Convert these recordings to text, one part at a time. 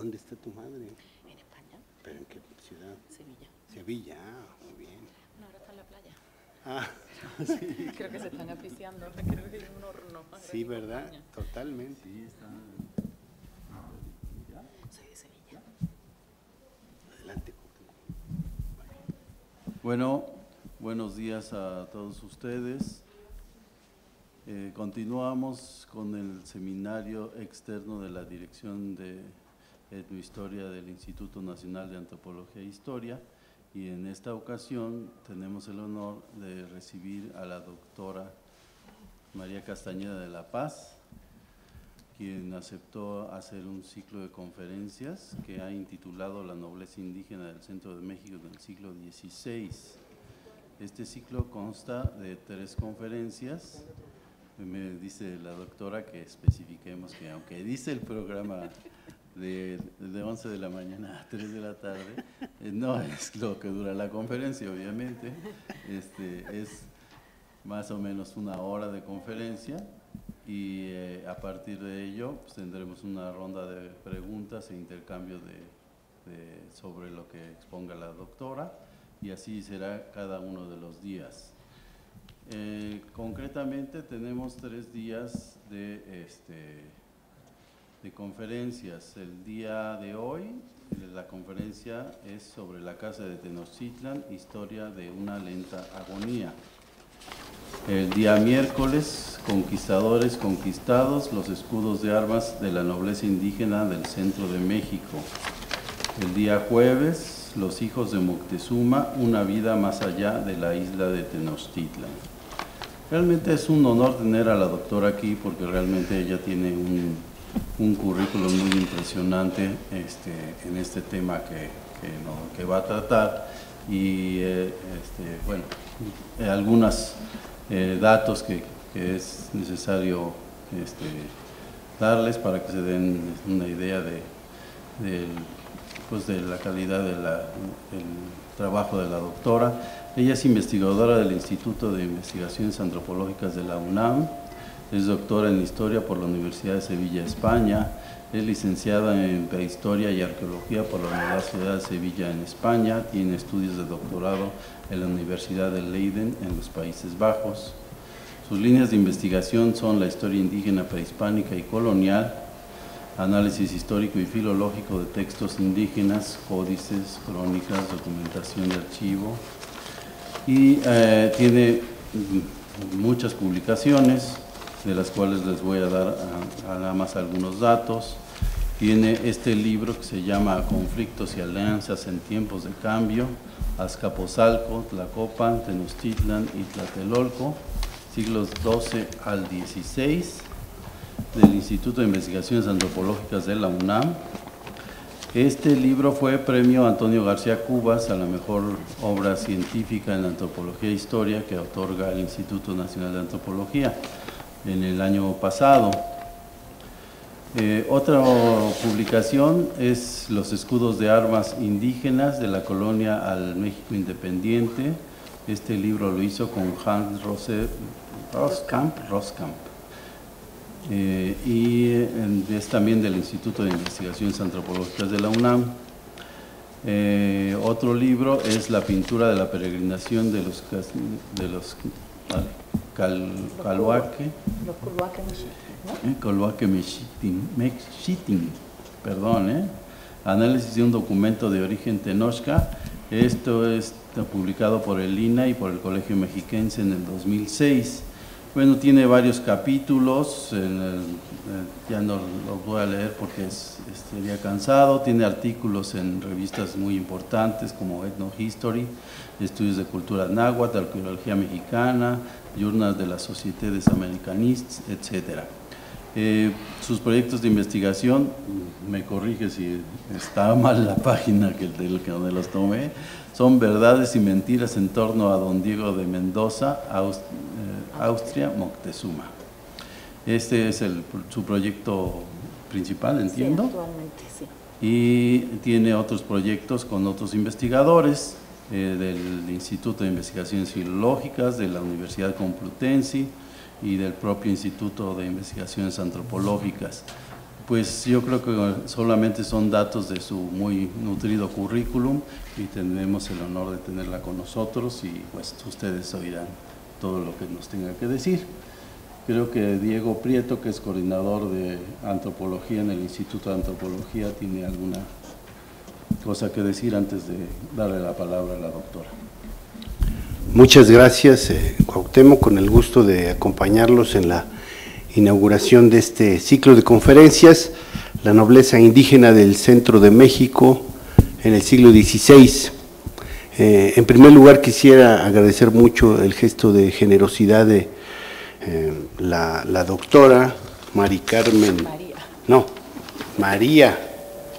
¿Dónde está tu madre? En España. ¿Pero en qué ciudad? Sevilla. Sevilla, muy bien. No, ahora está en la playa. Ah, sí. Creo que se están apreciando, creo que hay un horno. Sí, ¿verdad? España. Totalmente. Sí, está... Soy de Sevilla. Adelante. Bueno, buenos días a todos ustedes. Continuamos con el seminario externo de la Dirección de Etnohistoria del Instituto Nacional de Antropología e Historia, y en esta ocasión tenemos el honor de recibir a la doctora María Castañeda de La Paz, quien aceptó hacer un ciclo de conferencias que ha intitulado La nobleza indígena del centro de México del siglo XVI. Este ciclo consta de 3 conferencias. Me dice la doctora que especifiquemos que aunque dice el programa de 11 de la mañana a 3 de la tarde, no es lo que dura la conferencia, obviamente. Es más o menos una hora de conferencia. Y a partir de ello pues, tendremos una ronda de preguntas e intercambio sobre lo que exponga la doctora, y así será cada uno de los días. Concretamente tenemos 3 días de conferencias. El día de hoy la conferencia es sobre la Casa de Tenochtitlan, historia de una lenta agonía. El día miércoles, conquistadores conquistados, los escudos de armas de la nobleza indígena del centro de México. El día jueves, los hijos de Moctezuma, una vida más allá de la isla de Tenochtitlan. Realmente es un honor tener a la doctora aquí porque realmente ella tiene un currículum muy impresionante en este tema que va a tratar. Y bueno, algunos datos que es necesario darles para que se den una idea de la calidad del trabajo de la doctora. Ella es investigadora del Instituto de Investigaciones Antropológicas de la UNAM, es doctora en Historia por la Universidad de Sevilla, España, es licenciada en Prehistoria y Arqueología por la Universidad de Sevilla en España, tiene estudios de doctorado en la Universidad de Leiden en los Países Bajos. Sus líneas de investigación son la historia indígena prehispánica y colonial, análisis histórico y filológico de textos indígenas, códices, crónicas, documentación de archivo, y tiene muchas publicaciones, de las cuales les voy a dar nada más algunos datos. Tiene este libro que se llama Conflictos y alianzas en tiempos de cambio, Azcapotzalco, Tlacopan, Tenochtitlan y Tlatelolco, siglos XII al XVI, del Instituto de Investigaciones Antropológicas de la UNAM. Este libro fue premio Antonio García Cubas a la mejor obra científica en la antropología e historia que otorga el Instituto Nacional de Antropología en el año pasado. Otra publicación es Los escudos de armas indígenas de la colonia al México independiente. Este libro lo hizo con Hans Roskamp. Y es también del Instituto de Investigaciones Antropológicas de la UNAM. Otro libro es La pintura de la peregrinación de los Coluaque Mexitin, perdón, análisis de un documento de origen Tenochca. Esto está publicado por el INAH y por el Colegio Mexiquense en el 2006. Bueno, tiene varios capítulos, ya no los voy a leer porque sería cansado. Tiene artículos en revistas muy importantes como Ethnohistory, Estudios de Cultura Náhuatl, Arqueología Mexicana, Journal de las Sociedades Americanistas, etc. Sus proyectos de investigación, me corrige si está mal la página donde los tomé, son Verdades y Mentiras en torno a don Diego de Mendoza, Austria, Moctezuma. Este es su proyecto principal, entiendo. Sí, actualmente, sí. Y tiene otros proyectos con otros investigadores del Instituto de Investigaciones Filológicas, de la Universidad Complutense y del propio Instituto de Investigaciones Antropológicas. pues yo creo que solamente son datos de su muy nutrido currículum y tendremos el honor de tenerla con nosotros y pues ustedes oirán todo lo que nos tenga que decir. Creo que Diego Prieto, que es coordinador de antropología en el Instituto de Antropología, tiene alguna cosa que decir antes de darle la palabra a la doctora. Muchas gracias, Cuauhtémoc, con el gusto de acompañarlos en la inauguración de este ciclo de conferencias, La nobleza indígena del centro de México en el siglo XVI. En primer lugar, quisiera agradecer mucho el gesto de generosidad de la doctora María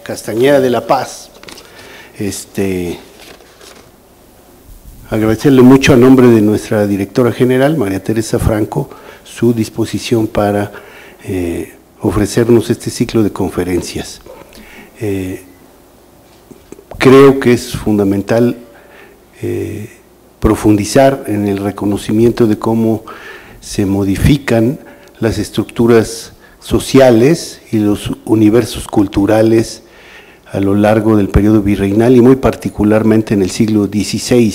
Castañeda de La Paz. Agradecerle mucho a nombre de nuestra directora general, María Teresa Franco, su disposición para ofrecernos este ciclo de conferencias. Creo que es fundamental profundizar en el reconocimiento de cómo se modifican las estructuras sociales y los universos culturales a lo largo del periodo virreinal y muy particularmente en el siglo XVI.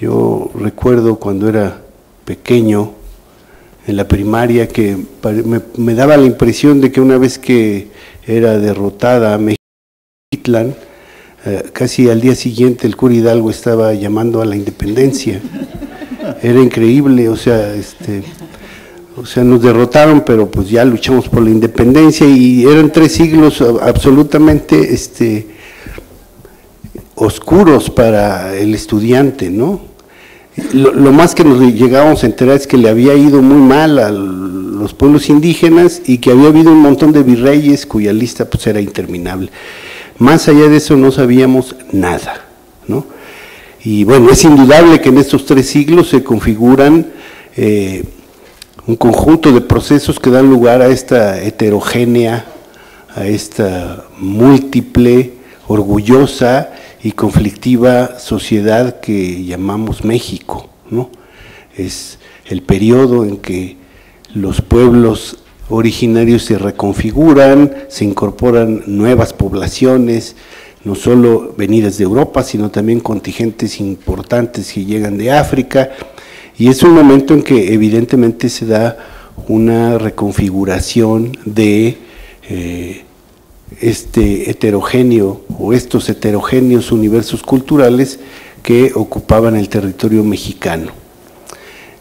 Yo recuerdo cuando era pequeño, en la primaria, que me daba la impresión de que una vez que era derrotada Tenochtitlan, casi al día siguiente el cura Hidalgo estaba llamando a la independencia. Era increíble, o sea, nos derrotaron, pero pues ya luchamos por la independencia y eran 3 siglos absolutamente oscuros para el estudiante, ¿no? Lo más que nos llegábamos a enterar es que le había ido muy mal a los pueblos indígenas y que había habido un montón de virreyes cuya lista pues era interminable. Más allá de eso no sabíamos nada, ¿no? Y bueno, es indudable que en estos 3 siglos se configuran un conjunto de procesos que dan lugar a esta heterogénea, a esta múltiple, orgullosa y conflictiva sociedad que llamamos México, ¿no? Es el periodo en que los pueblos originarios se reconfiguran, se incorporan nuevas poblaciones, no solo venidas de Europa, sino también contingentes importantes que llegan de África, y es un momento en que evidentemente se da una reconfiguración de estos heterogéneos universos culturales que ocupaban el territorio mexicano.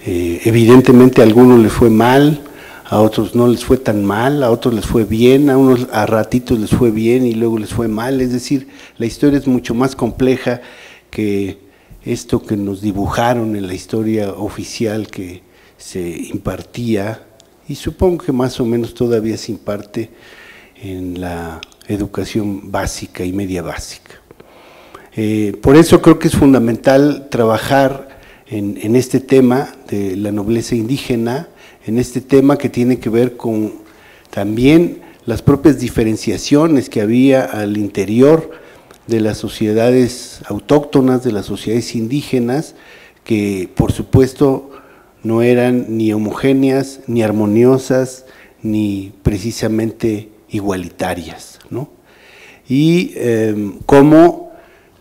Evidentemente a algunos les fue mal, a otros no les fue tan mal, a otros les fue bien, a unos a ratitos les fue bien y luego les fue mal, es decir, la historia es mucho más compleja que esto que nos dibujaron en la historia oficial que se impartía, y supongo que más o menos todavía se imparte en la educación básica y media básica. Por eso creo que es fundamental trabajar en este tema de la nobleza indígena, en este tema que tiene que ver con también las propias diferenciaciones que había al interior de las sociedades autóctonas, de las sociedades indígenas, que por supuesto no eran ni homogéneas, ni armoniosas, ni precisamente igualitarias, ¿no? Y cómo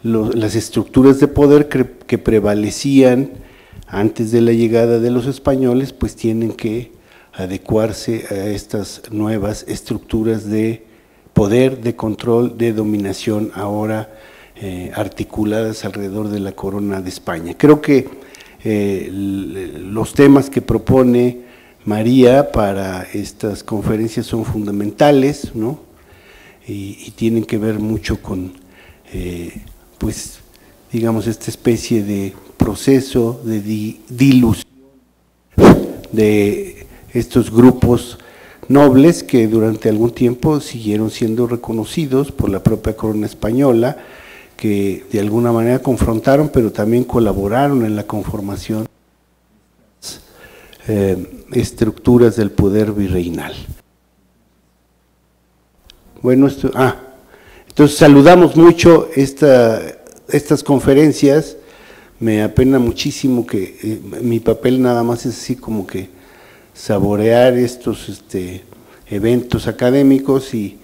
las estructuras de poder que prevalecían antes de la llegada de los españoles, pues tienen que adecuarse a estas nuevas estructuras de poder, de control, de dominación, ahora articuladas alrededor de la corona de España. Creo que los temas que propone María para estas conferencias son fundamentales, ¿no? Y tienen que ver mucho con, pues, digamos, esta especie de proceso de dilución de estos grupos nobles que durante algún tiempo siguieron siendo reconocidos por la propia corona española, que de alguna manera confrontaron, pero también colaboraron en la conformación estructuras del poder virreinal. Bueno, entonces saludamos mucho estas conferencias. Me apena muchísimo que mi papel nada más es así como que saborear estos eventos académicos y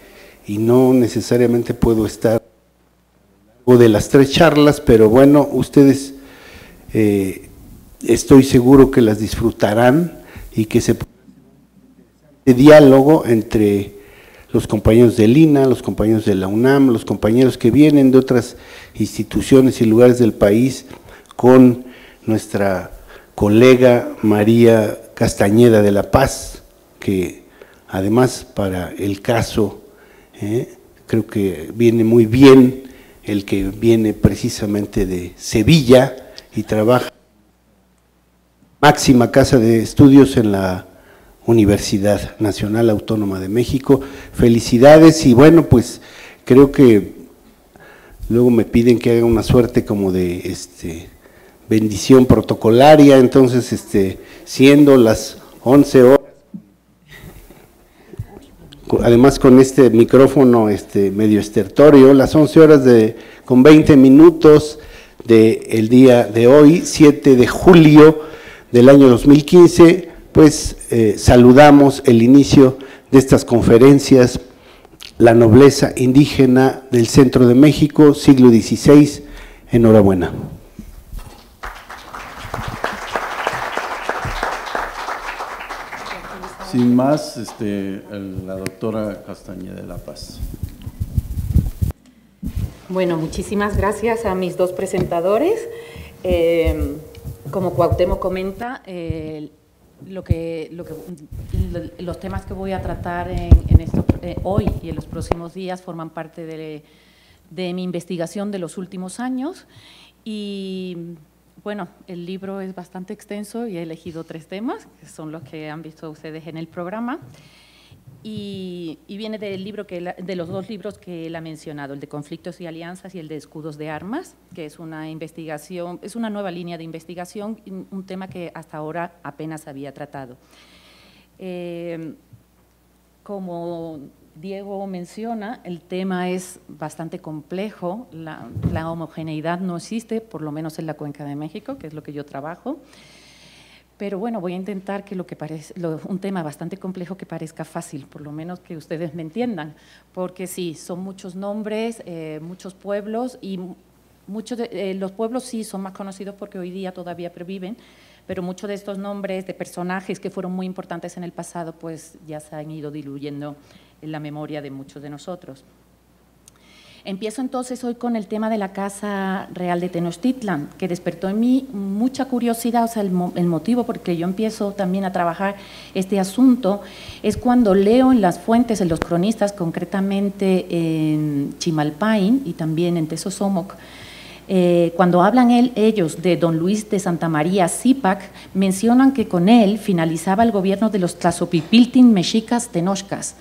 no necesariamente puedo estar o de las tres charlas, pero bueno, ustedes estoy seguro que las disfrutarán y que se puede hacer diálogo entre los compañeros del INAH, los compañeros de la UNAM, los compañeros que vienen de otras instituciones y lugares del país, con nuestra colega María Castañeda de La Paz, que además para el caso, creo que viene muy bien el que viene precisamente de Sevilla y trabaja en la máxima casa de estudios en la Universidad Nacional Autónoma de México. Felicidades y bueno, pues creo que luego me piden que haga una suerte como de bendición protocolaria, entonces siendo las 11 horas, además con este micrófono medio estertorio, las 11 horas con 20 minutos del día de hoy, 7 de julio del año 2015, pues saludamos el inicio de estas conferencias, La nobleza indígena del Centro de México, siglo XVI, enhorabuena. Sin más, la doctora Castañeda de La Paz. Bueno, muchísimas gracias a mis dos presentadores. Como Cuauhtémoc comenta, los temas que voy a tratar hoy y en los próximos días forman parte de mi investigación de los últimos años. Y bueno, el libro es bastante extenso y he elegido tres temas, que son los que han visto ustedes en el programa, y viene del libro de los dos libros que él ha mencionado, el de Conflictos y Alianzas y el de Escudos de Armas, que es una investigación, es una nueva línea de investigación, un tema que hasta ahora apenas había tratado. Como Diego menciona, el tema es bastante complejo, la homogeneidad no existe, por lo menos en la Cuenca de México, que es lo que yo trabajo, pero bueno, voy a intentar que un tema bastante complejo que parezca fácil, por lo menos que ustedes me entiendan, porque sí, son muchos nombres, muchos pueblos, y muchos los pueblos sí son más conocidos porque hoy día todavía perviven, pero muchos de estos nombres de personajes que fueron muy importantes en el pasado, pues ya se han ido diluyendo en la memoria de muchos de nosotros. Empiezo entonces hoy con el tema de la Casa Real de Tenochtitlan, que despertó en mí mucha curiosidad, o sea, el motivo por el que yo empiezo también a trabajar este asunto es cuando leo en las fuentes, en los cronistas, concretamente en Chimalpain y también en Tezozomoc, cuando hablan ellos de don Luis de Santa María Cipac, mencionan que con él finalizaba el gobierno de los Tlazopipiltin mexicas tenochcas,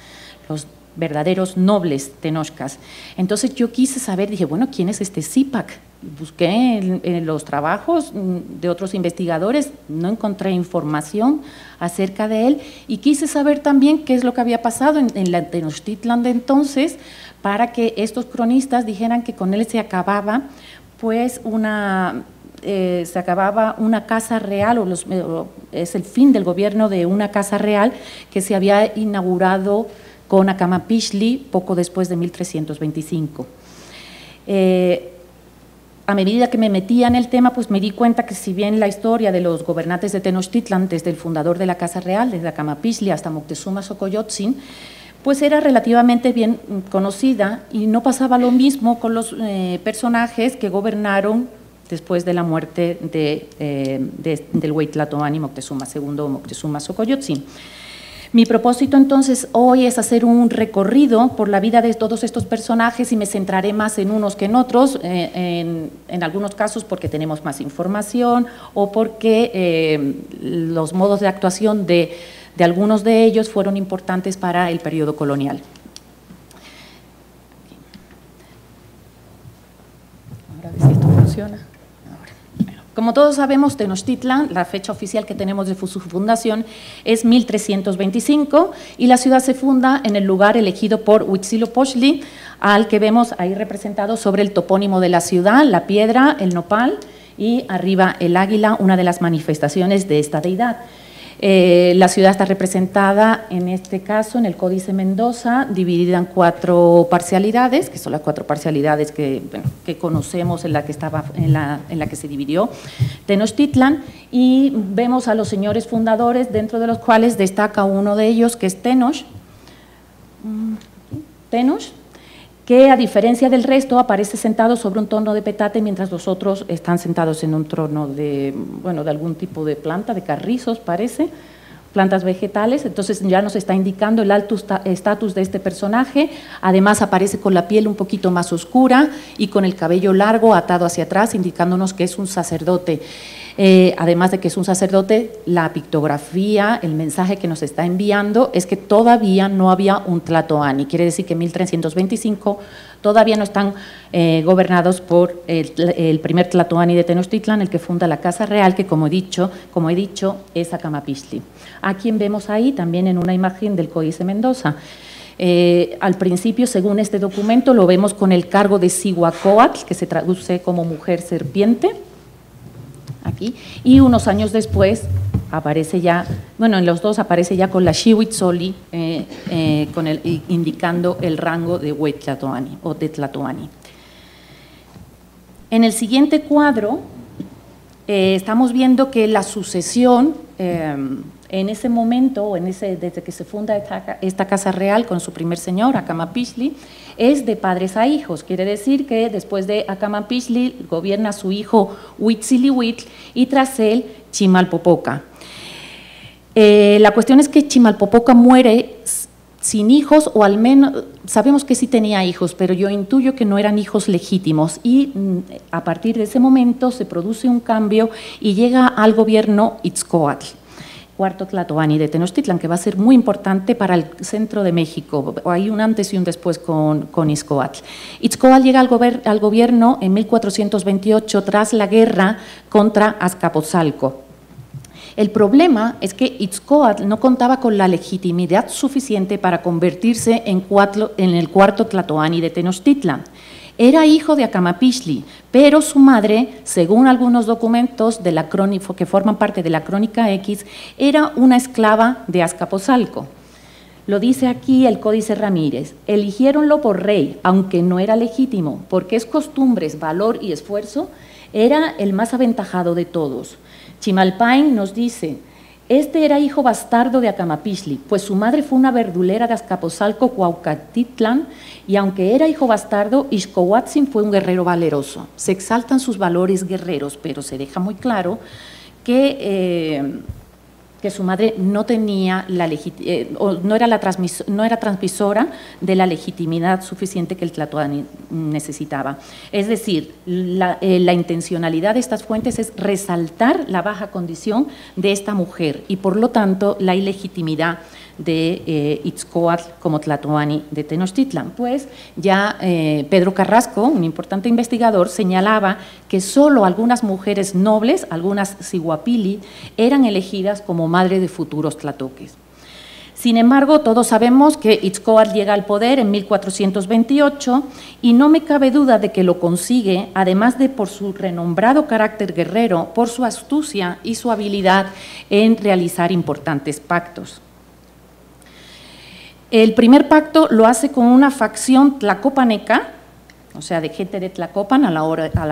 los verdaderos nobles tenochcas. Entonces yo quise saber, dije, bueno, ¿quién es este Cipac? Busqué en los trabajos de otros investigadores, no encontré información acerca de él y quise saber también qué es lo que había pasado en la Tenochtitlan de entonces para que estos cronistas dijeran que con él se acababa pues una casa real, es el fin del gobierno de una casa real que se había inaugurado con Acamapichtli poco después de 1325. A medida que me metía en el tema, pues me di cuenta que si bien la historia de los gobernantes de Tenochtitlan, desde el fundador de la Casa Real, desde Acamapichtli hasta Moctezuma Xocoyotzin, pues era relativamente bien conocida y no pasaba lo mismo con los personajes que gobernaron después de la muerte del güey Tlatoani Moctezuma II o Moctezuma Xocoyotzin. Mi propósito entonces hoy es hacer un recorrido por la vida de todos estos personajes y me centraré más en unos que en otros, en algunos casos porque tenemos más información o porque los modos de actuación de algunos de ellos fueron importantes para el periodo colonial. Ahora a ver si esto funciona. Como todos sabemos, Tenochtitlan, la fecha oficial que tenemos de su fundación es 1325 y la ciudad se funda en el lugar elegido por Huitzilopochtli, al que vemos ahí representado sobre el topónimo de la ciudad, la piedra, el nopal y arriba el águila, una de las manifestaciones de esta deidad. La ciudad está representada, en este caso, en el Códice Mendoza, dividida en cuatro parcialidades, que son las cuatro parcialidades que, bueno, que conocemos, en la que estaba, en la que se dividió Tenochtitlan, y vemos a los señores fundadores, dentro de los cuales destaca uno de ellos, que es Tenoch, que a diferencia del resto aparece sentado sobre un trono de petate, mientras los otros están sentados en un trono de, bueno, de algún tipo de planta, de carrizos parece, plantas vegetales. Entonces ya nos está indicando el alto estatus de este personaje. Además aparece con la piel un poquito más oscura y con el cabello largo atado hacia atrás, indicándonos que es un sacerdote. Además de que es un sacerdote, la pictografía, el mensaje que nos está enviando es que todavía no había un Tlatoani, quiere decir que en 1325 todavía no están gobernados por el primer Tlatoani de Tenochtitlan, el que funda la Casa Real, que como he dicho es Acamapichtli, a quien vemos ahí también en una imagen del Códice Mendoza. Al principio, según este documento, lo vemos con el cargo de Cihuacóatl, que se traduce como mujer serpiente, aquí, y unos años después aparece ya, bueno, en los dos aparece ya con la Xihuitzoli, indicando el rango de Huitlatoani o de Tlatoani. En el siguiente cuadro estamos viendo que la sucesión en ese momento, desde que se funda esta Casa Real con su primer señor, Acamapichtli, es de padres a hijos. Quiere decir que después de Acamapichtli gobierna su hijo Huitzilihuitl y tras él Chimalpopoca. La cuestión es que Chimalpopoca muere sin hijos, o al menos sabemos que sí tenía hijos, pero yo intuyo que no eran hijos legítimos, y a partir de ese momento se produce un cambio y llega al gobierno Itzcoatl, cuarto Tlatoani de Tenochtitlan, que va a ser muy importante para el centro de México. Hay un antes y un después con Itzcoatl. Itzcoatl llega al gobierno en 1428 tras la guerra contra Azcapotzalco. El problema es que Itzcoatl no contaba con la legitimidad suficiente para convertirse en el cuarto Tlatoani de Tenochtitlan. Era hijo de Acamapichtli, pero su madre, según algunos documentos de la crónica, que forman parte de la Crónica X, era una esclava de Azcapotzalco. Lo dice aquí el Códice Ramírez: eligiéronlo por rey, aunque no era legítimo, porque es costumbres, valor y esfuerzo, era el más aventajado de todos. Chimalpain nos dice: este era hijo bastardo de Acamapichtli, pues su madre fue una verdulera de Azcapotzalco, Cuauhtémoc, y aunque era hijo bastardo, Ixcoatzin fue un guerrero valeroso. Se exaltan sus valores guerreros, pero se deja muy claro que su madre no tenía no era transmisora de la legitimidad suficiente que el Tlatoani necesitaba. Es decir, la intencionalidad de estas fuentes es resaltar la baja condición de esta mujer y, por lo tanto, la ilegitimidad de Itzcoatl como Tlatoani de Tenochtitlan. Pues ya Pedro Carrasco, un importante investigador, señalaba que solo algunas mujeres nobles, algunas Cihuapili, eran elegidas como madre de futuros tlatoques. Sin embargo, todos sabemos que Itzcoatl llega al poder en 1428 y no me cabe duda de que lo consigue, además de por su renombrado carácter guerrero, por su astucia y su habilidad en realizar importantes pactos. El primer pacto lo hace con una facción tlacopaneca, o sea, de gente de Tlacopan a la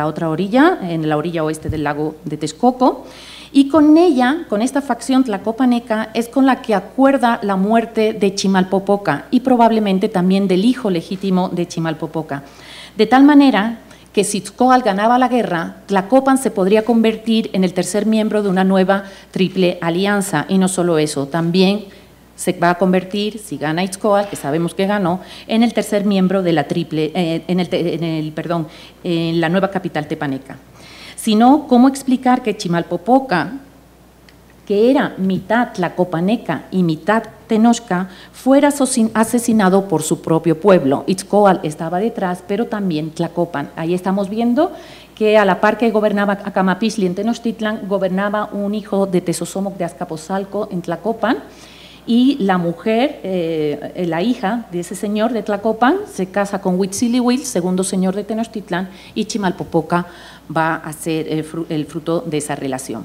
otra orilla, en la orilla oeste del lago de Texcoco, y con ella, con esta facción tlacopaneca, es con la que acuerda la muerte de Chimalpopoca y probablemente también del hijo legítimo de Chimalpopoca. De tal manera que si Itzcoatl ganaba la guerra, Tlacopan se podría convertir en el tercer miembro de una nueva triple alianza, y no solo eso, también se va a convertir, si gana Itzcoatl, que sabemos que ganó, en el tercer miembro de la triple, en la nueva capital tepaneca. Si no, ¿cómo explicar que Chimalpopoca, que era mitad tlacopaneca y mitad tenochca, fuera asesinado por su propio pueblo? Itzcoatl estaba detrás, pero también Tlacopan. Ahí estamos viendo que a la par que gobernaba Acamapichtli en Tenochtitlan, gobernaba un hijo de Tezozomoc de Azcapotzalco en Tlacopan, y la mujer, la hija de ese señor de Tlacopan, se casa con Huitzilihuitl, segundo señor de Tenochtitlan, y Chimalpopoca va a ser el fruto de esa relación.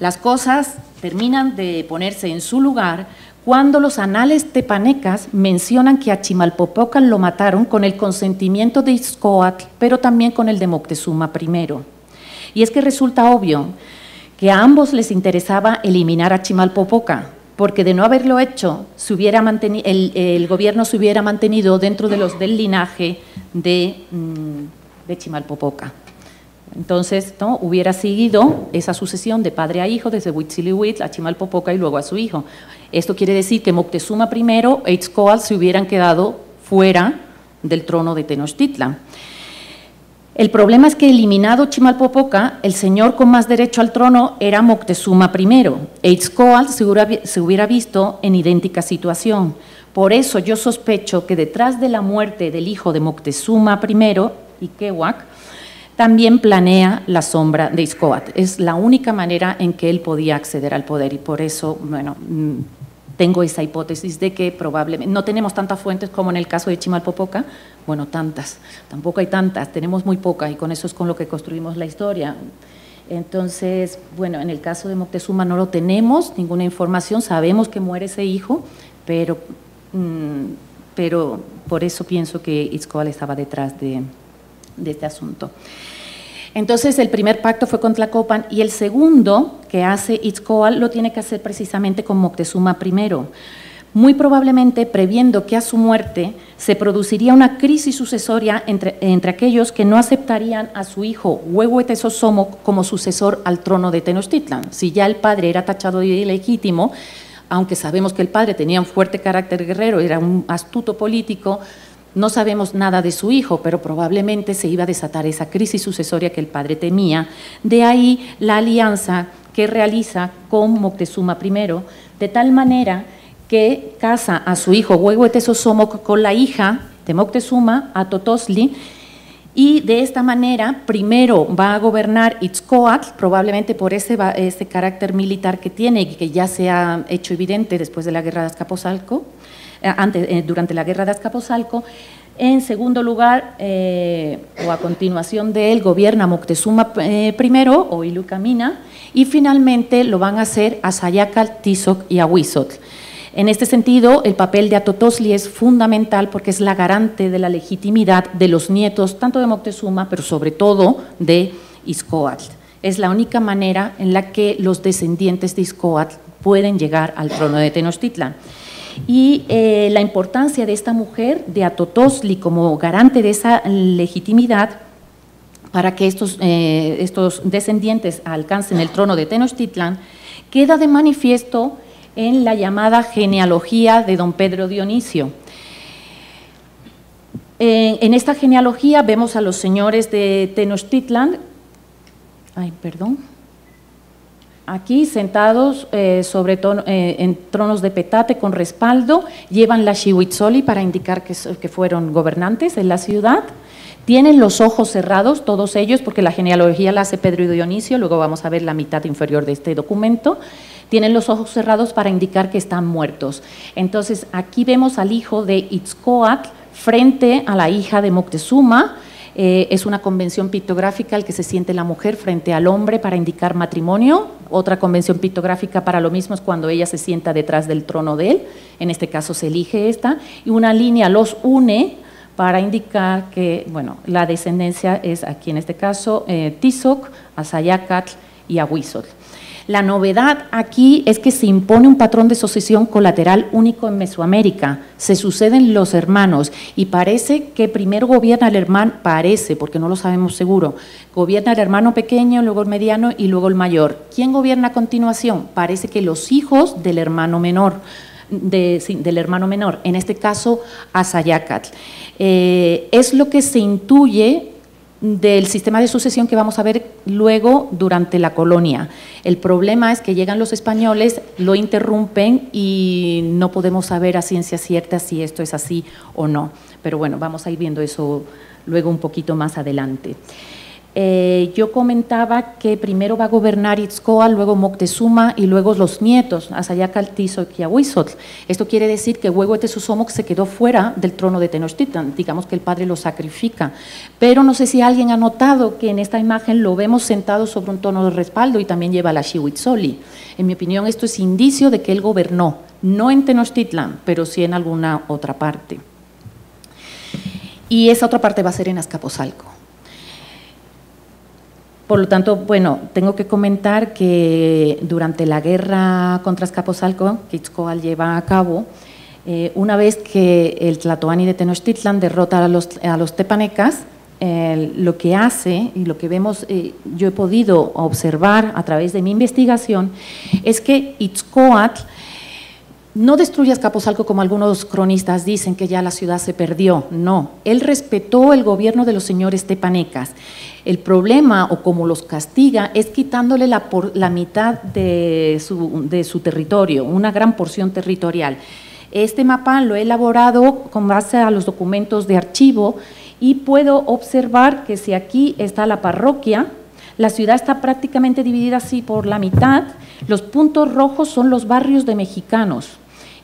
Las cosas terminan de ponerse en su lugar cuando los anales tepanecas mencionan que a Chimalpopoca lo mataron con el consentimiento de Itzcoatl, pero también con el de Moctezuma I. Y es que resulta obvio que a ambos les interesaba eliminar a Chimalpopoca, porque de no haberlo hecho, se hubiera mantenido, el gobierno se hubiera mantenido dentro de los del linaje de Chimalpopoca. Entonces, ¿no? Hubiera seguido esa sucesión de padre a hijo, desde Huitzilihuitl a Chimalpopoca y luego a su hijo. Esto quiere decir que Moctezuma I e Itzcoatl se hubieran quedado fuera del trono de Tenochtitlan. El problema es que, eliminado Chimalpopoca, el señor con más derecho al trono era Moctezuma I, e Itzcoatl se hubiera visto en idéntica situación. Por eso yo sospecho que detrás de la muerte del hijo de Moctezuma I, Iquehuac, también planea la sombra de Itzcoatl. Es la única manera en que él podía acceder al poder y por eso, bueno, tengo esa hipótesis de que probablemente… No tenemos tantas fuentes como en el caso de Chimalpopoca, bueno, tantas, tampoco hay tantas, tenemos muy pocas y con eso es con lo que construimos la historia. Entonces, bueno, en el caso de Moctezuma no lo tenemos, ninguna información, sabemos que muere ese hijo, pero por eso pienso que Itzcoatl estaba detrás de este asunto. Entonces, el primer pacto fue con Tlacopan y el segundo que hace Itzcoatl lo tiene que hacer precisamente con Moctezuma I, muy probablemente previendo que a su muerte se produciría una crisis sucesoria entre aquellos que no aceptarían a su hijo Tezozomoc como sucesor al trono de Tenochtitlan. Si ya el padre era tachado de ilegítimo, aunque sabemos que el padre tenía un fuerte carácter guerrero, era un astuto político, no sabemos nada de su hijo, pero probablemente se iba a desatar esa crisis sucesoria que el padre temía. De ahí la alianza que realiza con Moctezuma I, de tal manera que casa a su hijo Tezozomoc con la hija de Moctezuma, Atotoztli, y de esta manera primero va a gobernar Itzcoatl, probablemente por ese carácter militar que tiene y que ya se ha hecho evidente después de la guerra de Azcapotzalco. Durante la guerra de Azcapotzalco. En segundo lugar, o a continuación de él, gobierna Moctezuma I o Ilucamina, y finalmente lo van a hacer Axayácatl, Tizoc y Ahuizotl. En este sentido, el papel de Atotoztli es fundamental porque es la garante de la legitimidad de los nietos, tanto de Moctezuma, pero sobre todo de Itzcoatl. Es la única manera en la que los descendientes de Itzcoatl pueden llegar al trono de Tenochtitlan. Y la importancia de esta mujer, de Atotoztli, como garante de esa legitimidad para que estos descendientes alcancen el trono de Tenochtitlan, queda de manifiesto en la llamada genealogía de don Pedro Dionisio. En esta genealogía vemos a los señores de Tenochtitlan, aquí sentados en tronos de petate con respaldo, llevan la xihuitzoli para indicar que fueron gobernantes en la ciudad, tienen los ojos cerrados todos ellos porque la genealogía la hace Pedro y Dionisio, luego vamos a ver la mitad inferior de este documento, tienen los ojos cerrados para indicar que están muertos. Entonces aquí vemos al hijo de Itzcoatl frente a la hija de Moctezuma. Es una convención pictográfica el que se siente la mujer frente al hombre para indicar matrimonio. Otra convención pictográfica para lo mismo es cuando ella se sienta detrás del trono de él, en este caso se elige esta, y una línea los une para indicar que, bueno, la descendencia es aquí en este caso Tizoc, Axayácatl y Ahuizotl. La novedad aquí es que se impone un patrón de sucesión colateral único en Mesoamérica, se suceden los hermanos y parece que primero gobierna el hermano, parece porque no lo sabemos seguro, gobierna el hermano pequeño, luego el mediano y luego el mayor. ¿Quién gobierna a continuación? Parece que los hijos del hermano menor. En este caso Axayácatl. Es lo que se intuye del sistema de sucesión que vamos a ver luego durante la colonia. El problema es que llegan los españoles, lo interrumpen y no podemos saber a ciencia cierta si esto es así o no. Pero bueno, vamos a ir viendo eso luego un poquito más adelante. Yo comentaba que primero va a gobernar Itzcoatl, luego Moctezuma y luego los nietos, Axayácatl, Tizoc y Ahuizotl. Esto quiere decir que luego Tezozomoc se quedó fuera del trono de Tenochtitlan, digamos que el padre lo sacrifica. Pero no sé si alguien ha notado que en esta imagen lo vemos sentado sobre un trono de respaldo y también lleva la xihuitzoli. En mi opinión esto es indicio de que él gobernó, no en Tenochtitlan, pero sí en alguna otra parte. Y esa otra parte va a ser en Azcapotzalco. Por lo tanto, bueno, tengo que comentar que durante la guerra contra Azcapotzalco, que Itzcoatl lleva a cabo, una vez que el Tlatoani de Tenochtitlan derrota a los tepanecas, lo que hace y lo que vemos, yo he podido observar a través de mi investigación, es que Itzcoatl no destruye Azcapotzalco como algunos cronistas dicen que ya la ciudad se perdió, no, él respetó el gobierno de los señores tepanecas. El problema, o como los castiga, es quitándole la mitad de su territorio, una gran porción territorial. Este mapa lo he elaborado con base a los documentos de archivo y puedo observar que si aquí está la parroquia, la ciudad está prácticamente dividida así por la mitad, los puntos rojos son los barrios de mexicanos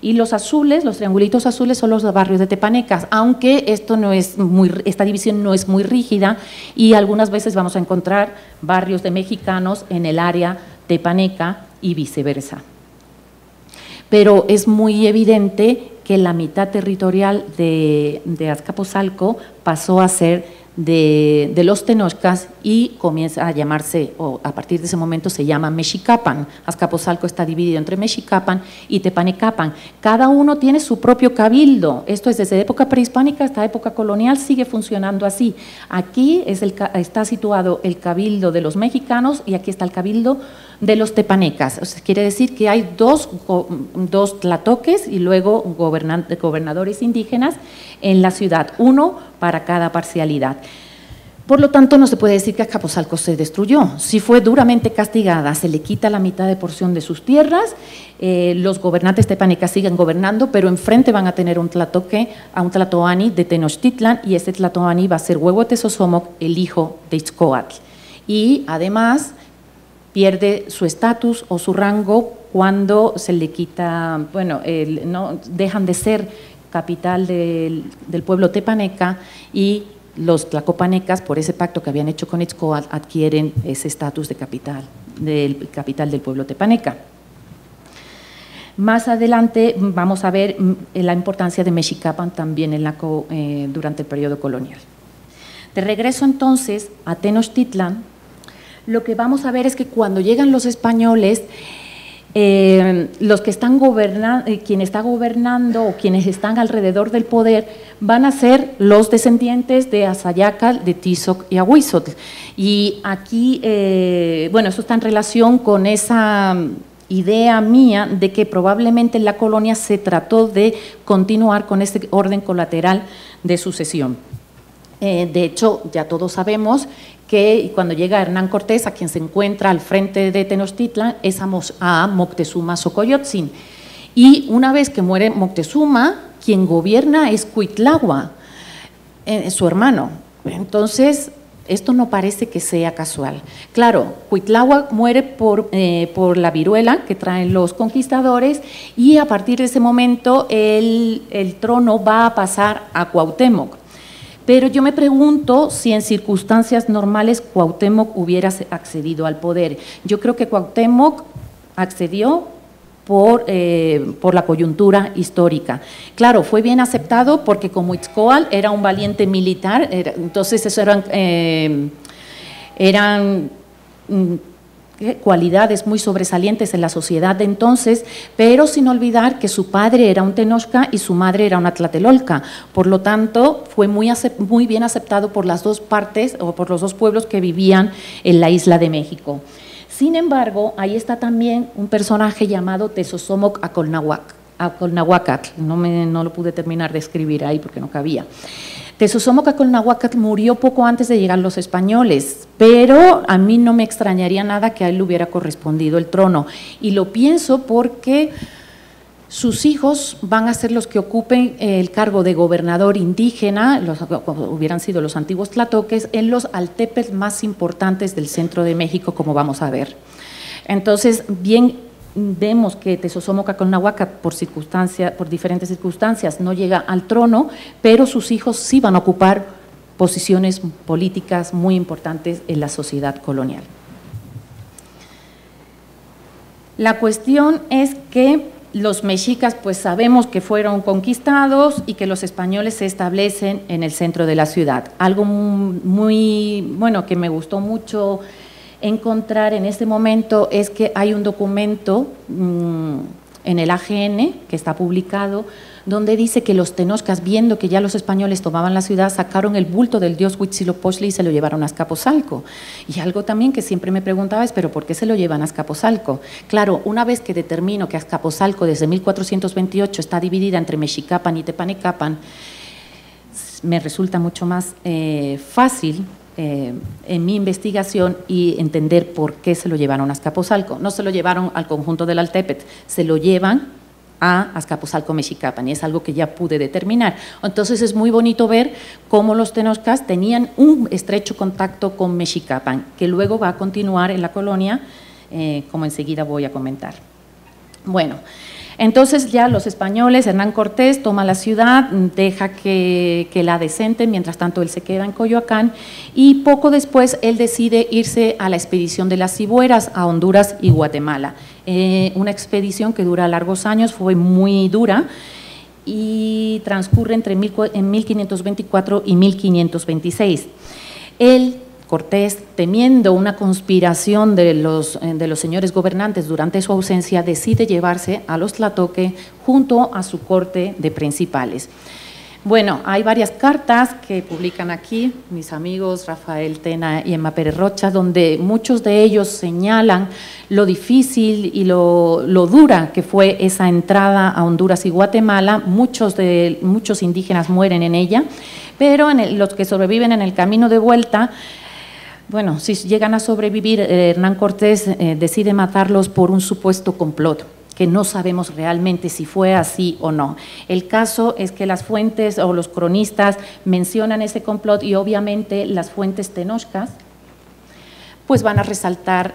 y los azules, los triangulitos azules son los barrios de tepanecas, aunque esto no es esta división no es muy rígida y algunas veces vamos a encontrar barrios de mexicanos en el área tepaneca y viceversa. Pero es muy evidente que la mitad territorial de Azcapotzalco pasó a ser de los tenochcas y comienza a llamarse, o a partir de ese momento se llama Mexicapan. Azcapotzalco está dividido entre Mexicapan y Tepanecapan. Cada uno tiene su propio cabildo, esto es desde época prehispánica hasta época colonial, sigue funcionando así. Aquí está situado el cabildo de los mexicanos y aquí está el cabildo de los tepanecas. O sea, quiere decir que hay dos tlatoques y luego gobernadores indígenas en la ciudad, uno para cada parcialidad. Por lo tanto, no se puede decir que Azcapotzalco se destruyó. Sí fue duramente castigada, se le quita la mitad de porción de sus tierras, los gobernantes tepanecas siguen gobernando, pero enfrente van a tener un tlatoque, a un tlatoani de Tenochtitlan, y este tlatoani va a ser Tezozomoc, el hijo de Itzcoatl. Y además pierde su estatus o su rango cuando se le quita, bueno, no dejan de ser capital del pueblo tepaneca y los tlacopanecas, por ese pacto que habían hecho con Itzcoatl, adquieren ese estatus de capital del pueblo tepaneca. Más adelante vamos a ver la importancia de Mexicapan también en durante el periodo colonial. De regreso entonces a Tenochtitlan, lo que vamos a ver es que cuando llegan los españoles, quien está gobernando o quienes están alrededor del poder van a ser los descendientes de Axayácatl, de Tizoc y Ahuizotl. Y aquí, bueno, esto está en relación con esa idea mía de que probablemente en la colonia se trató de continuar con este orden colateral de sucesión. De hecho, ya todos sabemos que cuando llega Hernán Cortés, a quien se encuentra al frente de Tenochtitlan, es a Moctezuma Xocoyotzin. Y una vez que muere Moctezuma, quien gobierna es Cuitlagua, su hermano. Entonces, esto no parece que sea casual. Claro, Cuitlagua muere por la viruela que traen los conquistadores y a partir de ese momento el trono va a pasar a Cuauhtémoc. Pero yo me pregunto si en circunstancias normales Cuauhtémoc hubiera accedido al poder. Yo creo que Cuauhtémoc accedió por la coyuntura histórica. Claro, fue bien aceptado porque como Itzcoatl era un valiente militar, entonces eso eran cualidades muy sobresalientes en la sociedad de entonces, pero sin olvidar que su padre era un tenochca y su madre era una tlatelolca, por lo tanto fue muy bien aceptado por las dos partes o por los dos pueblos que vivían en la isla de México. Sin embargo, ahí está también un personaje llamado Tezozomoc Acolnahuacatl, no lo pude terminar de escribir ahí porque no cabía. Tezozomoc Acolnahuacatl murió poco antes de llegar los españoles, pero a mí no me extrañaría nada que a él le hubiera correspondido el trono. Y lo pienso porque Sus hijos van a ser los que ocupen el cargo de gobernador indígena, hubieran sido los antiguos tlatoques, en los altepes más importantes del centro de México, como vamos a ver. Entonces, bien vemos que Tezozomoc Acolnahuacatl, por diferentes circunstancias, no llega al trono, pero sus hijos sí van a ocupar posiciones políticas muy importantes en la sociedad colonial. La cuestión es que los mexicas, pues sabemos que fueron conquistados y que los españoles se establecen en el centro de la ciudad. Algo muy bueno que me gustó mucho encontrar en este momento es que hay un documento en el AGN que está publicado, donde dice que los tenochcas, viendo que ya los españoles tomaban la ciudad, sacaron el bulto del dios Huitzilopochtli y se lo llevaron a Azcapotzalco. Y algo también que siempre me preguntaba es, ¿pero por qué se lo llevan a Azcapotzalco? Claro, una vez que determino que Azcapotzalco desde 1428 está dividida entre Mexicapan y Tepanecapan, me resulta mucho más fácil en mi investigación y entender por qué se lo llevaron a Azcapotzalco. No se lo llevaron al conjunto del Altepetl, se lo llevan a Azcapotzalco, Mexicapan, y es algo que ya pude determinar. Entonces es muy bonito ver cómo los tenochcas tenían un estrecho contacto con Mexicapan, que luego va a continuar en la colonia, como enseguida voy a comentar. Bueno, entonces ya los españoles, Hernán Cortés toma la ciudad, deja que la desenten, mientras tanto él se queda en Coyoacán, y poco después él decide irse a la expedición de las Cibueras a Honduras y Guatemala. Una expedición que dura largos años, fue muy dura y transcurre en 1524 y 1526. Él, Cortés, temiendo una conspiración de los señores gobernantes durante su ausencia, decide llevarse a los tlatoque junto a su corte de principales. Bueno, hay varias cartas que publican aquí mis amigos Rafael Tena y Emma Pérez Rocha, donde muchos de ellos señalan lo difícil y lo dura que fue esa entrada a Honduras y Guatemala. Muchos indígenas mueren en ella, pero los que sobreviven en el camino de vuelta, bueno, si llegan a sobrevivir, Hernán Cortés decide matarlos por un supuesto complot, que no sabemos realmente si fue así o no. El caso es que las fuentes o los cronistas mencionan ese complot y obviamente las fuentes tenochcas pues van a resaltar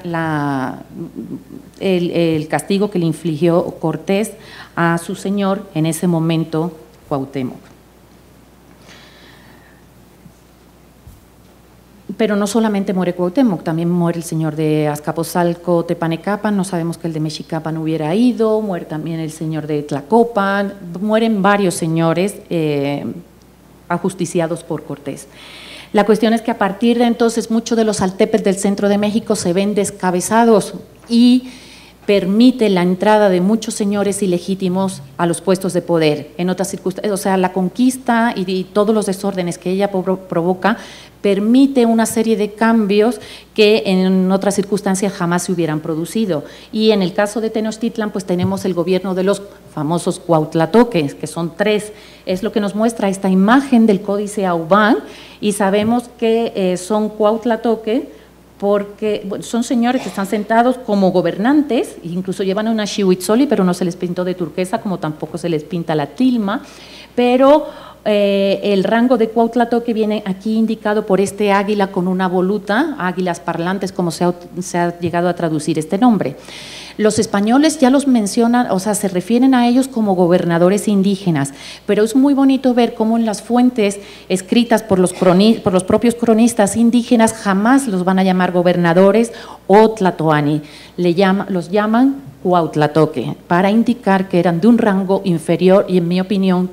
el castigo que le infligió Cortés a su señor en ese momento, Cuauhtémoc. Pero no solamente muere Cuauhtémoc, también muere el señor de Azcapotzalco, Tepanecapan, no sabemos que el de Mexicapan hubiera ido, muere también el señor de Tlacopan, mueren varios señores ajusticiados por Cortés. La cuestión es que a partir de entonces muchos de los altepes del centro de México se ven descabezados y permite la entrada de muchos señores ilegítimos a los puestos de poder. En otras circunstancias, o sea, la conquista y todos los desórdenes que ella provoca permite una serie de cambios que en otras circunstancias jamás se hubieran producido. Y en el caso de Tenochtitlan, pues tenemos el gobierno de los famosos cuautlatoques, que son tres. Es lo que nos muestra esta imagen del códice Aubán, y sabemos que son cuautlatoques porque bueno, son señores que están sentados como gobernantes, incluso llevan una xihuitzoli, pero no se les pintó de turquesa, como tampoco se les pinta la tilma, pero… el rango de cuautlatoque viene aquí indicado por este águila con una voluta, águilas parlantes, como se ha llegado a traducir este nombre. Los españoles ya los mencionan, o sea, se refieren a ellos como gobernadores indígenas, pero es muy bonito ver cómo en las fuentes escritas por los propios cronistas indígenas jamás los van a llamar gobernadores o tlatoani, los llaman cuautlatoque, para indicar que eran de un rango inferior y en mi opinión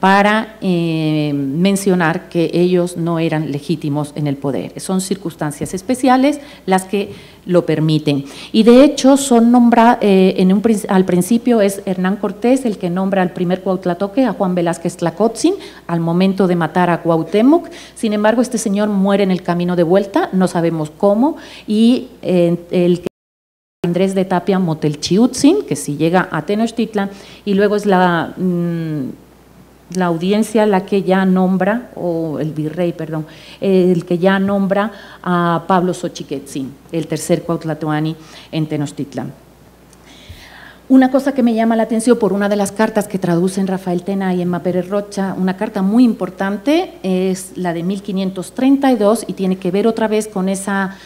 para mencionar que ellos no eran legítimos en el poder. Son circunstancias especiales las que lo permiten. Y de hecho son al principio es Hernán Cortés el que nombra al primer cuautlatoque, a Juan Velázquez Tlacotzin, al momento de matar a Cuauhtémoc. Sin embargo, este señor muere en el camino de vuelta, no sabemos cómo, y el que Andrés de Tapia Motelchiuhtzin, que sí llega a Tenochtitlan, y luego es la audiencia la que ya nombra, o el virrey, perdón, el que ya nombra a Pablo Xochiquetzin, el tercer cuautlatoani en Tenochtitlan. Una cosa que me llama la atención por una de las cartas que traducen Rafael Tena y Emma Pérez Rocha, una carta muy importante, es la de 1532 y tiene que ver otra vez con esa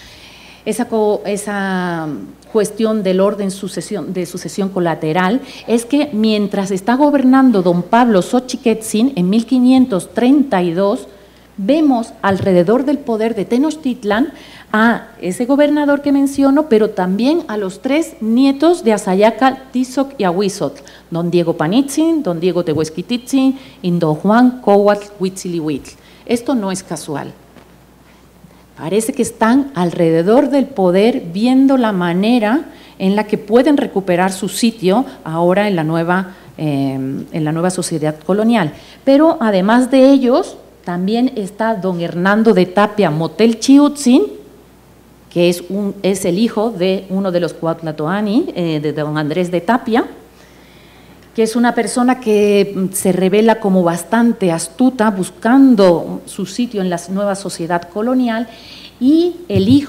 cuestión del orden de sucesión colateral, es que mientras está gobernando don Pablo Xochiquetzin en 1532, vemos alrededor del poder de Tenochtitlan a ese gobernador que menciono, pero también a los tres nietos de Axayácatl, Tizoc y Ahuizotl, don Diego Panitzin, don Diego Tehuetzquititzin y don Juan Coatl Huitzilihuitl. Esto no es casual. Parece que están alrededor del poder viendo la manera en la que pueden recuperar su sitio ahora en la nueva sociedad colonial. Pero además de ellos, también está don Hernando de Tapia Motelchiuhtzin, que es el hijo de uno de los Cuauhtlatoani, de don Andrés de Tapia, que es una persona que se revela como bastante astuta, buscando su sitio en la nueva sociedad colonial, y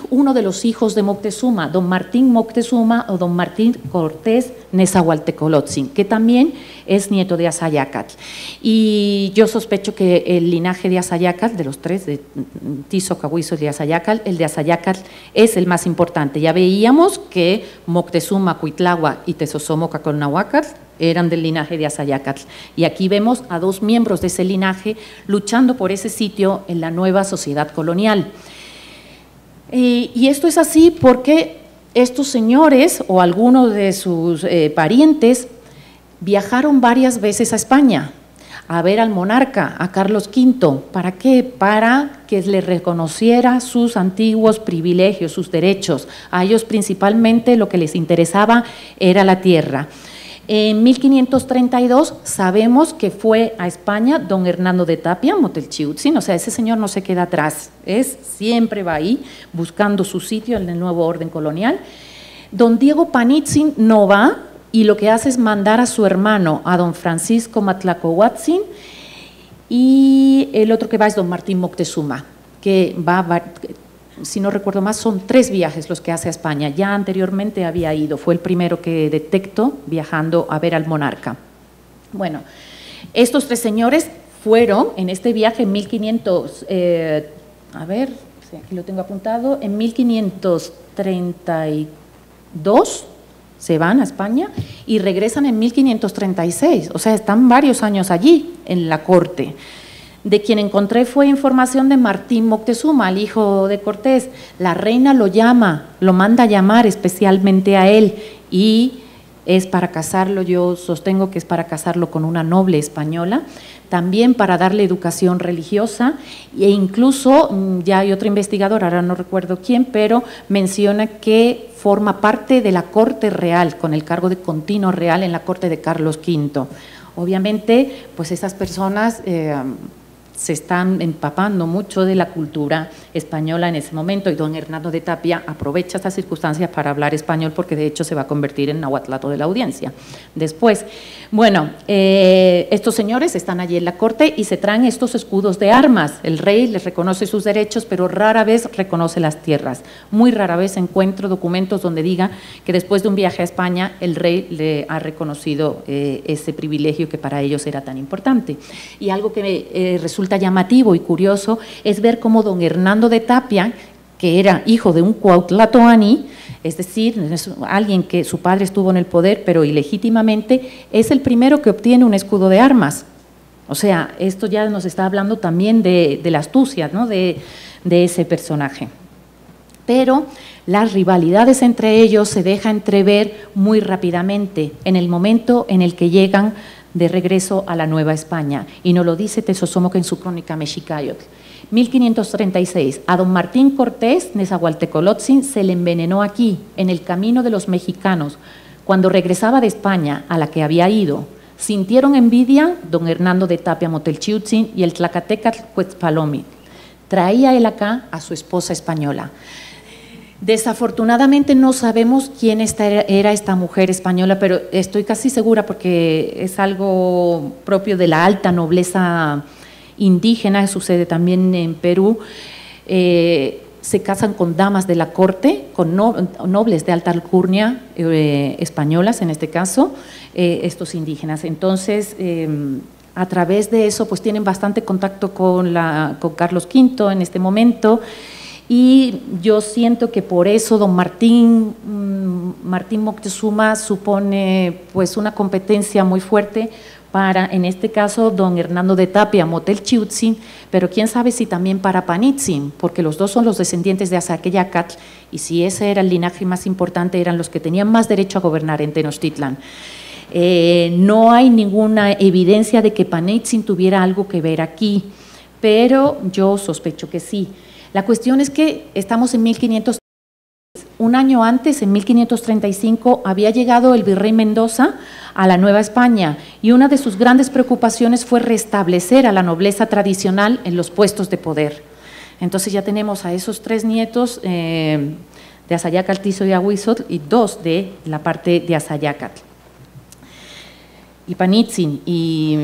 uno de los hijos de Moctezuma, don Martín Moctezuma o don Martín Cortés Nezahualtecolotzin, que también es nieto de Axayácatl. Y yo sospecho que el linaje de Axayácatl, de los tres, de Tizoc, Ahuizotl y Axayácatl, el de Axayácatl es el más importante. Ya veíamos que Moctezuma, Cuitlahua y Tezozomoc Acolnahuacatl eran del linaje de Axayácatl. Y aquí vemos a dos miembros de ese linaje luchando por ese sitio en la nueva sociedad colonial. Y esto es así porque estos señores o algunos de sus parientes viajaron varias veces a España a ver al monarca, a Carlos V. ¿Para qué? Para que le reconociera sus antiguos privilegios, sus derechos. A ellos principalmente lo que les interesaba era la tierra. En 1532 sabemos que fue a España don Hernando de Tapia Motelchiuhtzin, o sea, ese señor no se queda atrás, siempre va ahí buscando su sitio en el nuevo orden colonial. Don Diego Panitzin no va y lo que hace es mandar a su hermano, a don Francisco Matlacohuatzin, y el otro que va es don Martín Moctezuma, que va, si no recuerdo más, son tres viajes los que hace a España. Ya anteriormente había ido, fue el primero que detecto viajando a ver al monarca. Bueno, estos tres señores fueron en este viaje en 1532 se van a España y regresan en 1536, o sea, están varios años allí en la corte. De quien encontré fue información de Martín Moctezuma, el hijo de Cortés. La reina lo llama, lo manda a llamar especialmente a él, y es para casarlo, yo sostengo que es para casarlo con una noble española, también para darle educación religiosa, e incluso ya hay otro investigador, ahora no recuerdo quién, pero menciona que forma parte de la corte real, con el cargo de continuo real en la corte de Carlos V. Obviamente, pues esas personas… se están empapando mucho de la cultura española en ese momento, y don Hernando de Tapia aprovecha estas circunstancias para hablar español, porque de hecho se va a convertir en nahuatlato de la audiencia después. Bueno, estos señores están allí en la corte y se traen estos escudos de armas. El rey les reconoce sus derechos, pero rara vez reconoce las tierras. Muy rara vez encuentro documentos donde diga que después de un viaje a España el rey le ha reconocido ese privilegio que para ellos era tan importante. Y algo que resulta llamativo y curioso es ver cómo don Hernando de Tapia, que era hijo de un Cuauhtlatoani, es decir, es alguien que su padre estuvo en el poder pero ilegítimamente, es el primero que obtiene un escudo de armas. O sea, esto ya nos está hablando también de la astucia, ¿no?, de ese personaje. Pero las rivalidades entre ellos se deja entrever muy rápidamente en el momento en el que llegan de regreso a la Nueva España, y nos lo dice Tezozomoc en su crónica Mexicayotl. 1536, a don Martín Cortés Nezahualtecolotzin se le envenenó aquí, en el camino de los mexicanos, cuando regresaba de España, a la que había ido. Sintieron envidia don Hernando de Tapia Motelchiuhtzin y el Tlacatecatl Cuetzpalomi. Traía él acá a su esposa española. Desafortunadamente no sabemos quién era esta mujer española, pero estoy casi segura, porque es algo propio de la alta nobleza indígena, sucede también en Perú, se casan con damas de la corte, con nobles de alta alcurnia españolas, en este caso, estos indígenas. Entonces, a través de eso, pues tienen bastante contacto con Carlos V en este momento, y yo siento que por eso don Martín Moctezuma supone pues una competencia muy fuerte para, en este caso, don Hernando de Tapia Motelchiuhtzin, pero quién sabe si también para Panitzin, porque los dos son los descendientes de Axayácatl, y si ese era el linaje más importante, eran los que tenían más derecho a gobernar en Tenochtitlan. No hay ninguna evidencia de que Panitzin tuviera algo que ver aquí, pero yo sospecho que sí. La cuestión es que estamos en 1536, un año antes, en 1535, había llegado el virrey Mendoza a la Nueva España, y una de sus grandes preocupaciones fue restablecer a la nobleza tradicional en los puestos de poder. Entonces ya tenemos a esos tres nietos de Axayácatl, Tizoc y Ahuizotl, y dos de la parte de Axayácatl. Y Panitzin y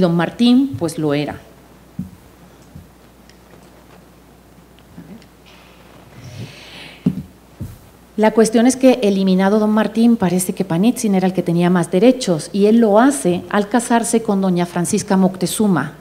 don Martín, pues lo era. La cuestión es que, eliminado don Martín, parece que Panitzin era el que tenía más derechos, y él lo hace al casarse con doña Francisca Moctezuma.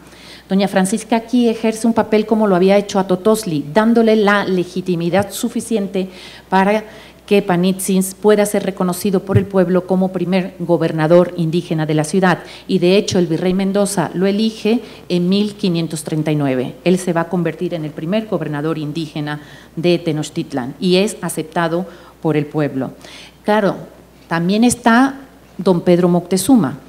Doña Francisca aquí ejerce un papel como lo había hecho Atotoztli, dándole la legitimidad suficiente para que Panitzin pueda ser reconocido por el pueblo como primer gobernador indígena de la ciudad, y de hecho el virrey Mendoza lo elige en 1539. Él se va a convertir en el primer gobernador indígena de Tenochtitlan y es aceptado por el pueblo. Claro, también está don Pedro Moctezuma.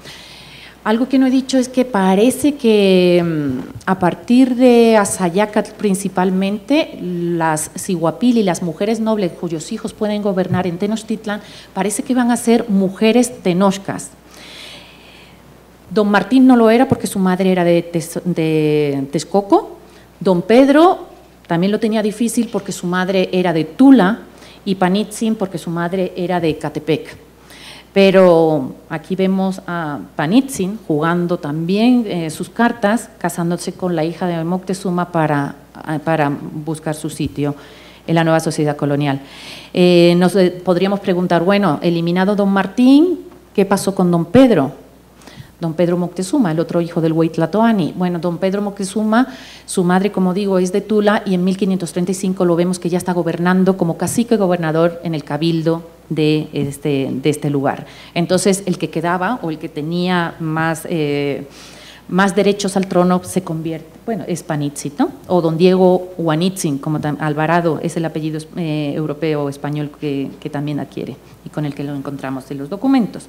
Algo que no he dicho es que parece que a partir de Axayácatl principalmente, las Sihuapil y las mujeres nobles cuyos hijos pueden gobernar en Tenochtitlan, parece que van a ser mujeres tenochcas. Don Martín no lo era porque su madre era de Texcoco, don Pedro también lo tenía difícil porque su madre era de Tula, y Panitzin porque su madre era de Ecatepec. Pero aquí vemos a Panitzin jugando también sus cartas, casándose con la hija de Moctezuma para buscar su sitio en la nueva sociedad colonial. Nos podríamos preguntar, bueno, eliminado don Martín, ¿qué pasó con don Pedro? Don Pedro Moctezuma, el otro hijo del Huitlatoani. Bueno, don Pedro Moctezuma, su madre, como digo, es de Tula, y en 1535 lo vemos que ya está gobernando como cacique gobernador en el cabildo de este lugar. Entonces, el que quedaba o el que tenía más derechos al trono se convierte, bueno, es Panitzin, ¿no? O don Diego Huanitzin, como Alvarado es el apellido europeo español que también adquiere y con el que lo encontramos en los documentos.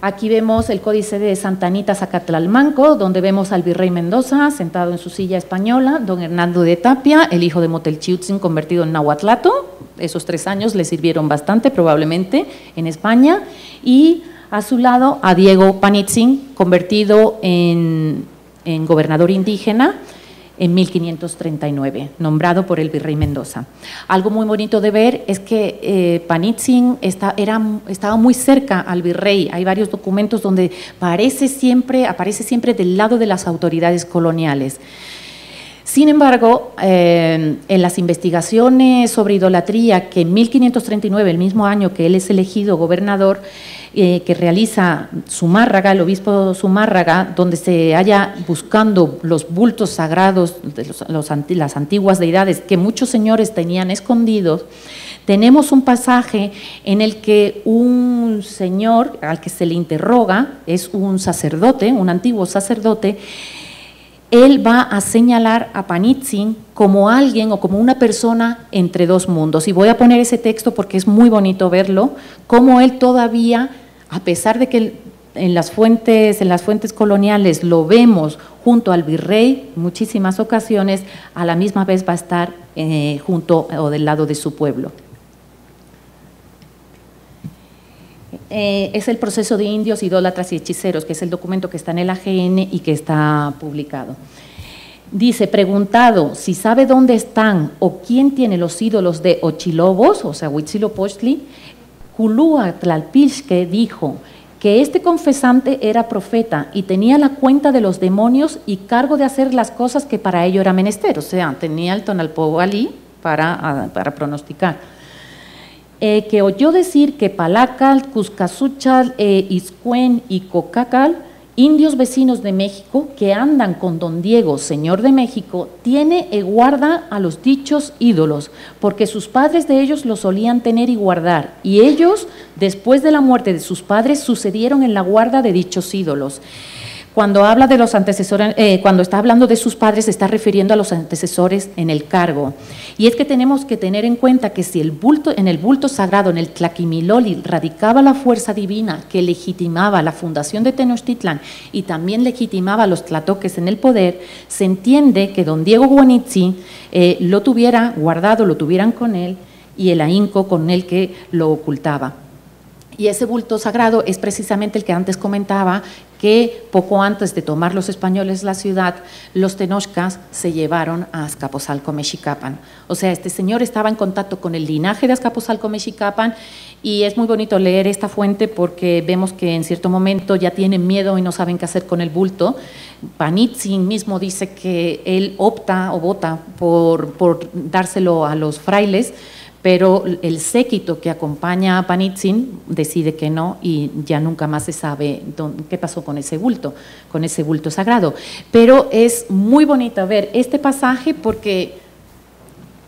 Aquí vemos el códice de Santa Anita Zacatlalmanco, donde vemos al virrey Mendoza sentado en su silla española, don Hernando de Tapia, el hijo de Motelchiuhtzin convertido en nahuatlato. Esos 3 años le sirvieron bastante probablemente en España, y a su lado a Diego Panitzin, convertido en gobernador indígena en 1539, nombrado por el virrey Mendoza. Algo muy bonito de ver es que Panitzin estaba muy cerca al virrey. Hay varios documentos donde aparece siempre del lado de las autoridades coloniales. Sin embargo, en las investigaciones sobre idolatría que en 1539, el mismo año que él es elegido gobernador, que realiza Zumárraga, el obispo Zumárraga, donde se halla buscando los bultos sagrados de las antiguas deidades que muchos señores tenían escondidos, tenemos un pasaje en el que un señor al que se le interroga, es un sacerdote, un antiguo sacerdote, él va a señalar a Panitzin como alguien o como una persona entre dos mundos. Y voy a poner ese texto porque es muy bonito verlo, cómo él todavía, a pesar de que en las fuentes coloniales lo vemos junto al virrey, muchísimas ocasiones, a la misma vez va a estar junto o del lado de su pueblo. Es el proceso de indios, idólatras y hechiceros, que es el documento que está en el AGN y que está publicado. Dice, preguntado si sabe dónde están o quién tiene los ídolos de Ochilobos, o sea, Huitzilopochtli, Culúa Tlalpixque dijo, que este confesante era profeta y tenía la cuenta de los demonios y cargo de hacer las cosas que para ello era menester, o sea, tenía el tonalpohualí para pronosticar. Que oyó decir que Palacal, Cuscasuchal, Iscuen y Cocacal, indios vecinos de México que andan con don Diego, señor de México, tiene y guarda a los dichos ídolos, porque sus padres de ellos los solían tener y guardar, y ellos, después de la muerte de sus padres, sucedieron en la guarda de dichos ídolos. Cuando habla de los antecesores, cuando está hablando de sus padres, se está refiriendo a los antecesores en el cargo. Y es que tenemos que tener en cuenta que si en el bulto sagrado, en el Tlaquimiloli, radicaba la fuerza divina que legitimaba la fundación de Tenochtitlán y también legitimaba a los tlatoques en el poder, se entiende que don Diego Panitzin lo tuviera guardado, lo tuvieran con él, y el ahínco con el que lo ocultaba. Y ese bulto sagrado es precisamente el que antes comentaba, que poco antes de tomar los españoles la ciudad, los tenochcas se llevaron a Azcapotzalco Mexicapan. O sea, este señor estaba en contacto con el linaje de Azcapotzalco Mexicapan, y es muy bonito leer esta fuente porque vemos que en cierto momento ya tienen miedo y no saben qué hacer con el bulto. Panitzin mismo dice que él opta o vota por dárselo a los frailes, pero el séquito que acompaña a Panitzin decide que no, y ya nunca más se sabe qué pasó con ese bulto sagrado. Pero es muy bonito ver este pasaje porque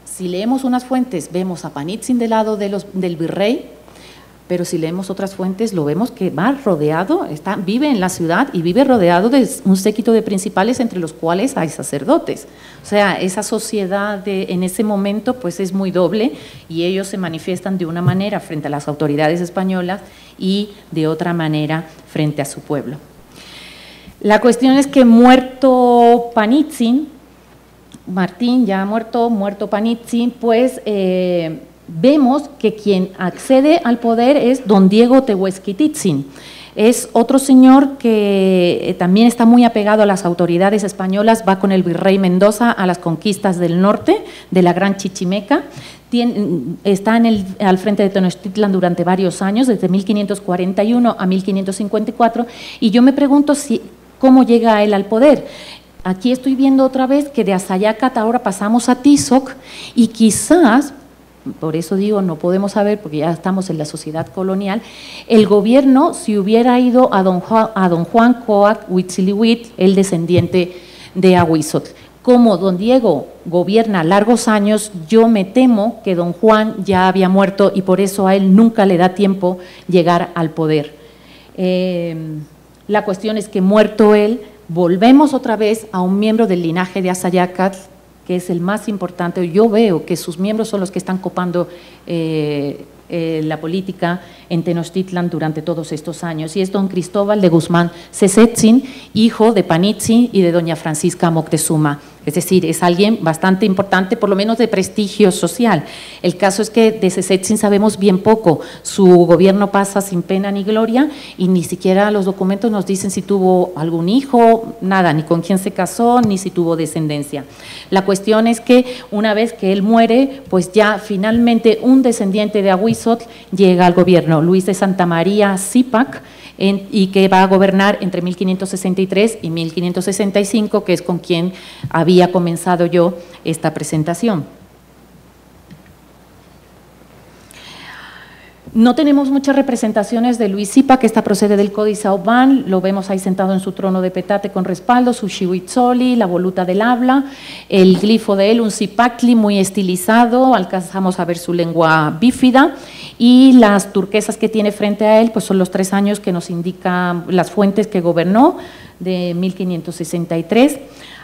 si leemos unas fuentes vemos a Panitzin del lado del virrey, pero si leemos otras fuentes lo vemos que va rodeado, vive en la ciudad y vive rodeado de un séquito de principales, entre los cuales hay sacerdotes. O sea, esa sociedad en ese momento pues es muy doble, y ellos se manifiestan de una manera frente a las autoridades españolas y de otra manera frente a su pueblo. La cuestión es que muerto Panitzin, Martín ya muerto Panitzin, pues… vemos que quien accede al poder es don Diego Tehuetzquititzin. Es otro señor que también está muy apegado a las autoridades españolas, va con el virrey Mendoza a las conquistas del norte, de la Gran Chichimeca. Está al frente de Tenochtitlan durante varios años, desde 1541 a 1554, y yo me pregunto cómo llega él al poder. Aquí estoy viendo otra vez que de Axayácatl ahora pasamos a Tizoc, y quizás… por eso digo, no podemos saber, porque ya estamos en la sociedad colonial, el gobierno si hubiera ido a don Juan Coat Huitzilihuit, el descendiente de Ahuizotl. Como don Diego gobierna largos años, yo me temo que don Juan ya había muerto y por eso a él nunca le da tiempo llegar al poder. La cuestión es que muerto él, volvemos otra vez a un miembro del linaje de Axayácatl, que es el más importante. Yo veo que sus miembros son los que están copando la política en Tenochtitlan durante todos estos años, y es don Cristóbal de Guzmán Cesetzin, hijo de Panitzin y de doña Francisca Moctezuma, es decir, es alguien bastante importante, por lo menos de prestigio social. El caso es que de Cesetzin sabemos bien poco, su gobierno pasa sin pena ni gloria, y ni siquiera los documentos nos dicen si tuvo algún hijo, nada, ni con quién se casó, ni si tuvo descendencia. La cuestión es que una vez que él muere, pues ya finalmente un descendiente de Ahuizotl llega al gobierno, Luis de Santa María Cipac, y que va a gobernar entre 1563 y 1565, que es con quien había comenzado yo esta presentación. No tenemos muchas representaciones de Luis Cipac, que esta procede del Códice Aubán, lo vemos ahí sentado en su trono de petate con respaldo, su xihuitzoli, la voluta del habla, el glifo de él, un cipacli muy estilizado, alcanzamos a ver su lengua bífida, y las turquesas que tiene frente a él pues son los 3 años que nos indican las fuentes que gobernó, de 1563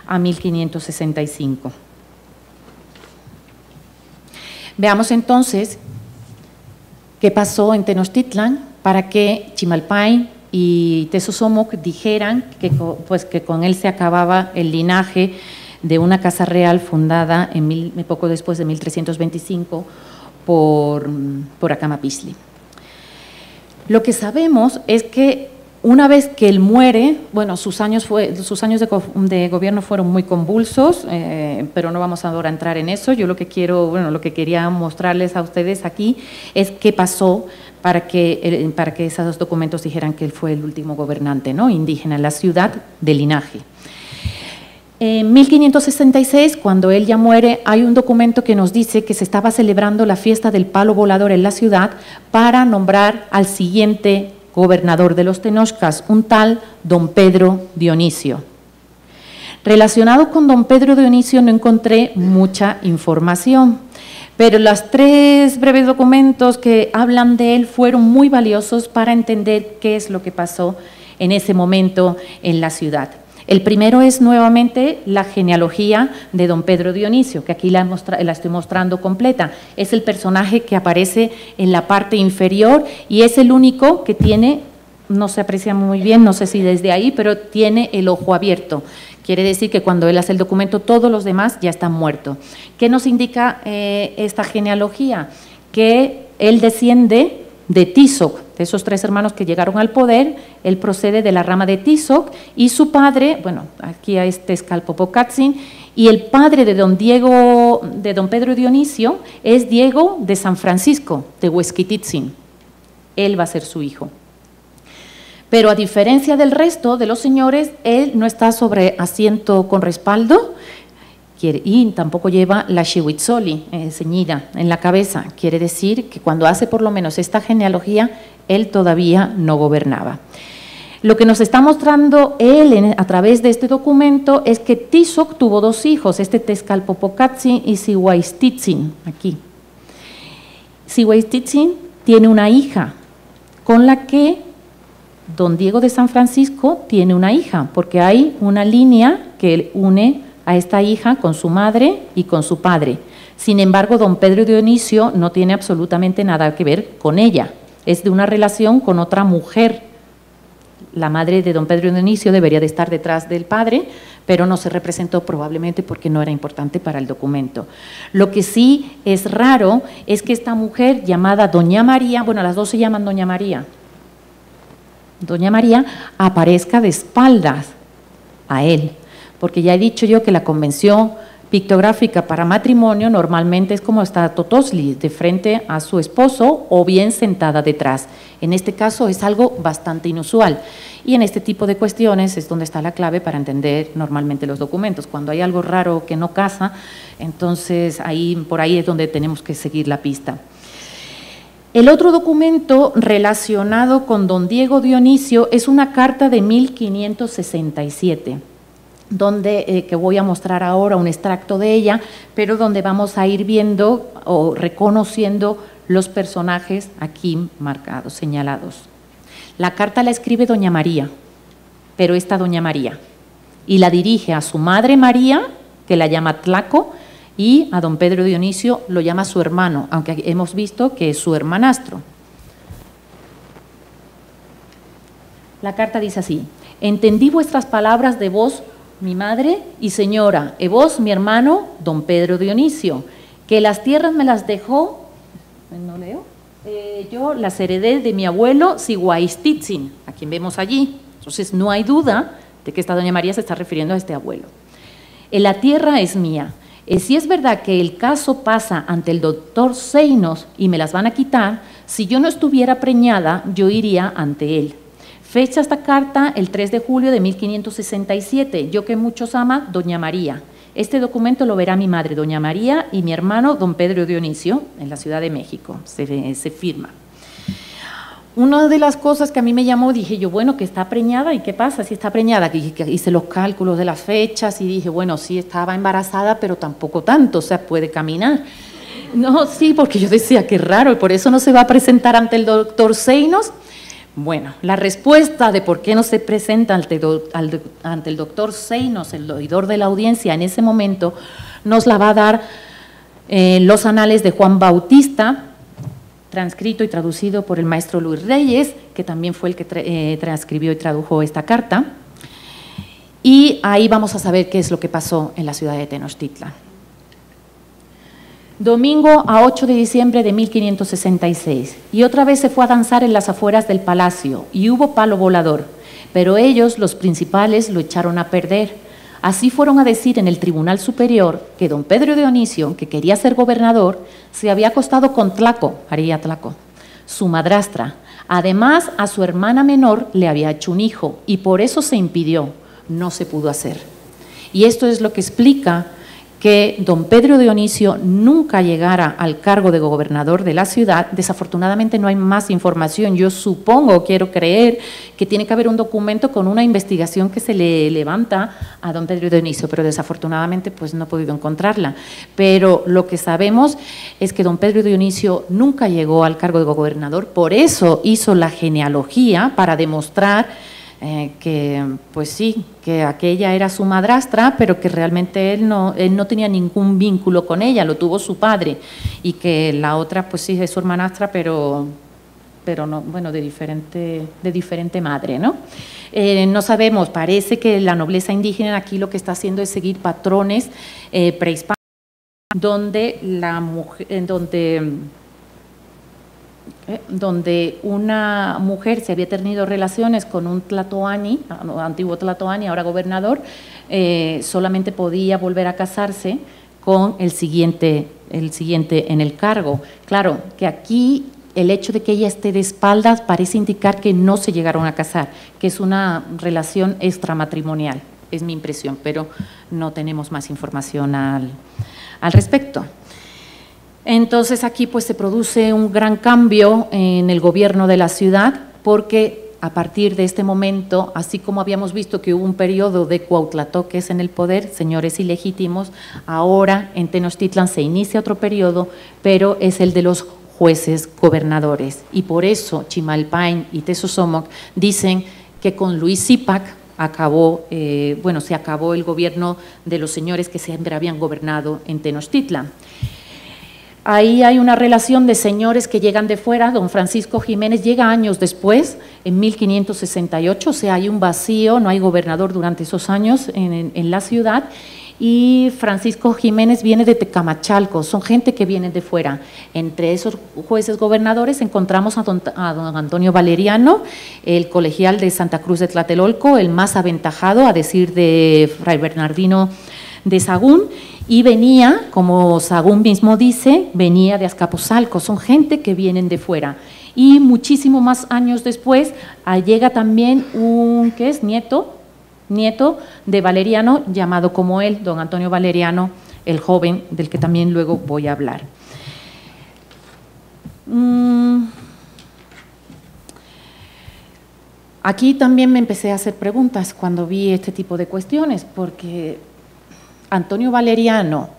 a 1565. Veamos entonces… ¿qué pasó en Tenochtitlan para que Chimalpain y Tezozomoc dijeran que con él se acababa el linaje de una casa real fundada poco después de 1325 por Acamapichtli? Lo que sabemos es que una vez que él muere, bueno, sus años de gobierno fueron muy convulsos, pero no vamos ahora a entrar en eso. Yo lo que quería mostrarles a ustedes aquí es qué pasó para que esos dos documentos dijeran que él fue el último gobernante, ¿no?, indígena en la ciudad de linaje. En 1566, cuando él ya muere, hay un documento que nos dice que se estaba celebrando la fiesta del palo volador en la ciudad para nombrar al siguiente gobernador de los Tenochcas, un tal don Pedro Dionisio. Relacionado con don Pedro Dionisio no encontré mucha información, pero los tres breves documentos que hablan de él fueron muy valiosos para entender qué es lo que pasó en ese momento en la ciudad. El primero es nuevamente la genealogía de don Pedro Dionisio, que aquí la estoy mostrando completa. Es el personaje que aparece en la parte inferior y es el único que tiene, no se aprecia muy bien, no sé si desde ahí, pero tiene el ojo abierto. Quiere decir que cuando él hace el documento, todos los demás ya están muertos. ¿Qué nos indica esta genealogía? Que él desciende de Tizoc, de esos tres hermanos que llegaron al poder, él procede de la rama de Tizoc y su padre, bueno, aquí a este es Calpopocatzin, y el padre de don Pedro Dionisio es Diego de San Francisco, de Tehuetzquititzin. Él va a ser su hijo. Pero a diferencia del resto de los señores, él no está sobre asiento con respaldo y tampoco lleva la shihuitzoli ceñida en la cabeza. Quiere decir que cuando hace por lo menos esta genealogía, él todavía no gobernaba. Lo que nos está mostrando él a través de este documento es que Tizoc tuvo dos hijos, este Tezcalpopocatzin y Sihuaistitzin, aquí. Sihuaistitzin tiene una hija con la que don Diego de San Francisco tiene una hija, porque hay una línea que él une a esta hija con su madre y con su padre. Sin embargo, don Pedro Dionisio no tiene absolutamente nada que ver con ella, es de una relación con otra mujer. La madre de don Pedro Dionisio debería de estar detrás del padre, pero no se representó probablemente porque no era importante para el documento. Lo que sí es raro es que esta mujer llamada doña María, bueno, las dos se llaman doña María, aparezca de espaldas a él, porque ya he dicho yo que la convención pictográfica para matrimonio normalmente es como está Atotoztli, de frente a su esposo o bien sentada detrás. En este caso es algo bastante inusual y en este tipo de cuestiones es donde está la clave para entender normalmente los documentos. Cuando hay algo raro que no casa, entonces por ahí es donde tenemos que seguir la pista. El otro documento relacionado con don Diego Dionisio es una carta de 1567, que voy a mostrar ahora un extracto de ella, pero donde vamos a ir viendo o reconociendo los personajes aquí marcados, señalados. La carta la escribe doña María, pero esta doña María, y la dirige a su madre María, que la llama Tlaco, y a don Pedro Dionisio lo llama su hermano, aunque hemos visto que es su hermanastro. La carta dice así: «Entendí vuestras palabras de vos, mi madre y señora, e vos, mi hermano, don Pedro Dionisio, que las tierras me las dejó, no leo, yo las heredé de mi abuelo Sihuaistitzin», a quien vemos allí. Entonces no hay duda de que esta doña María se está refiriendo a este abuelo. «La tierra es mía. Si es verdad que el caso pasa ante el doctor Seinos y me las van a quitar, si yo no estuviera preñada, yo iría ante él». Fecha esta carta el 3 de julio de 1567, yo que muchos ama, doña María. Este documento lo verá mi madre, doña María, y mi hermano, don Pedro Dionisio, en la Ciudad de México, se firma. Una de las cosas que a mí me llamó, dije yo, bueno, que está preñada, ¿y qué pasa si está preñada? Hice los cálculos de las fechas y dije, bueno, sí estaba embarazada, pero tampoco tanto, o sea, puede caminar. No, sí, porque yo decía, qué raro, y por eso no se va a presentar ante el doctor Seinos. Bueno, la respuesta de por qué no se presenta ante el doctor Seinos, el oidor de la audiencia en ese momento, nos la va a dar los anales de Juan Bautista, transcrito y traducido por el maestro Luis Reyes, que también fue el que transcribió y tradujo esta carta, y ahí vamos a saber qué es lo que pasó en la ciudad de Tenochtitlan. Domingo a 8 de diciembre de 1566, y otra vez se fue a danzar en las afueras del palacio, y hubo palo volador, pero ellos, los principales, lo echaron a perder. Así fueron a decir en el Tribunal Superior que don Pedro Dionisio, que quería ser gobernador, se había acostado con Tlaco, su madrastra. Además, a su hermana menor le había hecho un hijo y por eso se impidió, no se pudo hacer. Y esto es lo que explica que don Pedro Dionisio nunca llegara al cargo de gobernador de la ciudad. Desafortunadamente no hay más información. Yo supongo, quiero creer, que tiene que haber un documento con una investigación que se le levanta a don Pedro Dionisio, pero desafortunadamente pues no he podido encontrarla. Pero lo que sabemos es que don Pedro Dionisio nunca llegó al cargo de gobernador, por eso hizo la genealogía para demostrar que pues sí, que aquella era su madrastra, pero que realmente él no tenía ningún vínculo con ella, lo tuvo su padre, y que la otra pues sí es su hermanastra, pero no, bueno, de diferente madre, ¿no? No sabemos, parece que la nobleza indígena aquí lo que está haciendo es seguir patrones prehispánicos, donde una mujer se había tenido relaciones con un tlatoani, antiguo tlatoani, ahora gobernador, solamente podía volver a casarse con el siguiente en el cargo. Claro, que aquí el hecho de que ella esté de espaldas parece indicar que no se llegaron a casar, que es una relación extramatrimonial, es mi impresión, pero no tenemos más información al respecto. Entonces aquí pues se produce un gran cambio en el gobierno de la ciudad, porque a partir de este momento, así como habíamos visto que hubo un periodo de cuautlatoques en el poder, señores ilegítimos, ahora en Tenochtitlan se inicia otro periodo, pero es el de los jueces gobernadores. Y por eso Chimalpain y Tezozomoc dicen que con Luis Cipac acabó, se acabó el gobierno de los señores que siempre habían gobernado en Tenochtitlan. Ahí hay una relación de señores que llegan de fuera. Don Francisco Jiménez llega años después, en 1568, o sea, hay un vacío, no hay gobernador durante esos años en la ciudad, y Francisco Jiménez viene de Tecamachalco, son gente que viene de fuera. Entre esos jueces gobernadores encontramos a don Antonio Valeriano, el colegial de Santa Cruz de Tlatelolco, el más aventajado, a decir de Fray Bernardino de Sagún, y venía, como Sagún mismo dice, venía de Azcapotzalco, son gente que vienen de fuera. Y muchísimo más años después llega también un que es nieto de Valeriano, llamado como él, don Antonio Valeriano, el joven, del que también luego voy a hablar. Aquí también me empecé a hacer preguntas cuando vi este tipo de cuestiones, porque Antonio Valeriano,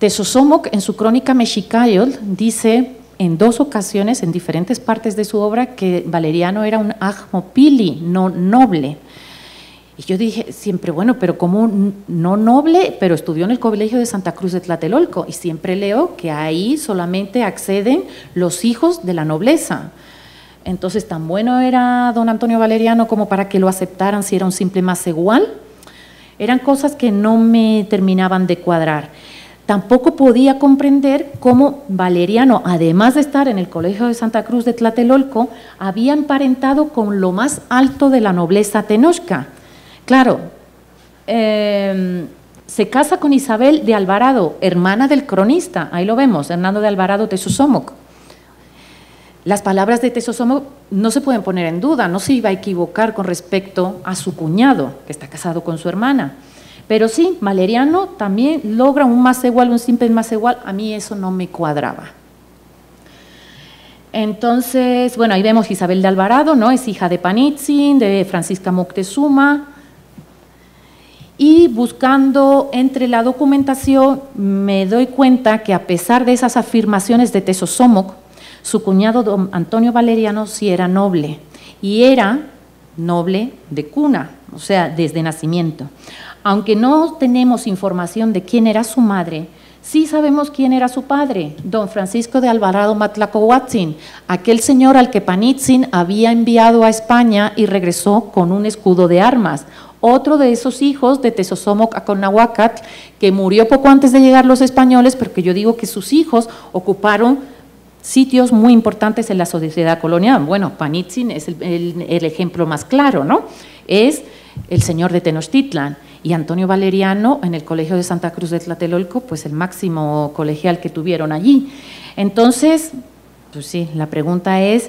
Tezozomoc, en su crónica Mexicayotl, dice en dos ocasiones, en diferentes partes de su obra, que Valeriano era un ajmopili, no noble. Y yo dije siempre, bueno, pero como no noble, pero estudió en el colegio de Santa Cruz de Tlatelolco, y siempre leo que ahí solamente acceden los hijos de la nobleza. Entonces, ¿tan bueno era don Antonio Valeriano como para que lo aceptaran si era un simple masegual? Eran cosas que no me terminaban de cuadrar. Tampoco podía comprender cómo Valeriano, además de estar en el colegio de Santa Cruz de Tlatelolco, había emparentado con lo más alto de la nobleza tenochca. Claro, se casa con Isabel de Alvarado, hermana del cronista, ahí lo vemos, Hernando de Alvarado Tezozomoc. Las palabras de Tezozomoc no se pueden poner en duda, no se iba a equivocar con respecto a su cuñado, que está casado con su hermana. Pero sí, Valeriano también logra un simple masegual, a mí eso no me cuadraba. Entonces, bueno, ahí vemos Isabel de Alvarado, ¿no? Es hija de Panitzin, de Francisca Moctezuma. Y buscando entre la documentación, me doy cuenta que a pesar de esas afirmaciones de Tezozomoc, su cuñado don Antonio Valeriano sí era noble, y era noble de cuna, o sea, desde nacimiento. Aunque no tenemos información de quién era su madre, sí sabemos quién era su padre, don Francisco de Alvarado Matlacohuatzin, aquel señor al que Panitzin había enviado a España y regresó con un escudo de armas, otro de esos hijos de Tezozomoc Acolnahuacatl, que murió poco antes de llegar los españoles, porque yo digo que sus hijos ocuparon sitios muy importantes en la sociedad colonial. Bueno, Panitzin es el ejemplo más claro, ¿no? Es el señor de Tenochtitlan, y Antonio Valeriano en el colegio de Santa Cruz de Tlatelolco, pues el máximo colegial que tuvieron allí. Entonces, Pues sí, la pregunta es,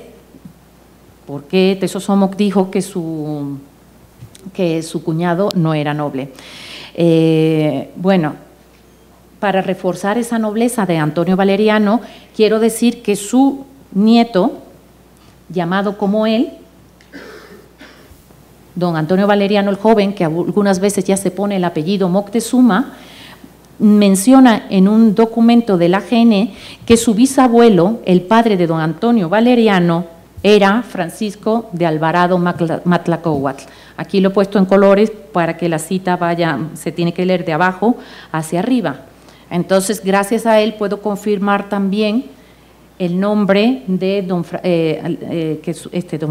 ¿por qué Tezozomoc dijo que su cuñado no era noble? Bueno, para reforzar esa nobleza de Antonio Valeriano, quiero decir que su nieto, llamado como él, don Antonio Valeriano el Joven, que algunas veces ya se pone el apellido Moctezuma, menciona en un documento del AGN que su bisabuelo, el padre de don Antonio Valeriano, era Francisco de Alvarado Matlacohuatl. Aquí lo he puesto en colores para que la cita vaya, se tiene que leer de abajo hacia arriba. Entonces, gracias a él puedo confirmar también el nombre de don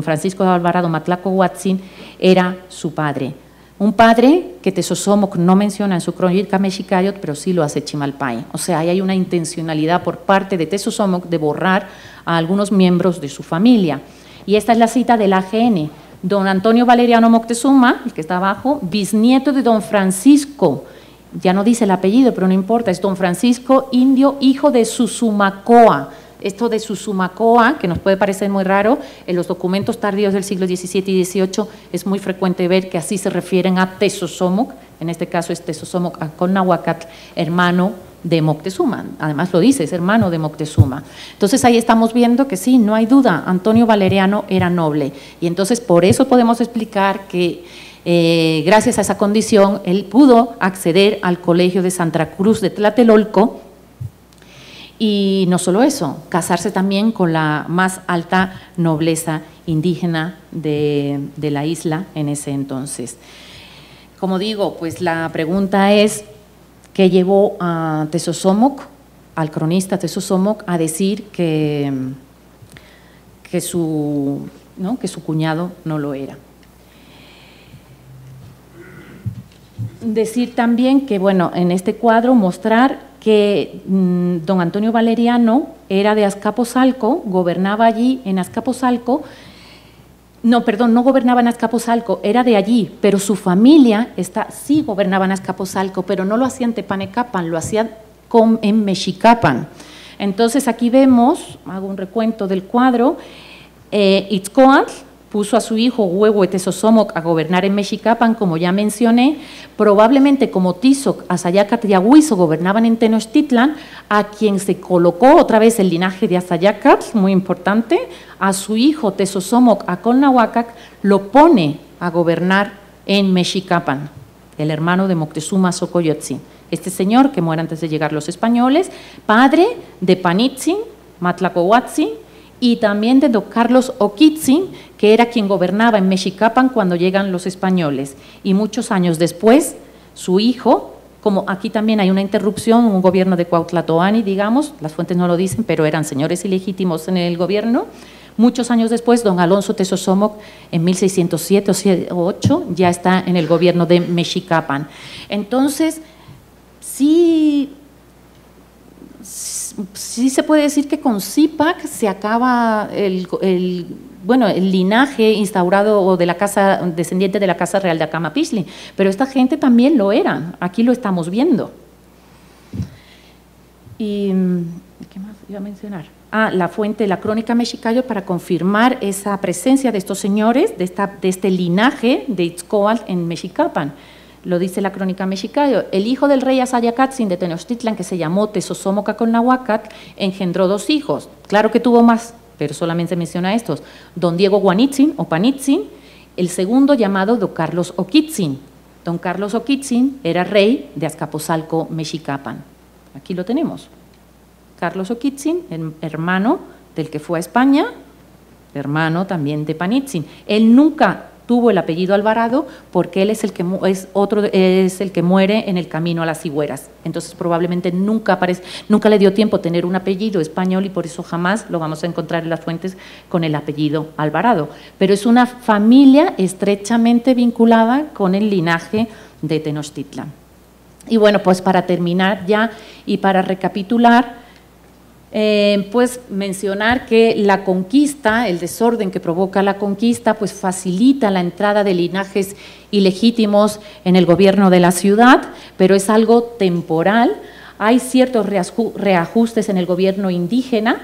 Francisco de Alvarado Matlacohuatzin era su padre. Un padre que Tezozomoc no menciona en su crónica Mexicayot, pero sí lo hace Chimalpain. O sea, ahí hay una intencionalidad por parte de Tezozomoc de borrar a algunos miembros de su familia. Y esta es la cita del AGN. Don Antonio Valeriano Moctezuma, el que está abajo, bisnieto de don Francisco, ya no dice el apellido, pero no importa, es don Francisco Indio, hijo de Susumacoa. Esto de Susumacoa, que nos puede parecer muy raro, en los documentos tardíos del siglo XVII y XVIII es muy frecuente ver que así se refieren a Tezozomoc, en este caso es Tezozomoc Acolnahuacatl, hermano de Moctezuma, además lo dice, es hermano de Moctezuma. Entonces ahí estamos viendo que sí, no hay duda, Antonio Valeriano era noble, y entonces por eso podemos explicar que gracias a esa condición él pudo acceder al colegio de Santa Cruz de Tlatelolco. Y no solo eso, casarse también con la más alta nobleza indígena de la isla en ese entonces. Como digo, pues la pregunta es, ¿qué llevó a Tezozomoc, al cronista Tezozomoc, a decir que su cuñado no lo era? Decir también que, bueno, en este cuadro mostrar que don Antonio Valeriano era de Azcapotzalco, gobernaba allí en Azcapotzalco, no, perdón, no gobernaba en Azcapotzalco, era de allí, pero su familia sí gobernaba en Azcapotzalco, pero no lo hacía en Tepanecapan, lo hacía en Mexicapan. Entonces aquí vemos, hago un recuento del cuadro, Itzcoatl puso a su hijo Huehue Tezozomoc a gobernar en Mexicapan, como ya mencioné, probablemente como Tizoc, Axayácatl y Ahuizotl gobernaban en Tenochtitlan, a quien se colocó otra vez el linaje de Axayácatl, muy importante, a su hijo Tezozomoc Acolnahuacatl lo pone a gobernar en Mexicapan, el hermano de Moctezuma Xocoyotzin. Este señor que muere antes de llegar los españoles, padre de Panitzin, Matlacohuatzin, y también de don Carlos Oquitzin, que era quien gobernaba en Mexicapan cuando llegan los españoles. Y muchos años después, su hijo, como aquí también hay una interrupción, un gobierno de Cuautlatoani, digamos, las fuentes no lo dicen, pero eran señores ilegítimos en el gobierno. Muchos años después, don Alonso Tezozomoc, en 1607 o 8, ya está en el gobierno de Mexicapan. Entonces, sí se puede decir que con Cipac se acaba el linaje instaurado o de la casa descendiente de la Casa Real de Acamapichtli, pero esta gente también lo era, aquí lo estamos viendo. Y ¿qué más iba a mencionar? La fuente, la crónica Mexicayo, para confirmar esa presencia de estos señores, de este linaje de Itzcoatl en Mexicapan. Lo dice la crónica Mexicayo, el hijo del rey Axayácatl de Tenochtitlan, que se llamó Tezozomoc Acolnahuacatl, engendró 2 hijos. Claro que tuvo más, pero solamente menciona estos. Don Diego Guanitzin o Panitzin, el segundo llamado don Carlos Oquitzin. Don Carlos Oquitzin era rey de Azcapotzalco, Mexicapan. Aquí lo tenemos. Carlos Oquitzin, hermano del que fue a España, hermano también de Panitzin. Él nunca tuvo el apellido Alvarado porque él es el que muere en el camino a las Higueras. Entonces probablemente nunca le dio tiempo tener un apellido español y por eso jamás lo vamos a encontrar en las fuentes con el apellido Alvarado. Pero es una familia estrechamente vinculada con el linaje de Tenochtitlan. Y bueno, pues para terminar ya y para recapitular, pues mencionar que la conquista, el desorden que provoca la conquista, pues facilita la entrada de linajes ilegítimos en el gobierno de la ciudad, pero es algo temporal. Hay ciertos reajustes en el gobierno indígena,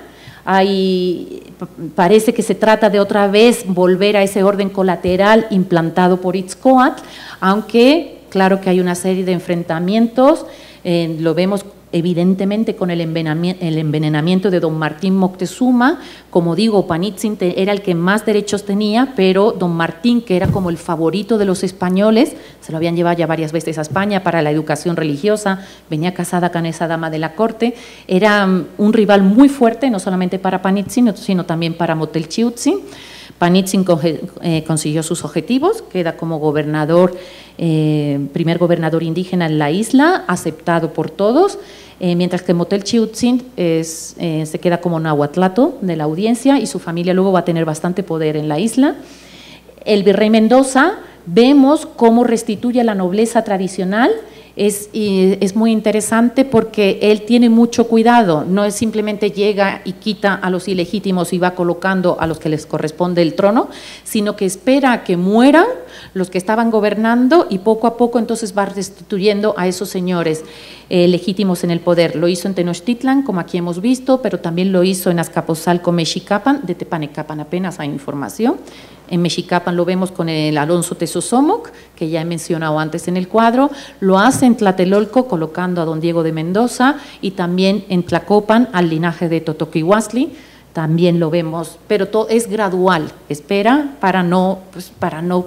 Parece que se trata de otra vez volver a ese orden colateral implantado por Itzcoatl, aunque claro que hay una serie de enfrentamientos, lo vemos evidentemente con el envenenamiento de don Martín Moctezuma. Como digo, Panitzin era el que más derechos tenía, pero don Martín, que era como el favorito de los españoles, se lo habían llevado ya varias veces a España para la educación religiosa, venía casada con esa dama de la corte, era un rival muy fuerte, no solamente para Panitzin, sino también para Motelchiuhtzin. Panitzin consiguió sus objetivos, queda como gobernador, primer gobernador indígena en la isla, aceptado por todos, mientras que Motelchiuhtzin se queda como nahuatlato de la audiencia y su familia luego va a tener bastante poder en la isla. El virrey Mendoza, vemos cómo restituye la nobleza tradicional. Es muy interesante porque él tiene mucho cuidado, no es simplemente llega y quita a los ilegítimos y va colocando a los que les corresponde el trono, sino que espera que mueran los que estaban gobernando y poco a poco entonces va restituyendo a esos señores legítimos en el poder. Lo hizo en Tenochtitlan, como aquí hemos visto, pero también lo hizo en Azcapotzalco, Mexicapan, de Tepanecapan apenas hay información. En Mexicapan lo vemos con el Alonso Tezozomoc, que ya he mencionado antes en el cuadro, lo hace en Tlatelolco colocando a don Diego de Mendoza y también en Tlacopan al linaje de Totoquihuasli, también lo vemos, pero todo es gradual, espera para no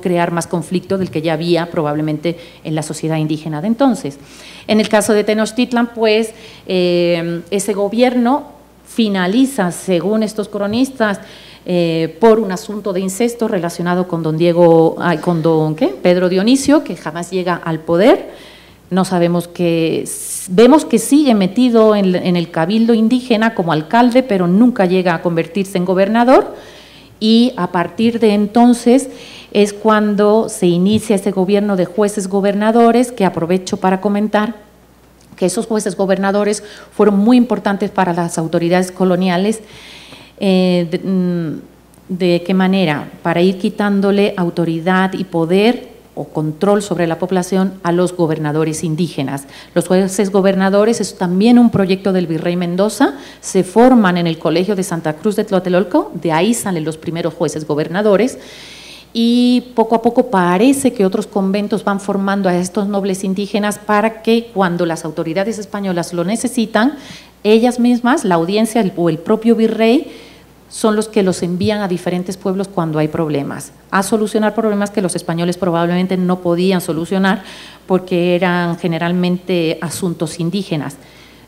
crear más conflicto del que ya había probablemente en la sociedad indígena de entonces. En el caso de Tenochtitlan, pues ese gobierno finaliza, según estos cronistas, por un asunto de incesto relacionado con Pedro Dionisio, que jamás llega al poder. No sabemos, que vemos que sigue metido en el cabildo indígena como alcalde, pero nunca llega a convertirse en gobernador, y a partir de entonces es cuando se inicia ese gobierno de jueces gobernadores, que aprovecho para comentar que esos jueces gobernadores fueron muy importantes para las autoridades coloniales. ¿De qué manera? Para ir quitándole autoridad y poder o control sobre la población a los gobernadores indígenas. Los jueces gobernadores es también un proyecto del virrey Mendoza, se forman en el Colegio de Santa Cruz de Tlatelolco, de ahí salen los primeros jueces gobernadores, y poco a poco parece que otros conventos van formando a estos nobles indígenas para que cuando las autoridades españolas lo necesitan, ellas mismas, la audiencia o el propio virrey, son los que los envían a diferentes pueblos cuando hay problemas, a solucionar problemas que los españoles probablemente no podían solucionar porque eran generalmente asuntos indígenas.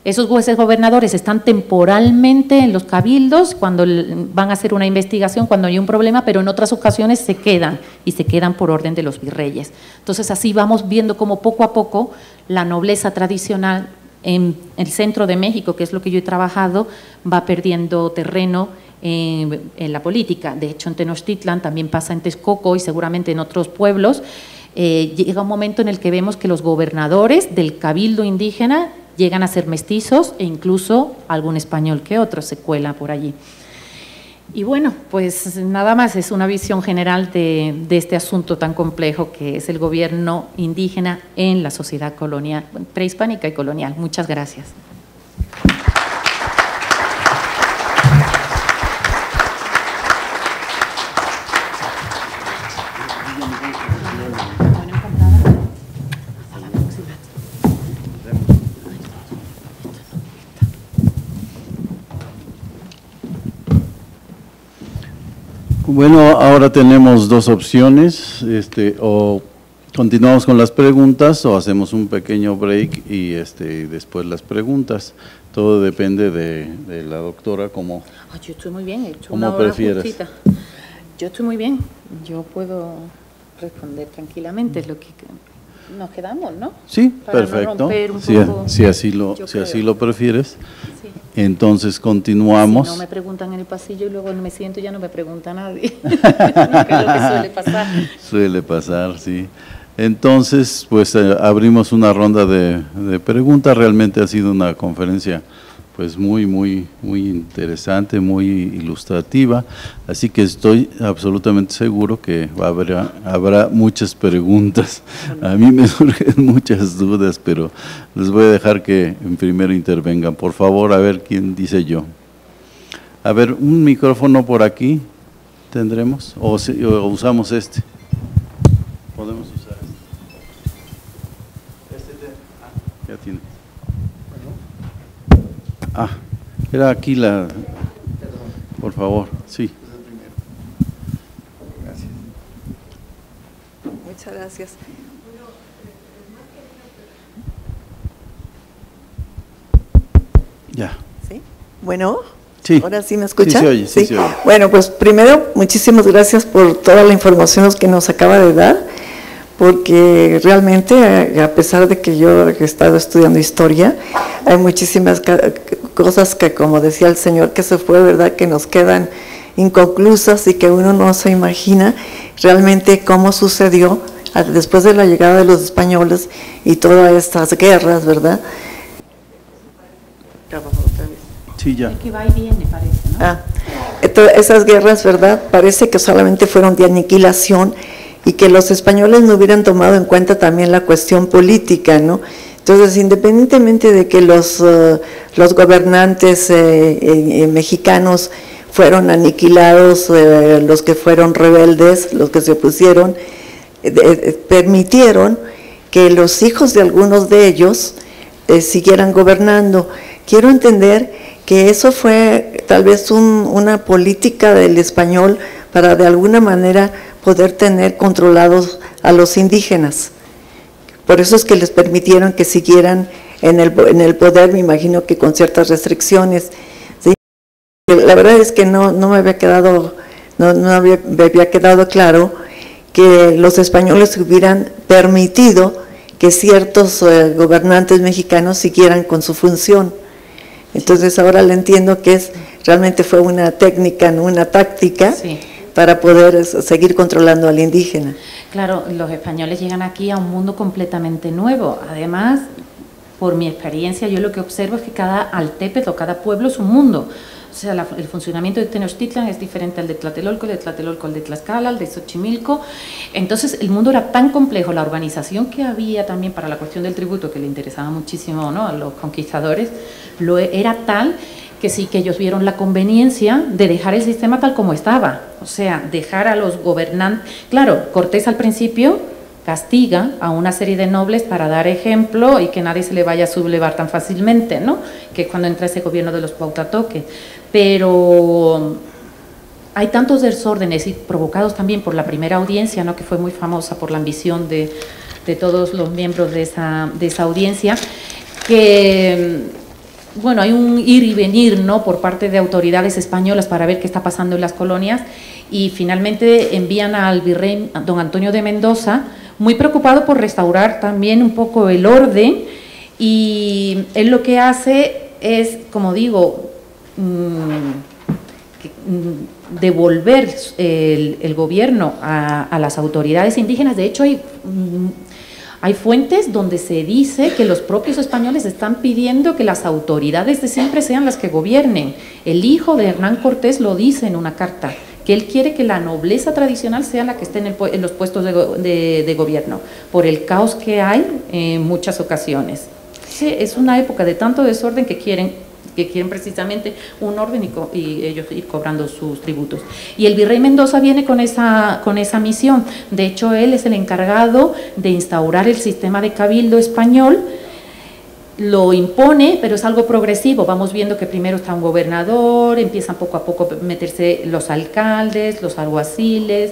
Esos jueces gobernadores están temporalmente en los cabildos cuando van a hacer una investigación, cuando hay un problema, pero en otras ocasiones se quedan, y se quedan por orden de los virreyes. Entonces, así vamos viendo cómo poco a poco la nobleza tradicional en el centro de México, que es lo que yo he trabajado, va perdiendo terreno en la política. De hecho, en Tenochtitlan, también pasa en Texcoco y seguramente en otros pueblos. Llega un momento en el que vemos que los gobernadores del cabildo indígena llegan a ser mestizos e incluso algún español que otro se cuela por allí. Y bueno, pues nada más, es una visión general de este asunto tan complejo que es el gobierno indígena en la sociedad colonial, prehispánica y colonial. Muchas gracias. Bueno, ahora tenemos dos opciones, o continuamos con las preguntas o hacemos un pequeño break y después las preguntas. Todo depende de la doctora, como yo estoy muy bien, he hecho una hora justita. Yo estoy muy bien, yo puedo responder tranquilamente lo que nos quedamos, ¿no? Sí, para perfecto. No romper un poco, si así lo prefieres. Sí. Entonces continuamos. Si no me preguntan en el pasillo y luego me siento y ya no me pregunta nadie. No, creo que suele pasar. Suele pasar, sí. Entonces, pues abrimos una ronda de preguntas. Realmente ha sido una conferencia pues muy interesante, muy ilustrativa. Así que estoy absolutamente seguro que habrá muchas preguntas. A mí me surgen muchas dudas, pero les voy a dejar que en primero intervengan. Por favor, a ver quién dice yo. A ver, un micrófono por aquí tendremos, o usamos este. Podemos usar este. Ya tiene. Ah, era aquí la… Por favor, sí. Gracias. Muchas gracias. Ya. ¿Sí? Bueno… Sí. ¿Ahora sí me escucha? Sí, se oye, sí, sí. Se oye. Bueno, pues primero, muchísimas gracias por toda la información que nos acaba de dar, porque realmente, a pesar de que yo he estado estudiando historia, hay muchísimas cosas que, como decía el señor que se fue, ¿verdad?, que nos quedan inconclusas y que uno no se imagina realmente cómo sucedió después de la llegada de los españoles y todas estas guerras, ¿verdad? Sí, ya. Que va y viene, parece, ¿no? Ah, entonces, esas guerras, ¿verdad? Parece que solamente fueron de aniquilación y que los españoles no hubieran tomado en cuenta también la cuestión política, ¿no? Entonces, independientemente de que los gobernantes mexicanos fueron aniquilados, los que fueron rebeldes, los que se opusieron, permitieron que los hijos de algunos de ellos siguieran gobernando. Quiero entender que eso fue tal vez una política del español para de alguna manera poder tener controlados a los indígenas. Por eso es que les permitieron que siguieran en el poder, me imagino que con ciertas restricciones. ¿Sí? La verdad es que no me había quedado claro que los españoles hubieran permitido que ciertos gobernantes mexicanos siguieran con su función. Entonces ahora le entiendo que realmente fue una técnica, no una táctica, sí, para poder seguir controlando al indígena. Claro, los españoles llegan aquí a un mundo completamente nuevo. Además, por mi experiencia, yo lo que observo es que cada altépetl, cada pueblo es un mundo. O sea, el funcionamiento de Tenochtitlan es diferente al de Tlatelolco, el de Tlaxcala, el de Xochimilco. Entonces, el mundo era tan complejo, la urbanización que había también para la cuestión del tributo, que le interesaba muchísimo, ¿no?, a los conquistadores, era tal que sí que ellos vieron la conveniencia de dejar el sistema tal como estaba. O sea, dejar a los gobernantes… Claro, Cortés al principio castiga a una serie de nobles para dar ejemplo y que nadie se le vaya a sublevar tan fácilmente, ¿no?, que es cuando entra ese gobierno de los Pautatoques. Pero hay tantos desórdenes, y provocados también por la primera audiencia, ¿no?, que fue muy famosa por la ambición de todos los miembros de esa audiencia, que… Bueno, hay un ir y venir, ¿no?, por parte de autoridades españolas para ver qué está pasando en las colonias, y finalmente envían al virrey don Antonio de Mendoza, muy preocupado por restaurar también un poco el orden, y él lo que hace es, como digo, devolver el gobierno a las autoridades indígenas. De hecho, hay fuentes donde se dice que los propios españoles están pidiendo que las autoridades de siempre sean las que gobiernen. El hijo de Hernán Cortés lo dice en una carta, que él quiere que la nobleza tradicional sea la que esté en los puestos de gobierno, por el caos que hay en muchas ocasiones. Sí, es una época de tanto desorden que quieren precisamente un orden y ellos ir cobrando sus tributos. Y el virrey Mendoza viene con esa misión. De hecho, él es el encargado de instaurar el sistema de cabildo español. Lo impone, pero es algo progresivo. Vamos viendo que primero está un gobernador, empiezan poco a poco a meterse los alcaldes, los alguaciles,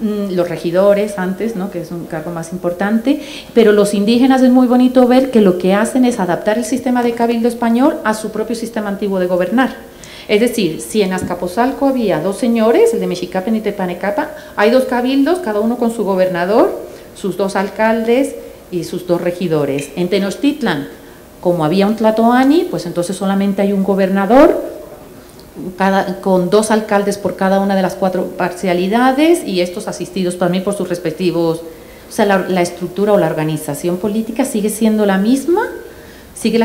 los regidores antes, ¿no?, que es un cargo más importante. Pero los indígenas, es muy bonito ver que lo que hacen es adaptar el sistema de cabildo español a su propio sistema antiguo de gobernar. Es decir, si en Azcapotzalco había dos señores, el de Mexicapan y Tepanecapa, hay dos cabildos, cada uno con su gobernador, sus dos alcaldes y sus dos regidores. En Tenochtitlan, como había un tlatoani, pues entonces solamente hay un gobernador, con dos alcaldes por cada una de las cuatro parcialidades, y estos asistidos también por sus respectivos… O sea, la estructura o la organización política sigue siendo la misma, sigue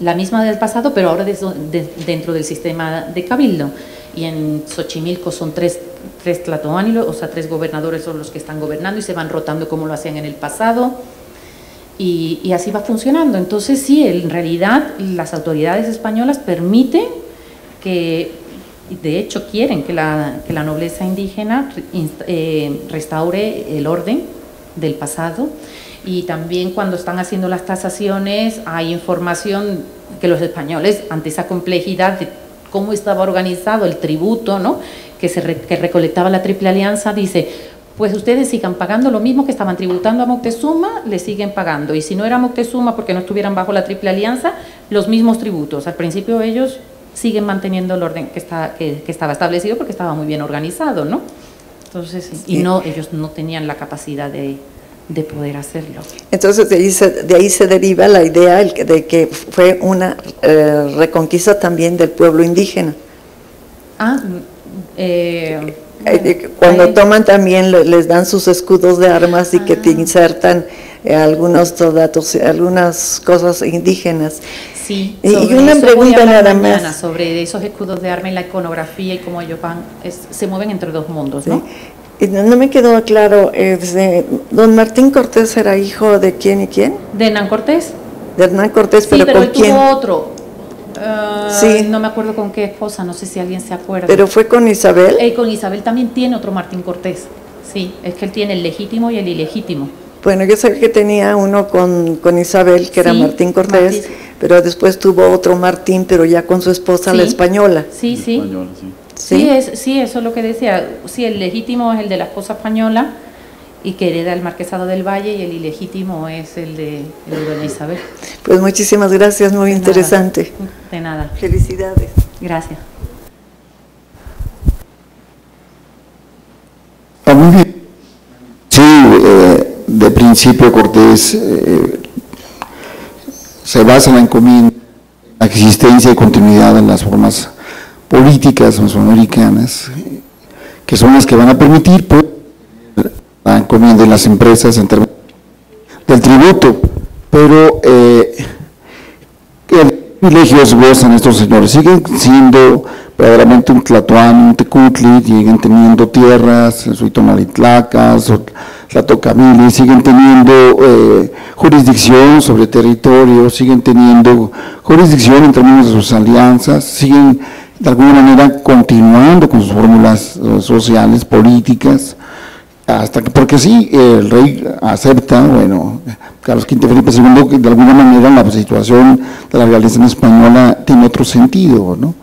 la misma del pasado, pero ahora dentro del sistema de cabildo. Y en Xochimilco son tres tlatoánilos, o sea, tres gobernadores son los que están gobernando y se van rotando como lo hacían en el pasado. Y así va funcionando. Entonces, sí, en realidad las autoridades españolas permiten que de hecho quieren que la nobleza indígena restaure el orden del pasado. Y también cuando están haciendo las tasaciones hay información que los españoles, ante esa complejidad de cómo estaba organizado el tributo, ¿no?, que recolectaba la Triple Alianza, dice, pues ustedes sigan pagando lo mismo que estaban tributando a Moctezuma, le siguen pagando. Y si no era Moctezuma porque no estuvieran bajo la Triple Alianza, los mismos tributos. Al principio ellos siguen manteniendo el orden que estaba establecido porque estaba muy bien organizado, ¿no? Entonces, y no, ellos no tenían la capacidad de poder hacerlo. Entonces de ahí se deriva la idea de que fue una reconquista también del pueblo indígena. Cuando toman también les dan sus escudos de armas y que te insertan algunos datos, algunas cosas indígenas. Sí, y una pregunta nada más sobre esos escudos de armas y la iconografía y cómo ellos van, se mueven entre dos mundos, ¿no? No me quedó claro, ¿don Martín Cortés era hijo de quién y quién? De Hernán Cortés. De Hernán Cortés, sí, pero ¿con quién? Tuvo otro. No me acuerdo con qué esposa, no sé si alguien se acuerda. ¿Pero fue con Isabel? Con Isabel también tiene otro Martín Cortés, sí, es que él tiene el legítimo y el ilegítimo. Bueno, yo sabía que tenía uno con Isabel, que sí, era Martín Cortés, Martín. Pero después tuvo otro Martín, pero ya con su esposa, sí, la española. Sí, sí. La española, sí. ¿Sí? Sí, eso es lo que decía, sí, el legítimo es el de la esposa española y que hereda el marquesado del Valle, y el ilegítimo es el de doña Isabel. Pues muchísimas gracias, muy interesante. De nada. Felicidades. Gracias. Sí, de principio Cortés se basa en la encomienda, la existencia y continuidad en las formas políticas mesoamericanas, que son las que van a permitir la encomienda de las empresas en términos del tributo, pero ¿qué privilegios gozan estos señores? Siguen siendo verdaderamente un tlatoani, un tecutli, siguen teniendo tierras, suitonalitlacas, tlatocabiles, siguen teniendo jurisdicción sobre territorio, siguen teniendo jurisdicción en términos de sus alianzas, siguen de alguna manera continuando con sus fórmulas sociales, políticas, hasta que, porque sí, el rey acepta, bueno, Carlos V, Felipe II, que de alguna manera la situación de la realeza española tiene otro sentido, ¿no?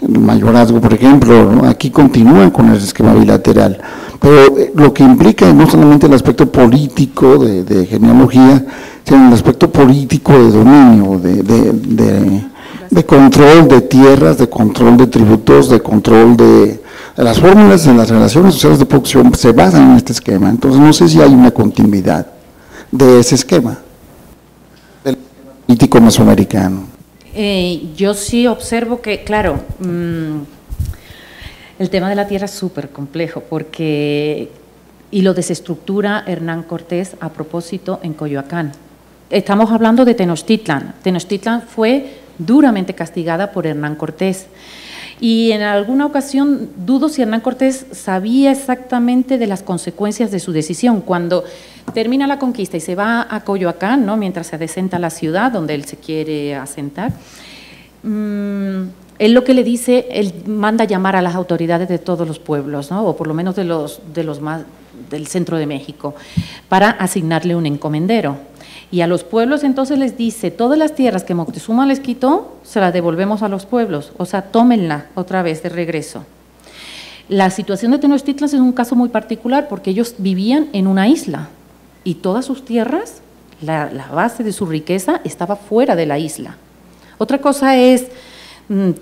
El mayorazgo, por ejemplo, ¿no? Aquí continúan con el esquema bilateral, pero lo que implica no solamente el aspecto político de genealogía, sino el aspecto político de dominio, de control de tierras, de control de tributos, de control de las fórmulas, de las relaciones sociales de producción, se basan en este esquema. Entonces no sé si hay una continuidad de ese esquema, del político mesoamericano. Yo sí observo que, claro, el tema de la tierra es súper complejo, porque y lo desestructura Hernán Cortés a propósito en Coyoacán. Estamos hablando de Tenochtitlan. Tenochtitlan fue duramente castigada por Hernán Cortés, y en alguna ocasión dudo si Hernán Cortés sabía exactamente de las consecuencias de su decisión. Cuando termina la conquista y se va a Coyoacán, ¿no?, mientras se adesenta la ciudad donde él se quiere asentar, él lo que le dice, él manda llamar a las autoridades de todos los pueblos, ¿no?, o por lo menos de los más del centro de México, para asignarle un encomendero. Y a los pueblos entonces les dice, todas las tierras que Moctezuma les quitó, se las devolvemos a los pueblos, o sea, tómenla otra vez de regreso. La situación de Tenochtitlan es un caso muy particular, porque ellos vivían en una isla, y todas sus tierras, la base de su riqueza, estaba fuera de la isla. Otra cosa es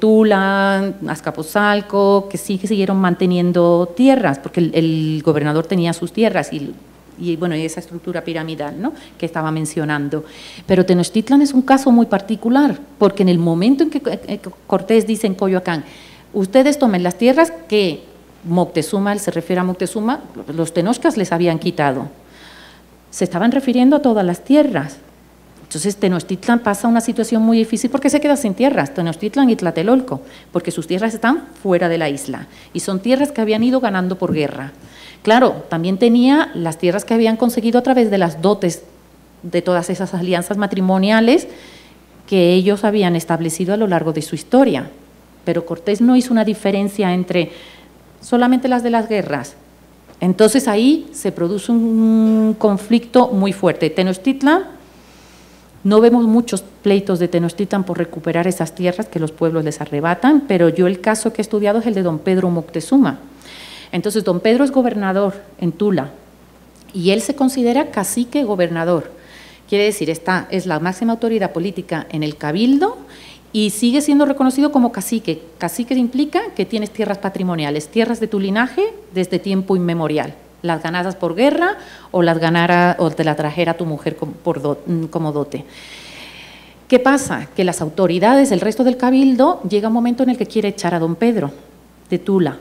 Tula, Azcapotzalco, que sí que siguieron manteniendo tierras, porque el gobernador tenía sus tierras, y bueno, esa estructura piramidal, ¿no?, que estaba mencionando. Pero Tenochtitlan es un caso muy particular, porque en el momento en que Cortés dice en Coyoacán, ustedes tomen las tierras que Moctezuma, él se refiere a Moctezuma, los tenochcas les habían quitado, se estaban refiriendo a todas las tierras. Entonces Tenochtitlan pasa una situación muy difícil porque se queda sin tierras, Tenochtitlan y Tlatelolco, porque sus tierras están fuera de la isla y son tierras que habían ido ganando por guerra. Claro, también tenía las tierras que habían conseguido a través de las dotes de todas esas alianzas matrimoniales que ellos habían establecido a lo largo de su historia. pero Cortés no hizo una diferencia entre solamente las de las guerras. Entonces ahí se produce un conflicto muy fuerte. Tenochtitlan, no vemos muchos pleitos de Tenochtitlan por recuperar esas tierras que los pueblos les arrebatan, pero yo el caso que he estudiado es el de don Pedro Moctezuma. Entonces, don Pedro es gobernador en Tula y él se considera cacique gobernador. Quiere decir, esta es la máxima autoridad política en el cabildo y sigue siendo reconocido como cacique. Cacique implica que tienes tierras patrimoniales, tierras de tu linaje desde tiempo inmemorial, las ganadas por guerra o las ganara o te la trajera tu mujer como dote. ¿Qué pasa? Que las autoridades del resto del cabildo llega un momento en el que quiere echar a don Pedro de Tula,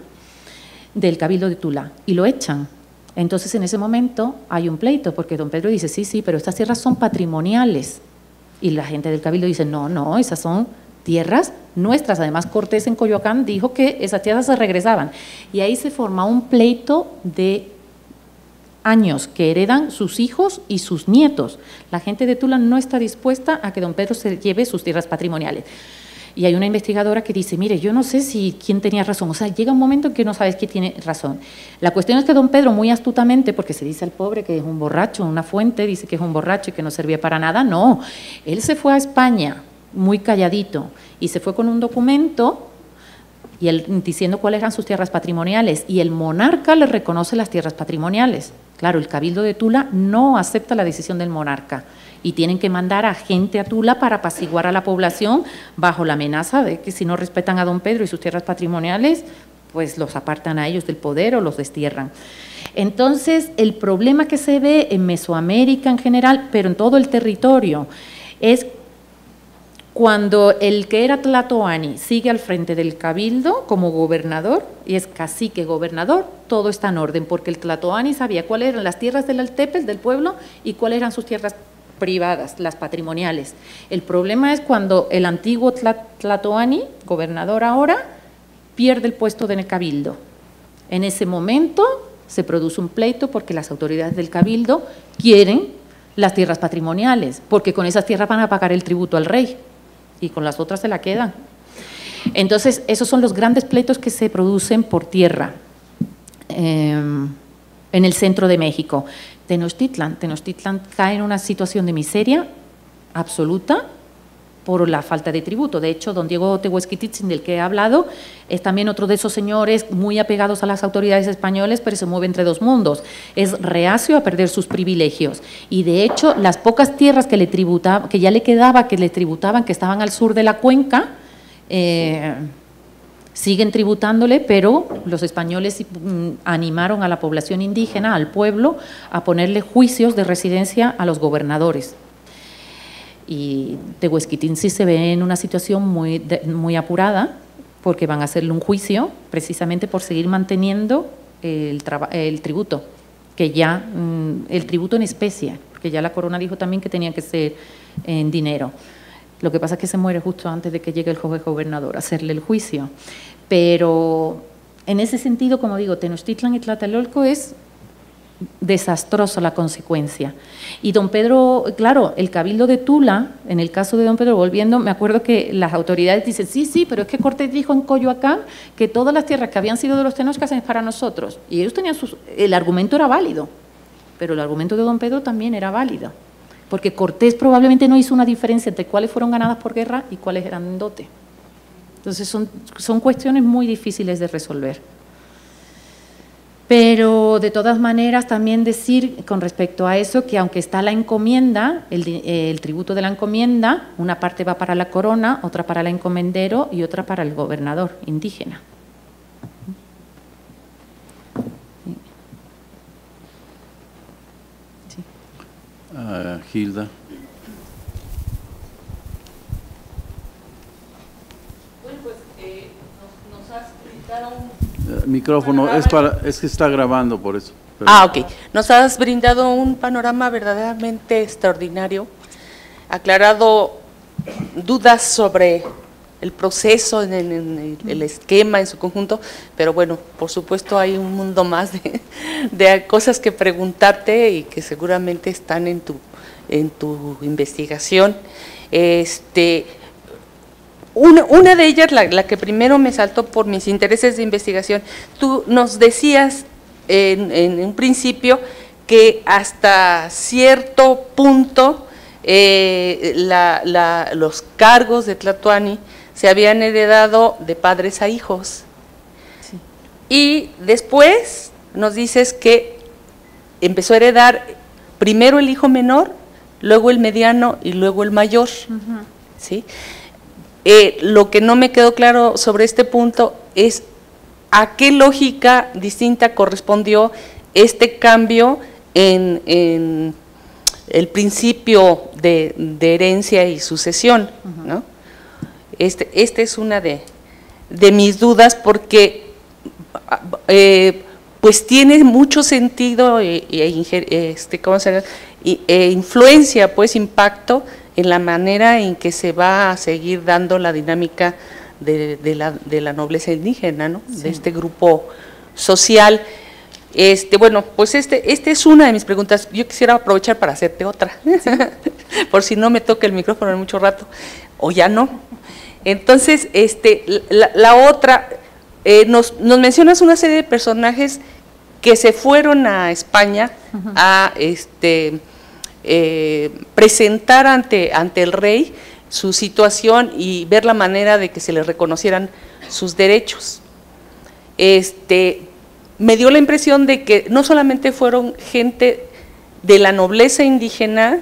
del cabildo de Tula, y lo echan. Entonces, en ese momento hay un pleito, porque don Pedro dice, sí, sí, pero estas tierras son patrimoniales. Y la gente del cabildo dice, no, no, esas son tierras nuestras. Además, Cortés en Coyoacán dijo que esas tierras se regresaban. Y ahí se forma un pleito de años que heredan sus hijos y sus nietos. La gente de Tula no está dispuesta a que don Pedro se lleve sus tierras patrimoniales. Y hay una investigadora que dice, mire, yo no sé si quién tenía razón, o sea, llega un momento en que no sabes quién tiene razón. La cuestión es que don Pedro, muy astutamente, porque se dice al pobre que es un borracho, una fuente dice que es un borracho y que no servía para nada, no, él se fue a España muy calladito y se fue con un documento y él, diciendo cuáles eran sus tierras patrimoniales, y el monarca le reconoce las tierras patrimoniales. Claro, el cabildo de Tula no acepta la decisión del monarca y tienen que mandar a gente a Tula para apaciguar a la población bajo la amenaza de que si no respetan a don Pedro y sus tierras patrimoniales, pues los apartan a ellos del poder o los destierran. Entonces, el problema que se ve en Mesoamérica en general, pero en todo el territorio, es cuando el que era Tlatoani sigue al frente del cabildo como gobernador, y es cacique gobernador, todo está en orden, porque el Tlatoani sabía cuáles eran las tierras del altepetl, del pueblo, y cuáles eran sus tierras privadas, las patrimoniales. El problema es cuando el antiguo Tlatoani, gobernador ahora, pierde el puesto en el cabildo. En ese momento se produce un pleito porque las autoridades del cabildo quieren las tierras patrimoniales, porque con esas tierras van a pagar el tributo al rey y con las otras se la quedan. Entonces, esos son los grandes pleitos que se producen por tierra en el centro de México. Tenochtitlan cae en una situación de miseria absoluta por la falta de tributo. De hecho, don Diego Tehuetzquititzin, del que he hablado, es también otro de esos señores muy apegados a las autoridades españoles, pero se mueve entre dos mundos. Es reacio a perder sus privilegios. Y de hecho, las pocas tierras que le tributaban, que ya le quedaba, que le tributaban, que estaban al sur de la cuenca, siguen tributándole, pero los españoles animaron a la población indígena, al pueblo, a ponerle juicios de residencia a los gobernadores. Y Tehuetzquititzin sí se ve en una situación muy apurada, porque van a hacerle un juicio precisamente por seguir manteniendo el tributo, que ya el tributo en especie, porque ya la corona dijo también que tenía que ser en dinero. Lo que pasa es que se muere justo antes de que llegue el joven gobernador a hacerle el juicio. Pero en ese sentido, como digo, Tenochtitlan y Tlatelolco es desastrosa la consecuencia. Y don Pedro, claro, el cabildo de Tula, en el caso de don Pedro, volviendo, me acuerdo que las autoridades dicen, sí, sí, pero es que Cortés dijo en Coyoacán que todas las tierras que habían sido de los tenochcas es para nosotros. Y ellos tenían el argumento era válido, pero el argumento de don Pedro también era válido, porque Cortés probablemente no hizo una diferencia entre cuáles fueron ganadas por guerra y cuáles eran dote. Entonces, son cuestiones muy difíciles de resolver. Pero, de todas maneras, también decir con respecto a eso que aunque está la encomienda, el tributo de la encomienda, una parte va para la corona, otra para el encomendero y otra para el gobernador indígena. Hilda. Bueno, pues nos has brindado un micrófono, panorama. Es que está grabando por eso. Pero... ok. Nos has brindado un panorama verdaderamente extraordinario, aclarado dudas sobre el proceso, en el esquema en su conjunto, pero bueno, por supuesto hay un mundo más de cosas que preguntarte y que seguramente están en tu investigación. Una de ellas, la que primero me saltó por mis intereses de investigación, tú nos decías en un principio que hasta cierto punto los cargos de Tlatoani se habían heredado de padres a hijos. Sí. Y después nos dices que empezó a heredar primero el hijo menor, luego el mediano y luego el mayor. Uh-huh. ¿Sí? Lo que no me quedó claro sobre este punto es a qué lógica distinta correspondió este cambio en el principio de herencia y sucesión, uh-huh, ¿no? Este es una de mis dudas porque pues tiene mucho sentido e influencia, pues impacto en la manera en que se va a seguir dando la dinámica de la nobleza indígena, ¿no? Sí. De este grupo social. Bueno, pues este es una de mis preguntas. Yo quisiera aprovechar para hacerte otra, sí. Por si no me toca el micrófono en mucho rato, o ya no. Entonces, la otra, nos mencionas una serie de personajes que se fueron a España, uh-huh, a presentar ante el rey su situación y ver la manera de que se les reconocieran sus derechos. Me dio la impresión de que no solamente fueron gente de la nobleza indígena,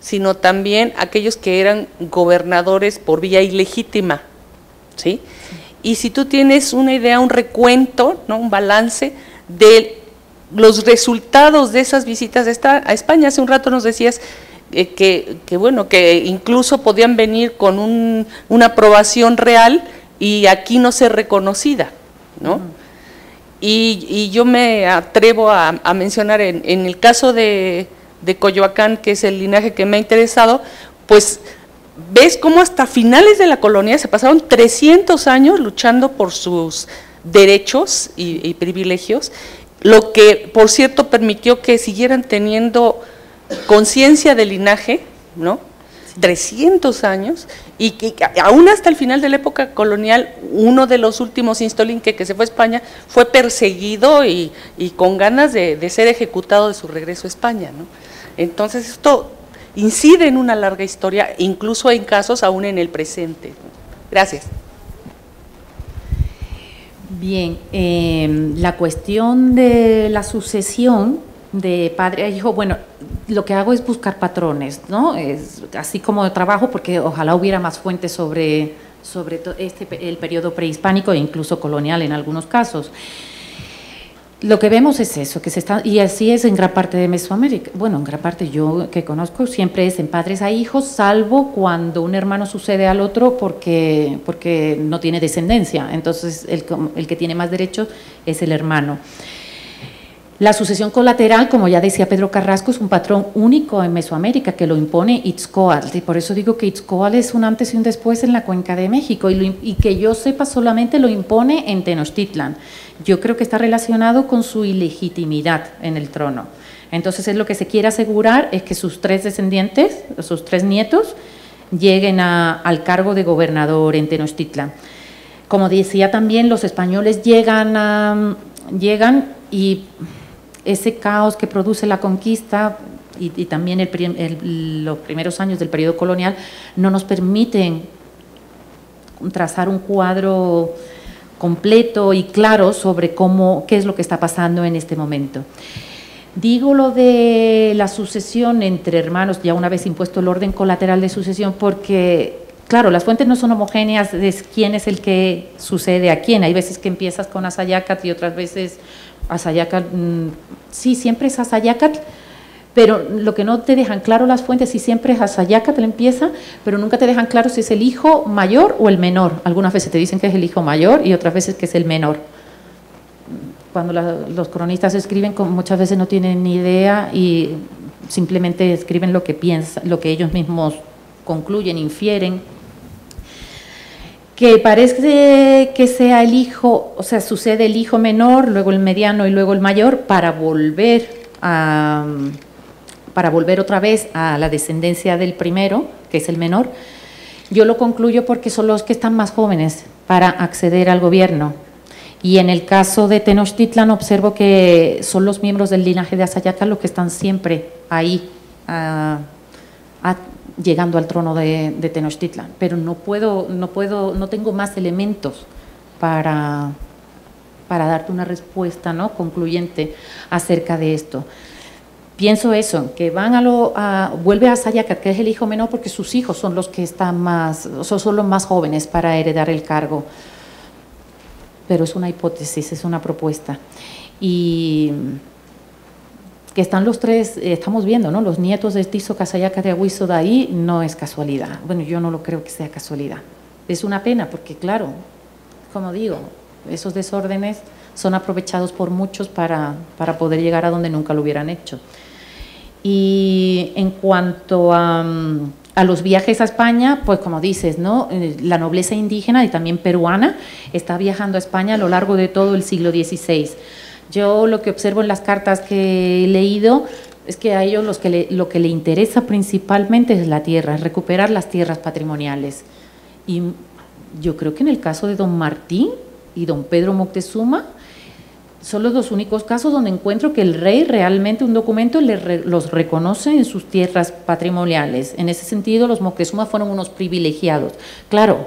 sino también aquellos que eran gobernadores por vía ilegítima, ¿sí? Y si tú tienes una idea, un recuento, ¿no?, un balance de los resultados de esas visitas a España. Hace un rato nos decías que bueno, que incluso podían venir con una aprobación real y aquí no ser reconocida, ¿no? Uh-huh. Y yo me atrevo a mencionar en el caso de Coyoacán, que es el linaje que me ha interesado, pues ves cómo hasta finales de la colonia se pasaron 300 años luchando por sus derechos y privilegios, lo que por cierto permitió que siguieran teniendo conciencia del linaje, ¿no? Sí. 300 años, y que aún hasta el final de la época colonial, uno de los últimos instolinque que se fue a España fue perseguido y con ganas de ser ejecutado de su regreso a España, ¿no? Entonces esto incide en una larga historia, incluso en casos aún en el presente. Gracias. Bien, la cuestión de la sucesión de padre a hijo, bueno, lo que hago es buscar patrones, ¿no? Es así como de trabajo, porque ojalá hubiera más fuentes sobre el periodo prehispánico e incluso colonial en algunos casos. Lo que vemos es eso, que se está, y así es en gran parte de Mesoamérica. Bueno, en gran parte yo que conozco siempre es en padres a hijos, salvo cuando un hermano sucede al otro porque no tiene descendencia. Entonces, el que tiene más derechos es el hermano. La sucesión colateral, como ya decía Pedro Carrasco, es un patrón único en Mesoamérica que lo impone Itzcoatl, y por eso digo que Itzcoatl es un antes y un después en la Cuenca de México, y que yo sepa solamente lo impone en Tenochtitlan. Yo creo que está relacionado con su ilegitimidad en el trono. Entonces, es lo que se quiere asegurar, es que sus tres descendientes, sus tres nietos, lleguen al cargo de gobernador en Tenochtitlan. Como decía también, los españoles llegan y ese caos que produce la conquista y también los primeros años del periodo colonial no nos permiten trazar un cuadro completo y claro sobre qué es lo que está pasando en este momento. Digo lo de la sucesión entre hermanos, ya una vez impuesto el orden colateral de sucesión, porque, claro, las fuentes no son homogéneas de quién es el que sucede a quién. Hay veces que empiezas con Axayácatl y otras veces… Axayácatl, sí, siempre es Axayácatl, pero lo que no te dejan claro las fuentes, si siempre es Axayácatl empieza, pero nunca te dejan claro si es el hijo mayor o el menor. Algunas veces te dicen que es el hijo mayor y otras veces que es el menor. Cuando los cronistas escriben, muchas veces no tienen ni idea y simplemente escriben lo que piensan, lo que ellos mismos concluyen, infieren. Que parece que sea el hijo, o sea, sucede el hijo menor, luego el mediano y luego el mayor, para volver otra vez a la descendencia del primero, que es el menor, Yo lo concluyo porque son los que están más jóvenes para acceder al gobierno. Y en el caso de Tenochtitlan observo que son los miembros del linaje de Axayácatl los que están siempre ahí, llegando al trono de Tenochtitlan. Pero no tengo más elementos para darte una respuesta, ¿no?, concluyente acerca de esto. Pienso eso, que vuelve a Axayácatl, que es el hijo menor, porque sus hijos son los que están más, son los más jóvenes para heredar el cargo. Pero es una hipótesis, es una propuesta. Y que están los tres, estamos viendo, ¿no?, los nietos de Tizoc, Axayácatl y Ahuizotl ahí, no es casualidad. Bueno, yo no lo creo que sea casualidad. Es una pena porque, claro, como digo, esos desórdenes son aprovechados por muchos para poder llegar a donde nunca lo hubieran hecho. Y en cuanto a los viajes a España, pues como dices, ¿no?, la nobleza indígena y también peruana está viajando a España a lo largo de todo el siglo XVI. Yo lo que observo en las cartas que he leído es que a ellos lo que le interesa principalmente es la tierra, es recuperar las tierras patrimoniales. Y yo creo que en el caso de don Martín y don Pedro Moctezuma son los dos únicos casos donde encuentro que el rey realmente un documento los reconoce en sus tierras patrimoniales. En ese sentido, los Moctezuma fueron unos privilegiados. Claro,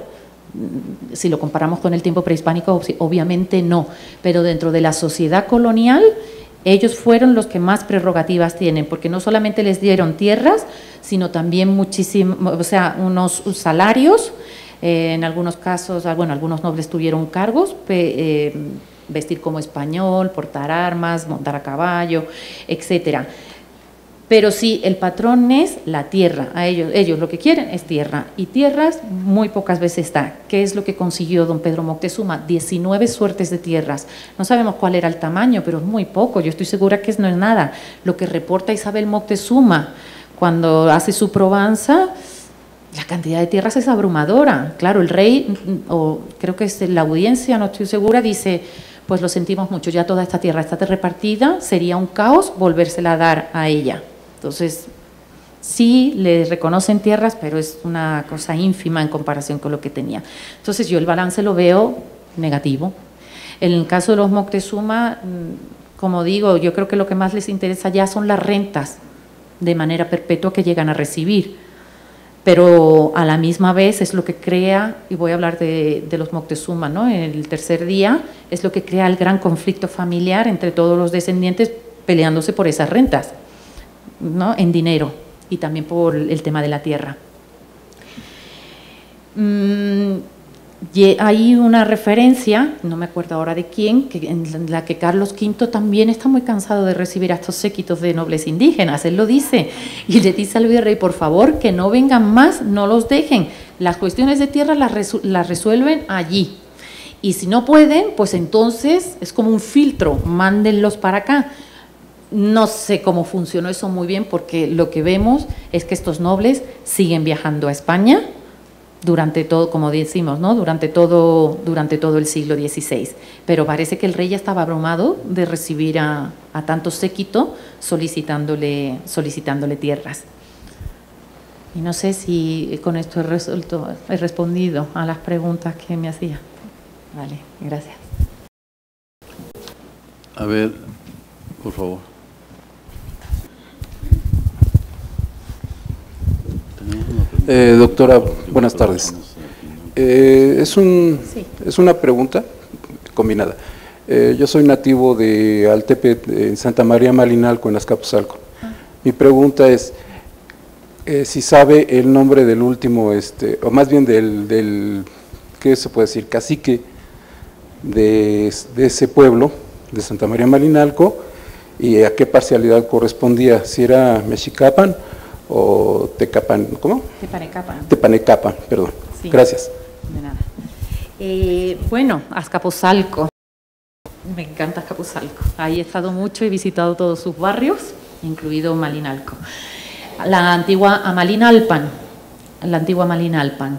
si lo comparamos con el tiempo prehispánico, obviamente no, pero dentro de la sociedad colonial, ellos fueron los que más prerrogativas tienen, porque no solamente les dieron tierras, sino también unos salarios. En algunos casos, algunos nobles tuvieron cargos, vestir como español, portar armas, montar a caballo, etcétera. Pero sí, el patrón es la tierra. A ellos lo que quieren es tierra, y tierras muy pocas veces está. ¿Qué es lo que consiguió don Pedro Moctezuma? 19 suertes de tierras. No sabemos cuál era el tamaño, pero es muy poco. Yo estoy segura que no es nada. Lo que reporta Isabel Moctezuma cuando hace su probanza, la cantidad de tierras es abrumadora. Claro, el rey, o creo que es la audiencia, no estoy segura, dice, pues lo sentimos mucho, ya toda esta tierra está repartida, sería un caos volvérsela a dar a ella. Entonces, sí, le reconocen tierras, pero es una cosa ínfima en comparación con lo que tenía. Entonces, yo el balance lo veo negativo. En el caso de los Moctezuma, como digo, yo creo que lo que más les interesa ya son las rentas de manera perpetua que llegan a recibir. Pero a la misma vez es lo que crea, y voy a hablar de los Moctezuma, ¿no?, en el tercer día, es lo que crea el gran conflicto familiar entre todos los descendientes peleándose por esas rentas, ¿no?, en dinero, y también por el tema de la tierra. Y hay una referencia, no me acuerdo ahora de quién, en la que Carlos V también está muy cansado de recibir a estos séquitos de nobles indígenas, él lo dice, y le dice al virrey, por favor, que no vengan más, no los dejen, las cuestiones de tierra las resuelven allí, y si no pueden, pues entonces es como un filtro, mándenlos para acá. No sé cómo funcionó eso muy bien, porque lo que vemos es que estos nobles siguen viajando a España, durante todo, como decimos, ¿no?, durante todo el siglo XVI. Pero parece que el rey ya estaba abrumado de recibir a tanto séquito solicitándole tierras. Y no sé si con esto he respondido a las preguntas que me hacía. Vale, gracias. A ver, por favor. Doctora, buenas tardes. Es una pregunta combinada. Yo soy nativo de Altepet, en Santa María Malinalco, en Azcapotzalco. Mi pregunta es si sabe el nombre del último, o más bien del ¿qué se puede decir?, cacique de ese pueblo, de Santa María Malinalco, y a qué parcialidad correspondía, si era Mexicapan o Tecapan, ¿cómo? Tepanecapan. Tepanecapan, perdón. Sí. Gracias. De nada. Bueno, Azcapotzalco. Me encanta Azcapotzalco. Ahí he estado mucho, he visitado todos sus barrios, incluido Malinalco. La antigua Amalinalpan. La antigua Malinalpan.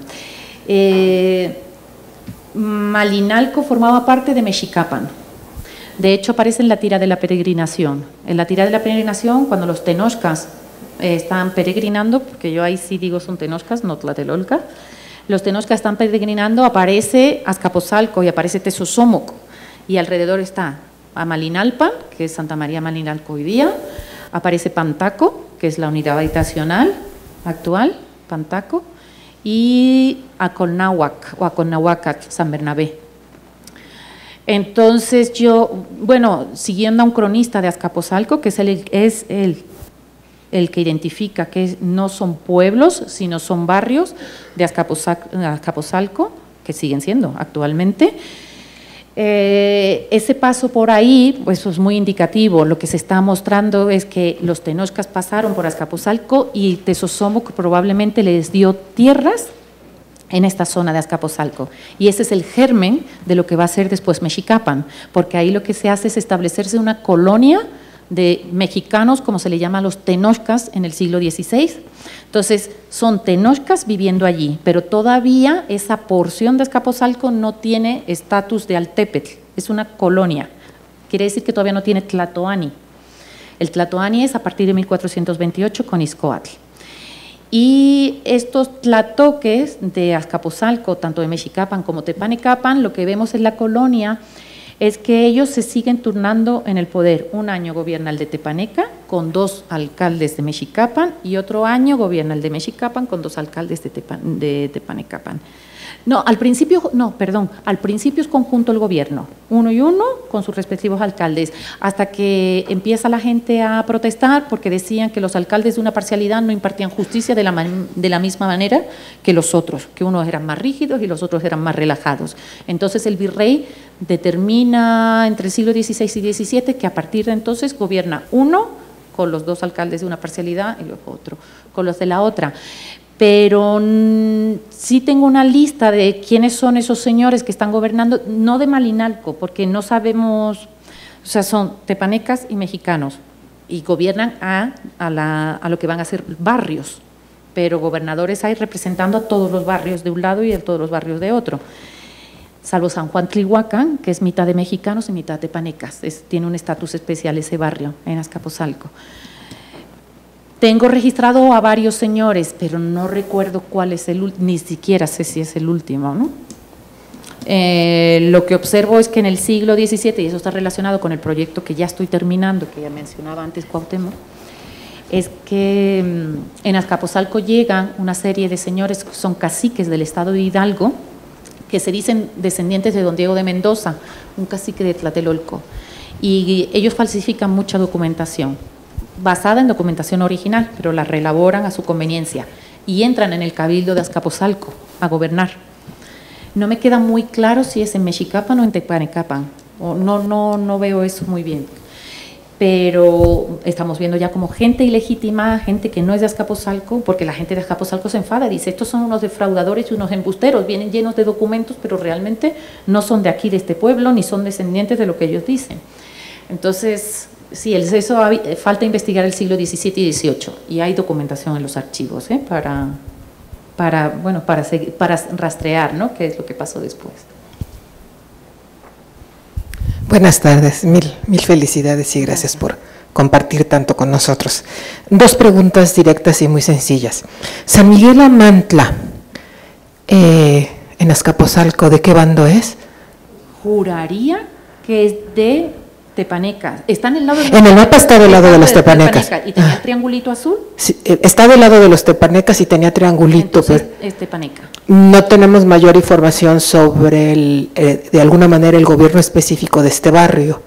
Malinalco formaba parte de Mexicapan. De hecho, aparece en la tira de la peregrinación. En la tira de la peregrinación, cuando los tenochcas están peregrinando, porque yo ahí sí digo son tenochcas, no tlatelolcas, los tenochcas están peregrinando, aparece Azcapotzalco y aparece Tezozomoc, y alrededor está Amalinalpan, que es Santa María Amalinalco hoy día, aparece Pantaco, que es la unidad habitacional actual, Pantaco, y Acolnahuac o Acolnahuacatl, San Bernabé. Entonces yo, bueno, siguiendo a un cronista de Azcapotzalco, que es el que identifica que no son pueblos, sino son barrios de Azcapotzalco, que siguen siendo actualmente. Ese paso por ahí, pues eso es muy indicativo. Lo que se está mostrando es que los tenochcas pasaron por Azcapotzalco y Tezozomoc probablemente les dio tierras en esta zona de Azcapotzalco, y ese es el germen de lo que va a ser después Mexicapan, porque ahí lo que se hace es establecerse una colonia de mexicanos, como se le llama a los tenochcas en el siglo XVI. Entonces, son tenochcas viviendo allí, pero todavía esa porción de Azcapotzalco no tiene estatus de Altépetl, es una colonia, quiere decir que todavía no tiene Tlatoani. El Tlatoani es a partir de 1428 con Itzcoatl. Y estos tlatoques de Azcapotzalco, tanto de Mexicapan como Tepanecapan, lo que vemos en la colonia es que ellos se siguen turnando en el poder. Un año gobierna el de Tepaneca con 2 alcaldes de Mexicapan y otro año gobierna el de Mexicapan con 2 alcaldes de Tepanecapan. No, al principio, no, perdón, al principio es conjunto el gobierno, uno y uno con sus respectivos alcaldes, hasta que empieza la gente a protestar porque decían que los alcaldes de una parcialidad no impartían justicia de la misma manera que los otros, que unos eran más rígidos y los otros eran más relajados. Entonces el virrey determina entre el siglo XVI y XVII que a partir de entonces gobierna uno con los 2 alcaldes de una parcialidad y los otros con los de la otra. Pero sí tengo una lista de quiénes son esos señores que están gobernando, no de Malinalco, porque no sabemos, o sea, son tepanecas y mexicanos, y gobiernan a lo que van a ser barrios, pero gobernadores hay representando a todos los barrios de un lado y a todos los barrios de otro, salvo San Juan Tlihuacán, que es mitad de mexicanos y mitad de tepanecas, tiene un estatus especial ese barrio en Azcapotzalco. Tengo registrado a varios señores, pero no recuerdo cuál es el último, ni siquiera sé si es el último, ¿no? Lo que observo es que en el siglo XVII, y eso está relacionado con el proyecto que ya estoy terminando, que ya mencionaba antes Cuauhtémoc, es que en Azcapotzalco llegan una serie de señores que son caciques del estado de Hidalgo, que se dicen descendientes de don Diego de Mendoza, un cacique de Tlatelolco, y ellos falsifican mucha documentación, basada en documentación original, pero la reelaboran a su conveniencia y entran en el cabildo de Azcapotzalco a gobernar. No me queda muy claro si es en Mexicapan o en Tepanecapan, no veo eso muy bien, pero estamos viendo ya como gente ilegítima, gente que no es de Azcapotzalco, porque la gente de Azcapotzalco se enfada, dice, estos son unos defraudadores y unos embusteros, vienen llenos de documentos, pero realmente no son de aquí, de este pueblo, ni son descendientes de lo que ellos dicen. Entonces… sí, eso falta investigar el siglo XVII y XVIII, y hay documentación en los archivos para rastrear, ¿no?, qué es lo que pasó después. Buenas tardes, mil felicidades y gracias por compartir tanto con nosotros. 2 preguntas directas y muy sencillas. San Miguel Amantla, en Azcapotzalco, ¿de qué bando es? Juraría que es de… tepanecas. Está en el lado de los… En el mapa está del lado de los tepanecas. ¿Y tenía el triangulito azul? Sí, está del lado de los tepanecas y tenía triangulito. Entonces, pero es tepaneca. No tenemos mayor información sobre, de alguna manera, el gobierno específico de este barrio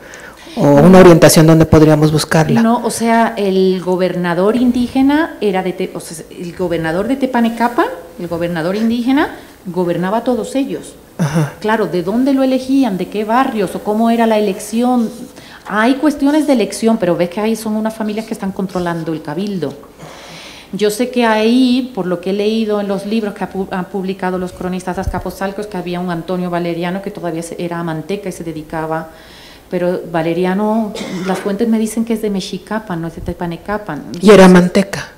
o una orientación donde podríamos buscarla. No, o sea, el gobernador indígena era de… o sea, el gobernador de Tepanecapa, el gobernador indígena, gobernaba a todos ellos. Ajá. Claro, ¿de dónde lo elegían? ¿De qué barrios? ¿O cómo era la elección? Hay cuestiones de elección, pero ves que ahí son unas familias que están controlando el cabildo. Yo sé que ahí, por lo que he leído en los libros que han publicado los cronistas azcapotzalcos, que había un Antonio Valeriano que todavía era amanteca y se dedicaba… pero Valeriano, las fuentes me dicen que es de Mexicapan, no es de Tepanecapan. Entonces, ¿y era manteca?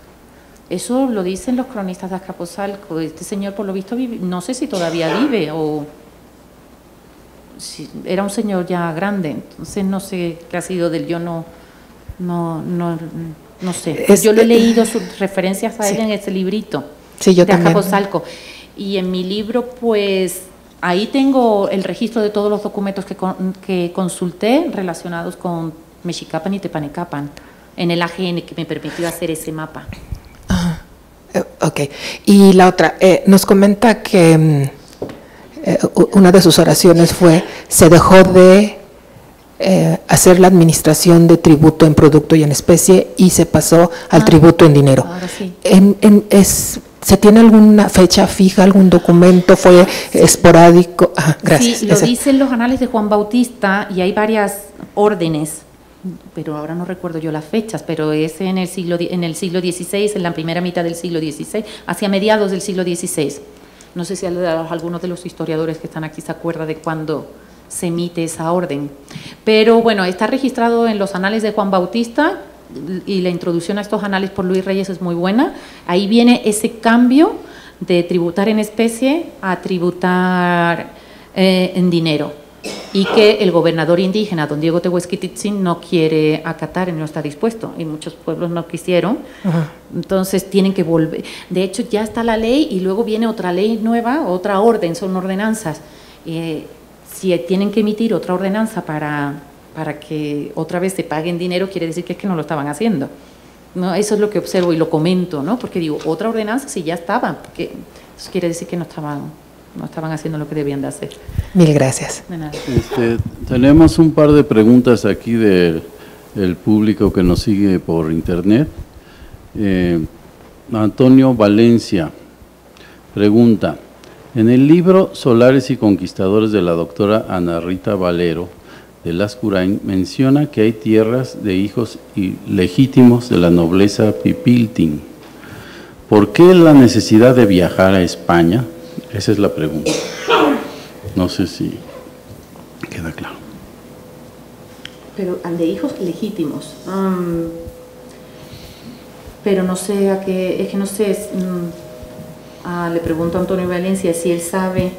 Eso lo dicen los cronistas de Azcapotzalco. Este señor, por lo visto, no sé si todavía vive o… si era un señor ya grande, entonces no sé qué ha sido del… yo no sé. Yo lo he leído sus referencias a él en ese librito de Azcapotzalco. y en mi libro pues ahí tengo el registro de todos los documentos que consulté relacionados con Mexicapan y Tepanecapan, en el AGN que me permitió hacer ese mapa. Ah, ok. Y la otra, nos comenta que una de sus oraciones fue, se dejó de hacer la administración de tributo en producto y en especie y se pasó al tributo en dinero. Ahora sí. ¿Se tiene alguna fecha fija, algún documento? ¿Fue esporádico? Ah, gracias. Sí, lo dicen los anales de Juan Bautista y hay varias órdenes, pero ahora no recuerdo yo las fechas, pero es en el siglo XVI, en la primera mitad del siglo XVI, hacia mediados del siglo XVI. No sé si algunos de los historiadores que están aquí se acuerda de cuándo se emite esa orden. Pero bueno, está registrado en los anales de Juan Bautista y la introducción a estos anales por Luis Reyes es muy buena. Ahí viene ese cambio de tributar en especie a tributar en dinero, y que el gobernador indígena, don Diego Tehuetzquititzin, no quiere acatar, no está dispuesto, y muchos pueblos no quisieron. Ajá. Entonces tienen que volver. De hecho, ya está la ley y luego viene otra ley nueva, otra orden, son ordenanzas. Si tienen que emitir otra ordenanza para que otra vez se paguen dinero, quiere decir que es que no lo estaban haciendo. ¿No? Eso es lo que observo y lo comento, ¿no? Porque digo, otra ordenanza si ya estaba, porque eso quiere decir que no estaban haciendo lo que debían de hacer. Mil gracias. De nada. Tenemos un par de preguntas aquí del público que nos sigue por internet. Antonio Valencia pregunta, en el libro Solares y Conquistadores de la doctora Ana Rita Valero de Lascurain menciona que hay tierras de hijos ilegítimos de la nobleza Pipiltin. ¿Por qué la necesidad de viajar a España? Esa es la pregunta. No sé si queda claro. Pero de hijos legítimos. Pero no sé a qué, es que no sé, le pregunto a Antonio Valencia si él sabe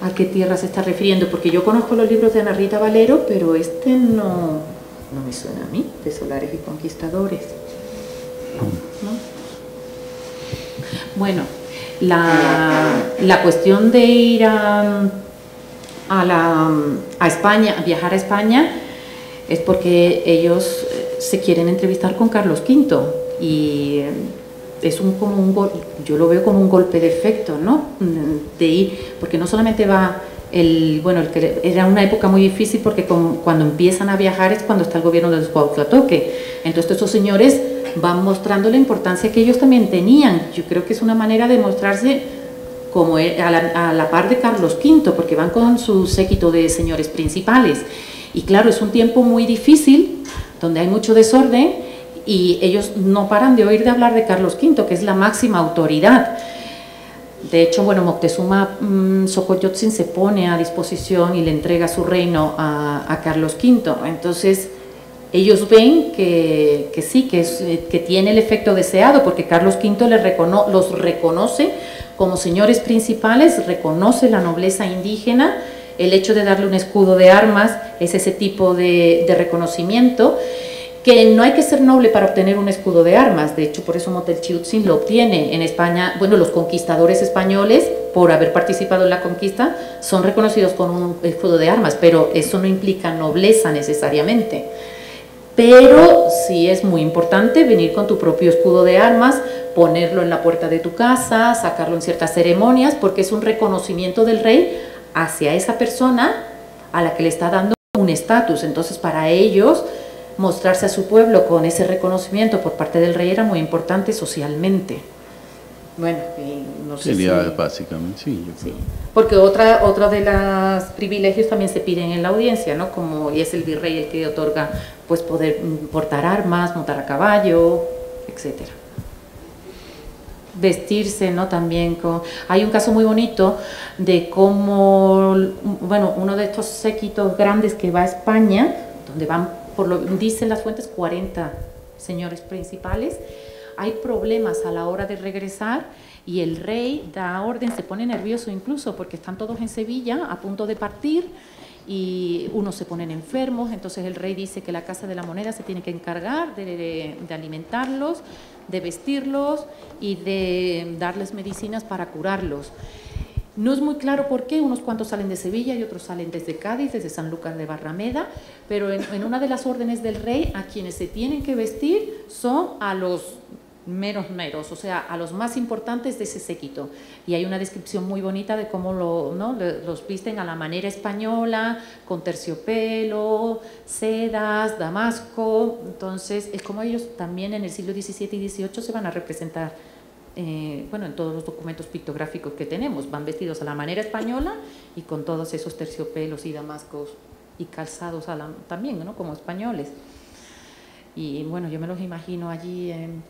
a qué tierra se está refiriendo, porque yo conozco los libros de Ana Rita Valero, pero este no me suena a mí, de Solares y Conquistadores. No. ¿No? Bueno, la cuestión de ir a España, a viajar a España, es porque ellos se quieren entrevistar con Carlos V y es yo lo veo como un golpe de efecto, ¿no? De ir, porque no solamente va era una época muy difícil porque cuando empiezan a viajar es cuando está el gobierno de los Cuauhtlatoque. Entonces estos señores van mostrando la importancia que ellos también tenían. Yo creo que es una manera de mostrarse como a la par de Carlos V, porque van con su séquito de señores principales. Y claro, es un tiempo muy difícil, donde hay mucho desorden, y ellos no paran de oír de hablar de Carlos V, que es la máxima autoridad. De hecho, bueno, Moctezuma Xocoyotzin se pone a disposición y le entrega su reino a Carlos V. Entonces ellos ven que sí, que tiene el efecto deseado, porque Carlos V los reconoce como señores principales, reconoce la nobleza indígena. El hecho de darle un escudo de armas es ese tipo de reconocimiento, que no hay que ser noble para obtener un escudo de armas. De hecho, por eso Motelchiuhtzin lo obtiene en España. Bueno, los conquistadores españoles, por haber participado en la conquista, son reconocidos con un escudo de armas, pero eso no implica nobleza necesariamente. Pero sí es muy importante venir con tu propio escudo de armas, ponerlo en la puerta de tu casa, sacarlo en ciertas ceremonias, porque es un reconocimiento del rey hacia esa persona a la que le está dando un estatus. Entonces, para ellos, mostrarse a su pueblo con ese reconocimiento por parte del rey era muy importante socialmente. Bueno, no sé. Sería si básicamente, sí, yo creo. Sí. Porque otro de los privilegios también se piden en la audiencia, ¿no? Como y es el virrey el que otorga, pues, poder portar armas, montar a caballo, etcétera. Vestirse, ¿no? También hay un caso muy bonito de cómo, bueno, uno de estos séquitos grandes que va a España, donde van, dicen las fuentes, 40 señores principales. Hay problemas a la hora de regresar y el rey da orden, se pone nervioso incluso porque están todos en Sevilla a punto de partir y unos se ponen enfermos, entonces el rey dice que la Casa de la Moneda se tiene que encargar de alimentarlos, de vestirlos y de darles medicinas para curarlos. No es muy claro por qué, unos cuantos salen de Sevilla y otros salen desde Cádiz, desde San Lucas de Barrameda, pero en una de las órdenes del rey a quienes se tienen que vestir son a los meros, o sea, a los más importantes de ese séquito. Y hay una descripción muy bonita de cómo los visten a la manera española, con terciopelo, sedas, damasco. Entonces, es como ellos también en el siglo XVII y XVIII se van a representar. Bueno, en todos los documentos pictográficos que tenemos, van vestidos a la manera española y con todos esos terciopelos y damascos y calzados también, ¿no?, como españoles. Y bueno, yo me los imagino allí en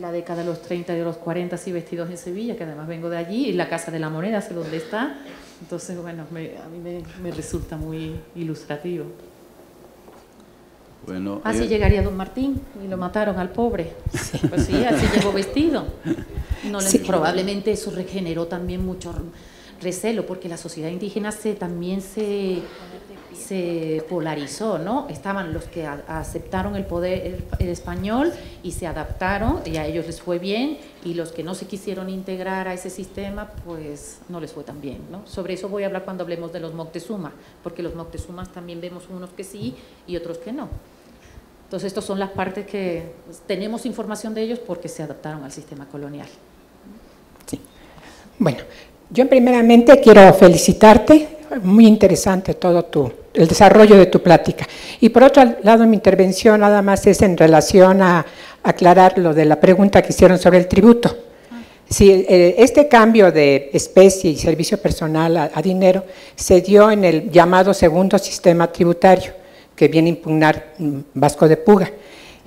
la década de los 30 y de los 40, así vestidos en Sevilla, que además vengo de allí, y la Casa de la Moneda, sé dónde está. Entonces, bueno, a mí me resulta muy ilustrativo. Bueno, así llegaría don Martín y lo mataron al pobre. Pues sí, así llegó vestido. No les, sí. Probablemente eso regeneró también mucho recelo, porque la sociedad indígena también se polarizó, ¿no? Estaban los que aceptaron el poder español y se adaptaron, y a ellos les fue bien, y los que no se quisieron integrar a ese sistema, pues no les fue tan bien, ¿no? Sobre eso voy a hablar cuando hablemos de los Moctezuma, porque los Moctezumas también vemos unos que sí y otros que no. Entonces, estas son las partes que tenemos información de ellos porque se adaptaron al sistema colonial. Sí. Bueno, yo primeramente quiero felicitarte. Muy interesante todo el desarrollo de tu plática. Y por otro lado, mi intervención nada más es en relación a aclarar lo de la pregunta que hicieron sobre el tributo. Si este cambio de especie y servicio personal a dinero se dio en el llamado segundo sistema tributario que viene a impugnar Vasco de Puga.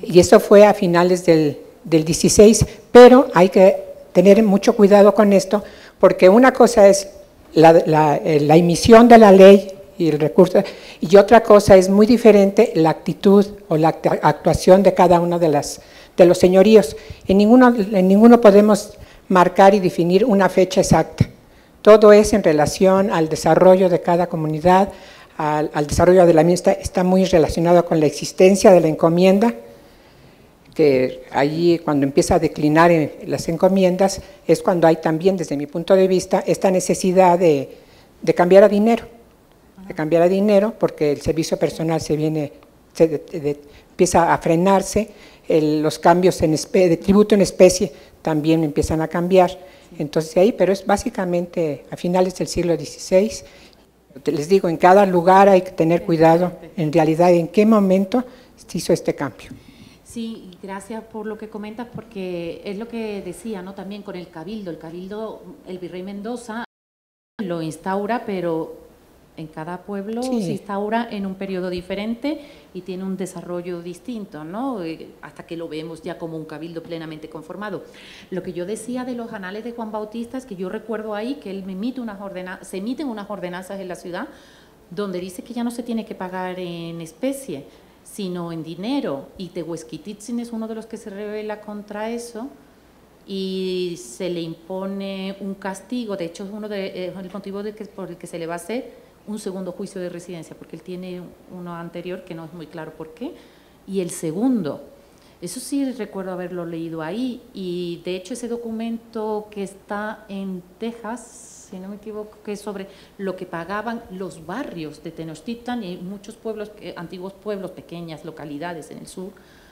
Y eso fue a finales del 16, pero hay que tener mucho cuidado con esto, porque una cosa es la emisión de la ley y el recurso, y otra cosa es muy diferente la actitud o la actuación de cada uno de los señoríos. En ninguno podemos marcar y definir una fecha exacta. Todo es en relación al desarrollo de cada comunidad, al desarrollo de la misma, está muy relacionado con la existencia de la encomienda, que allí cuando empieza a declinar en las encomiendas es cuando hay también, desde mi punto de vista, esta necesidad de cambiar a dinero, porque el servicio personal empieza a frenarse, los cambios de tributo en especie también empiezan a cambiar. Entonces ahí, pero es básicamente a finales del siglo XVI, les digo, en cada lugar hay que tener cuidado en realidad en qué momento se hizo este cambio. Sí, gracias por lo que comentas, porque es lo que decía, ¿no? También con el cabildo. El virrey Mendoza lo instaura, pero en cada pueblo se instaura en un periodo diferente y tiene un desarrollo distinto, ¿no? Hasta que lo vemos ya como un cabildo plenamente conformado. Lo que yo decía de los anales de Juan Bautista es que yo recuerdo ahí que él se emiten unas ordenanzas en la ciudad donde dice que ya no se tiene que pagar en especie, sino en dinero, y Tehuetzquititzin es uno de los que se rebela contra eso y se le impone un castigo. De hecho, es uno de el motivo por el que se le va a hacer un segundo juicio de residencia, porque él tiene uno anterior que no es muy claro por qué, y el segundo, eso sí recuerdo haberlo leído ahí, y de hecho ese documento que está en Texas, si no me equivoco, que es sobre lo que pagaban los barrios de Tenochtitlan y muchos pueblos, antiguos pueblos, pequeñas localidades en el sur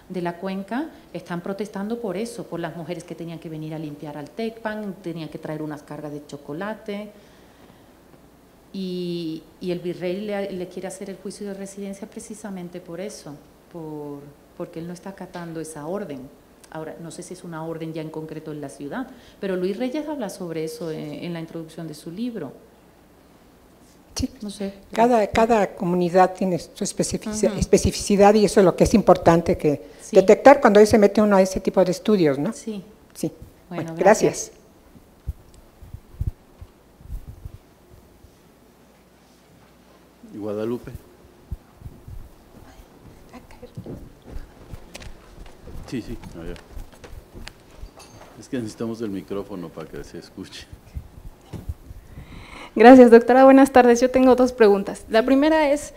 de la cuenca, están protestando por eso, por las mujeres que tenían que venir a limpiar al Tecpan, tenían que traer unas cargas de chocolate, y el virrey le quiere hacer el juicio de residencia precisamente por eso, porque él no está acatando esa orden. Ahora, no sé si es una orden ya en concreto en la ciudad, pero Luis Reyes habla sobre eso en la introducción de su libro. Sí, no sé. Cada comunidad tiene su especificidad, y eso es lo que es importante que detectar cuando se mete uno a ese tipo de estudios, ¿no? Sí. Sí. Bueno, gracias. Guadalupe. Sí, sí, allá. Es que necesitamos el micrófono para que se escuche. Gracias, doctora. Buenas tardes. Yo tengo dos preguntas. La primera es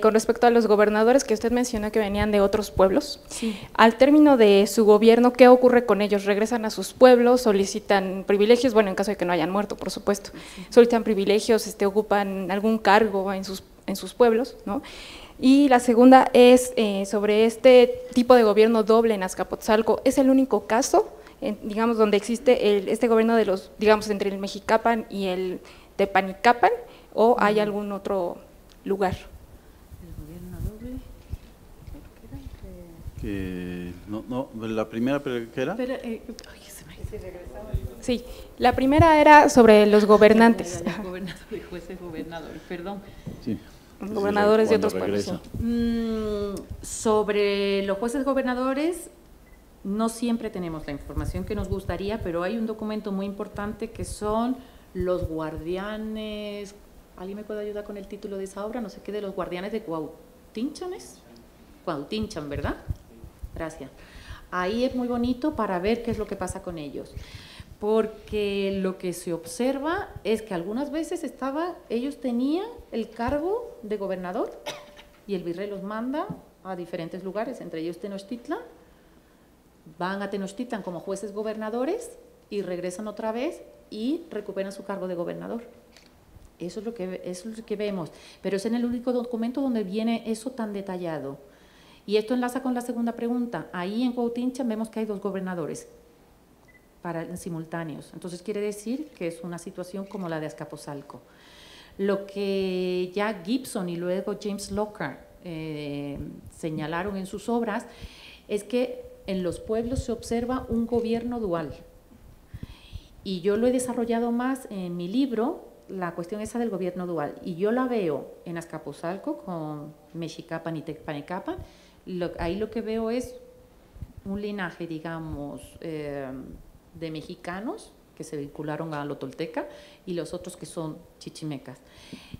con respecto a los gobernadores que usted mencionó que venían de otros pueblos. Sí. Al término de su gobierno, ¿qué ocurre con ellos? ¿Regresan a sus pueblos? ¿Solicitan privilegios? Bueno, en caso de que no hayan muerto, por supuesto. Sí. ¿Solicitan privilegios? ¿Ocupan algún cargo en sus pueblos? ¿No? Y la segunda es sobre este tipo de gobierno doble en Azcapotzalco. ¿Es el único caso, digamos, donde existe este gobierno de los, digamos, entre el Mexicapan y el Tepanicapan, o hay algún otro lugar? El gobierno doble. Que, no, la primera, pero ¿qué era? Pero, sí, la primera era sobre los gobernantes. Gobernador, jueces, gobernador, perdón. Sí. Gobernadores de otros pueblos. Sobre los jueces gobernadores, no siempre tenemos la información que nos gustaría, pero hay un documento muy importante que son los guardianes. ¿Alguien me puede ayudar con el título de esa obra? No sé qué, de los guardianes de Cuauhtinchan, ¿es? Cuauhtinchan, ¿verdad? Gracias. Ahí es muy bonito para ver qué es lo que pasa con ellos, porque lo que se observa es que algunas veces ellos tenían el cargo de gobernador y el virrey los manda a diferentes lugares, entre ellos Tenochtitlan, van a Tenochtitlan como jueces gobernadores y regresan otra vez y recuperan su cargo de gobernador. Eso es lo que vemos, pero es en el único documento donde viene eso tan detallado. Y esto enlaza con la segunda pregunta. Ahí en Cuauhtinchan vemos que hay dos gobernadores simultáneos. Entonces quiere decir que es una situación como la de Azcapotzalco. Lo que ya Gibson y luego James Lockhart señalaron en sus obras es que en los pueblos se observa un gobierno dual. Y yo lo he desarrollado más en mi libro, la cuestión esa del gobierno dual. Y yo la veo en Azcapotzalco con Mexicapan y Tepanicapan. Ahí lo que veo es un linaje, digamos, de mexicanos que se vincularon a lo tolteca y los otros que son chichimecas.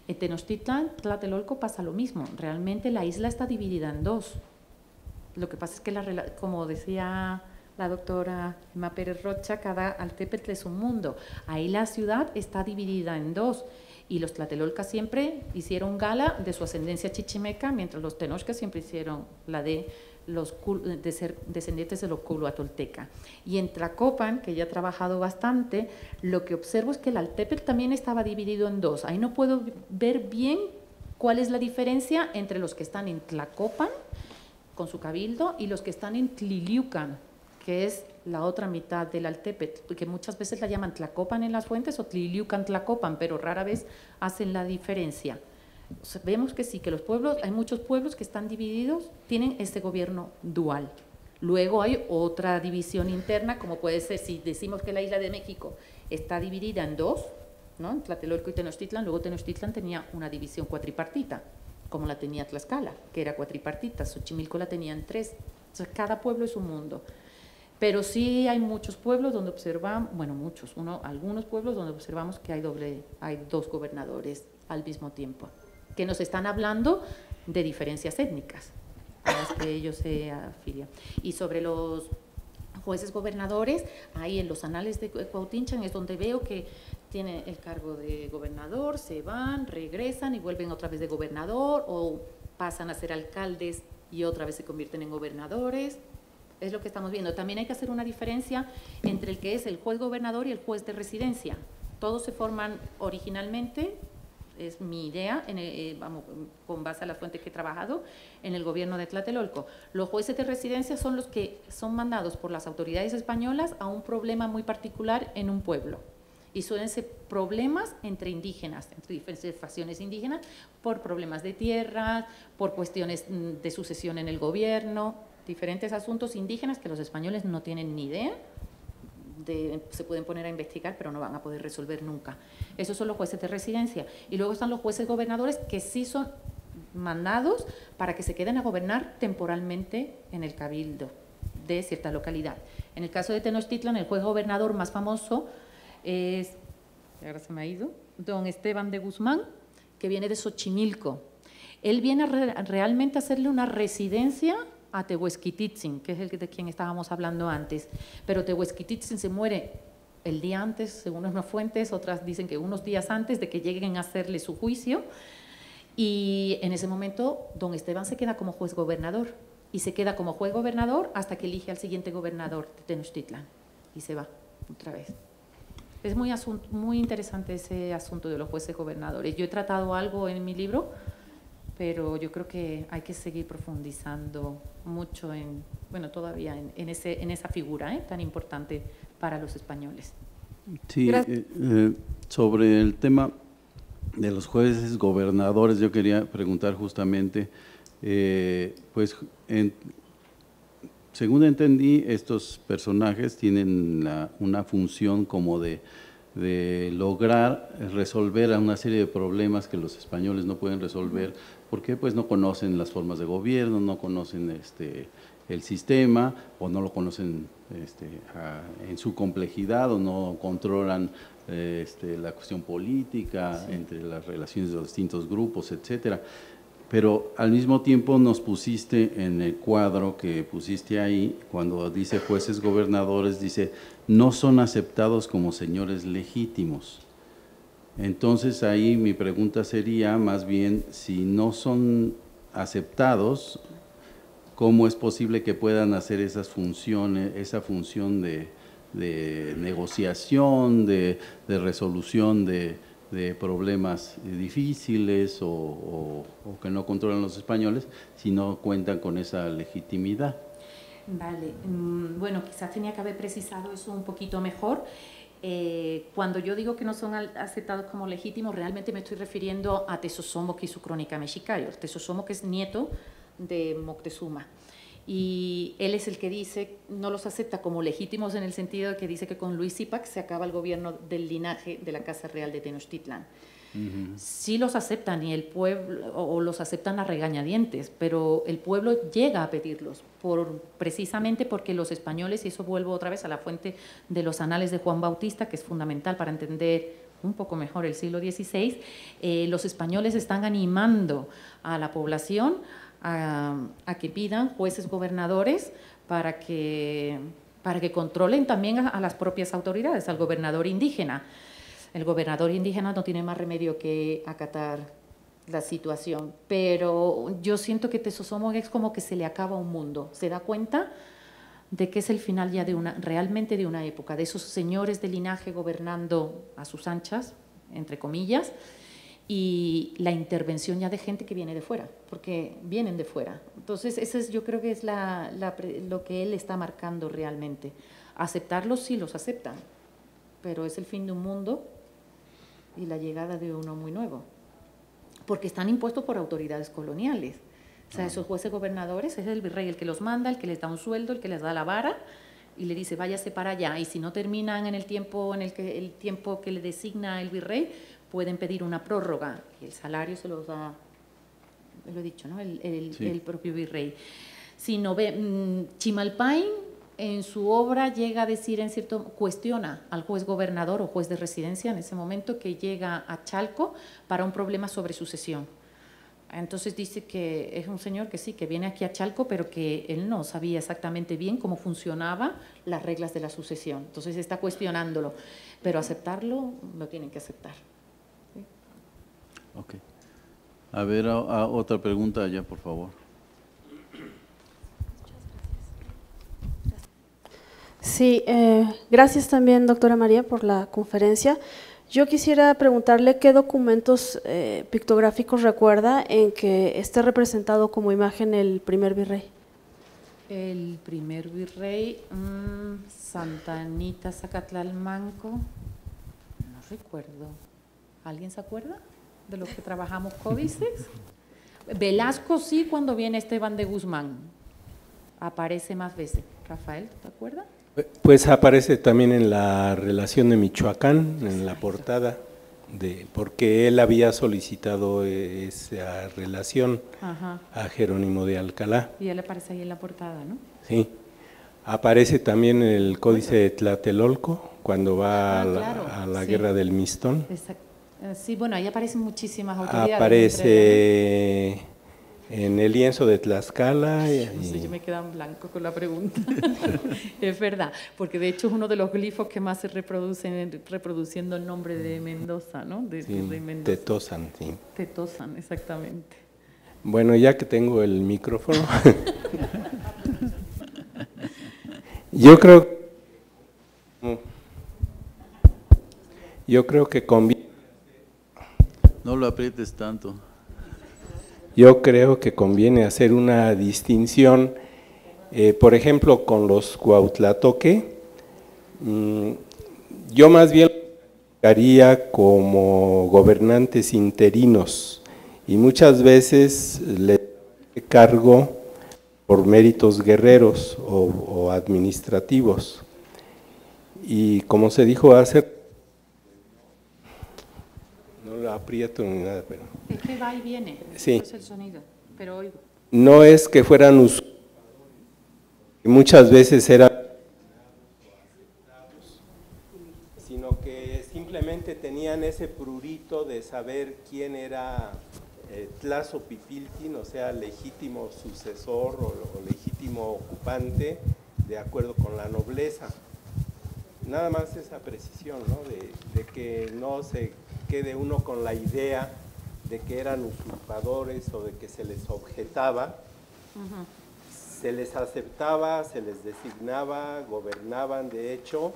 En Tenochtitlan, Tlatelolco pasa lo mismo. Realmente la isla está dividida en dos. Lo que pasa es que, como decía la doctora Emma Pérez Rocha, cada altépetl es un mundo. Ahí la ciudad está dividida en dos y los tlatelolcas siempre hicieron gala de su ascendencia chichimeca, mientras los tenochcas siempre hicieron la de ser descendientes de los culhuatolteca. Y en Tlacopan, que ya he trabajado bastante, lo que observo es que el altépetl también estaba dividido en dos. Ahí no puedo ver bien cuál es la diferencia entre los que están en Tlacopan, con su cabildo, y los que están en Tliliucan, que es la otra mitad del altépetl, que muchas veces la llaman Tlacopan en las fuentes o Tliliucan Tlacopan, pero rara vez hacen la diferencia. O sea, vemos que sí, que los pueblos, hay muchos pueblos que están divididos, tienen este gobierno dual. Luego hay otra división interna, como puede ser, si decimos que la isla de México está dividida en dos, ¿no? En Tlatelolco y Tenochtitlan, luego Tenochtitlan tenía una división cuatripartita, como la tenía Tlaxcala, que era cuatripartita, Xochimilco la tenía en tres. O sea, cada pueblo es un mundo. Pero sí hay muchos pueblos donde observamos, bueno, algunos pueblos donde observamos que hay dos gobernadores al mismo tiempo, que nos están hablando de diferencias étnicas a las que ellos se afilian. Y sobre los jueces gobernadores, ahí en los anales de Cuauhtinchan es donde veo que tiene el cargo de gobernador, se van, regresan y vuelven otra vez de gobernador, o pasan a ser alcaldes y otra vez se convierten en gobernadores. Es lo que estamos viendo. También hay que hacer una diferencia entre el que es el juez gobernador y el juez de residencia. Todos se forman originalmente, es mi idea, con base a las fuentes que he trabajado, en el gobierno de Tlatelolco. Los jueces de residencia son los que son mandados por las autoridades españolas a un problema muy particular en un pueblo. Y suelen ser problemas entre indígenas, entre diferentes facciones indígenas, por problemas de tierras, por cuestiones de sucesión en el gobierno, diferentes asuntos indígenas que los españoles no tienen ni idea, se pueden poner a investigar, pero no van a poder resolver nunca. Esos son los jueces de residencia. Y luego están los jueces gobernadores, que sí son mandados para que se queden a gobernar temporalmente en el cabildo de cierta localidad. En el caso de Tenochtitlan, el juez gobernador más famoso es, ahora se me ha ido, don Esteban de Guzmán, que viene de Xochimilco. Él viene realmente a hacerle una residencia a Tehuetzquititzin, que es el de quien estábamos hablando antes, pero Tehuetzquititzin se muere el día antes, según unas fuentes, otras dicen que unos días antes de que lleguen a hacerle su juicio. Y en ese momento don Esteban se queda como juez gobernador y se queda como juez gobernador hasta que elige al siguiente gobernador de Tenochtitlan y se va otra vez. Es muy interesante ese asunto de los jueces gobernadores. Yo he tratado algo en mi libro, pero yo creo que hay que seguir profundizando mucho en, bueno, todavía en esa figura tan importante para los españoles. Sí, sobre el tema de los jueces gobernadores, yo quería preguntar justamente, según entendí, estos personajes tienen una función como de lograr resolver una serie de problemas que los españoles no pueden resolver, porque pues no conocen las formas de gobierno, no conocen el sistema, o no lo conocen en su complejidad, o no controlan la cuestión política, sí, entre las relaciones de los distintos grupos, etcétera. Pero al mismo tiempo nos pusiste en el cuadro que pusiste ahí, cuando dice jueces gobernadores, dice, no son aceptados como señores legítimos. Entonces ahí mi pregunta sería más bien, si no son aceptados, ¿cómo es posible que puedan hacer esas funciones, esa función de negociación, de resolución de problemas difíciles o que no controlan los españoles, si no cuentan con esa legitimidad? Vale, bueno, quizás tenía que haber precisado eso un poquito mejor. Cuando yo digo que no son aceptados como legítimos, realmente me estoy refiriendo a Tezozomoc y su crónica mexicario. Tezozomoc es nieto de Moctezuma. Y él es el que dice, no los acepta como legítimos en el sentido de que dice que con Luis Cipac se acaba el gobierno del linaje de la Casa Real de Tenochtitlan. Uh-huh. Sí los aceptan y el pueblo, o los aceptan a regañadientes, pero el pueblo llega a pedirlos, precisamente porque los españoles, y eso vuelvo otra vez a la fuente de los anales de Juan Bautista, que es fundamental para entender un poco mejor el siglo XVI, los españoles están animando a la población a que pidan jueces gobernadores para que controlen también a las propias autoridades, al gobernador indígena. El gobernador indígena no tiene más remedio que acatar la situación, pero yo siento que Tezozomoc es como que se le acaba un mundo, se da cuenta de que es el final ya realmente de una época, de esos señores de linaje gobernando a sus anchas, entre comillas, y la intervención ya de gente que viene de fuera, porque vienen de fuera. Entonces, eso es, yo creo que es lo que él está marcando realmente. Aceptarlos, sí los aceptan, pero es el fin de un mundo y la llegada de uno muy nuevo, porque están impuestos por autoridades coloniales. O sea, esos jueces gobernadores, es el virrey el que los manda, el que les da un sueldo, el que les da la vara y le dice, váyase para allá. Y si no terminan en el tiempo que le designa el virrey, pueden pedir una prórroga y el salario se los da, lo he dicho, ¿no? El propio virrey. Si no ve, Chimalpain en su obra llega a decir, cuestiona al juez gobernador o juez de residencia en ese momento que llega a Chalco para un problema sobre sucesión. Entonces dice que es un señor que sí, que viene aquí a Chalco, pero que él no sabía exactamente bien cómo funcionaban las reglas de la sucesión. Entonces está cuestionándolo, pero aceptarlo lo tienen que aceptar. Ok. A ver, a otra pregunta allá, por favor. Sí, gracias también, doctora María, por la conferencia. Yo quisiera preguntarle qué documentos pictográficos recuerda en que esté representado como imagen el primer virrey. El primer virrey, Santa Anita Zacatlalmanco, no recuerdo. ¿Alguien se acuerda de los que trabajamos códices? Velasco sí, cuando viene Esteban de Guzmán, aparece más veces. Rafael, ¿te acuerdas? Pues aparece también en la relación de Michoacán, en la portada, porque él había solicitado esa relación. Ajá. A Jerónimo de Alcalá. Y él aparece ahí en la portada, ¿no? Sí. Aparece también el códice de Tlatelolco, cuando va a la guerra del Mistón. Exacto. Sí, bueno, ahí aparecen muchísimas autoridades. Aparece En el lienzo de Tlaxcala. Y... no sé, yo me quedo en blanco con la pregunta. Es verdad, porque de hecho es uno de los glifos que más se reproducen, reproduciendo el nombre de Mendoza, ¿no? De Mendoza. Tetozan, sí. Tetozan, exactamente. Bueno, ya que tengo el micrófono. Yo creo que conviene. No lo aprietes tanto. Yo creo que conviene hacer una distinción, por ejemplo, con los Cuauhtlatoque. Yo más bien lo haría como gobernantes interinos y muchas veces le cargo por méritos guerreros o administrativos. Y como se dijo hace… aprieto ni nada, pero… Es que va y viene, sí. Es el sonido, pero oigo. No es que fueran usuarios, muchas veces eran, sino que simplemente tenían ese prurito de saber quién era Tlazopipiltin, o sea, legítimo sucesor o legítimo ocupante, de acuerdo con la nobleza. Nada más esa precisión, ¿no? De que no se quede uno con la idea de que eran usurpadores o de que se les objetaba. Uh-huh. Se les aceptaba, se les designaba, gobernaban de hecho,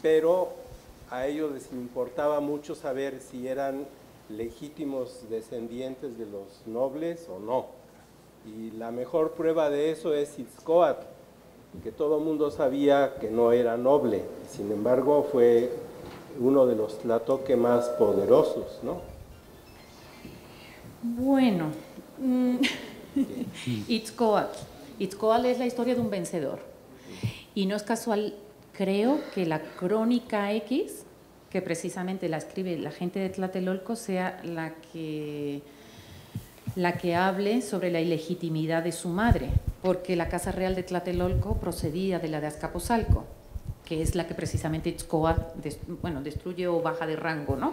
pero a ellos les importaba mucho saber si eran legítimos descendientes de los nobles o no. Y la mejor prueba de eso es Itzcoatl, que todo el mundo sabía que no era noble, sin embargo fue uno de los tlatoque más poderosos, ¿no? Bueno, Itzcoatl. Itzcoatl es la historia de un vencedor. Y no es casual, creo, que la Crónica X, que precisamente la escribe la gente de Tlatelolco, sea la que hable sobre la ilegitimidad de su madre, porque la Casa Real de Tlatelolco procedía de la de Azcapotzalco, que es la que precisamente Itzcoatl destruye o baja de rango, ¿no?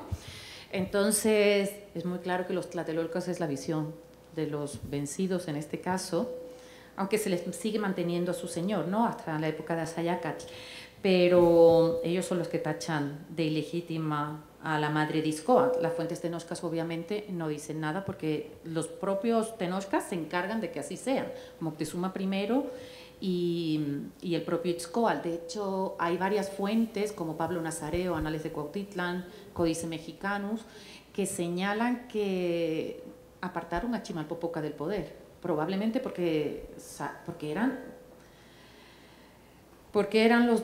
Entonces, es muy claro que los tlatelolcos es la visión de los vencidos en este caso, aunque se les sigue manteniendo a su señor, ¿no? Hasta la época de Axayácatl, pero ellos son los que tachan de ilegítima a la madre de Itzcoatl. Las fuentes tenochcas obviamente no dicen nada porque los propios tenochcas se encargan de que así sea. Moctezuma primero y el propio Itzcoatl. De hecho, hay varias fuentes, como Pablo Nazareo, Anales de Cuautitlán, Códice Mexicanus, que señalan que apartaron a Chimalpopoca del poder, probablemente porque eran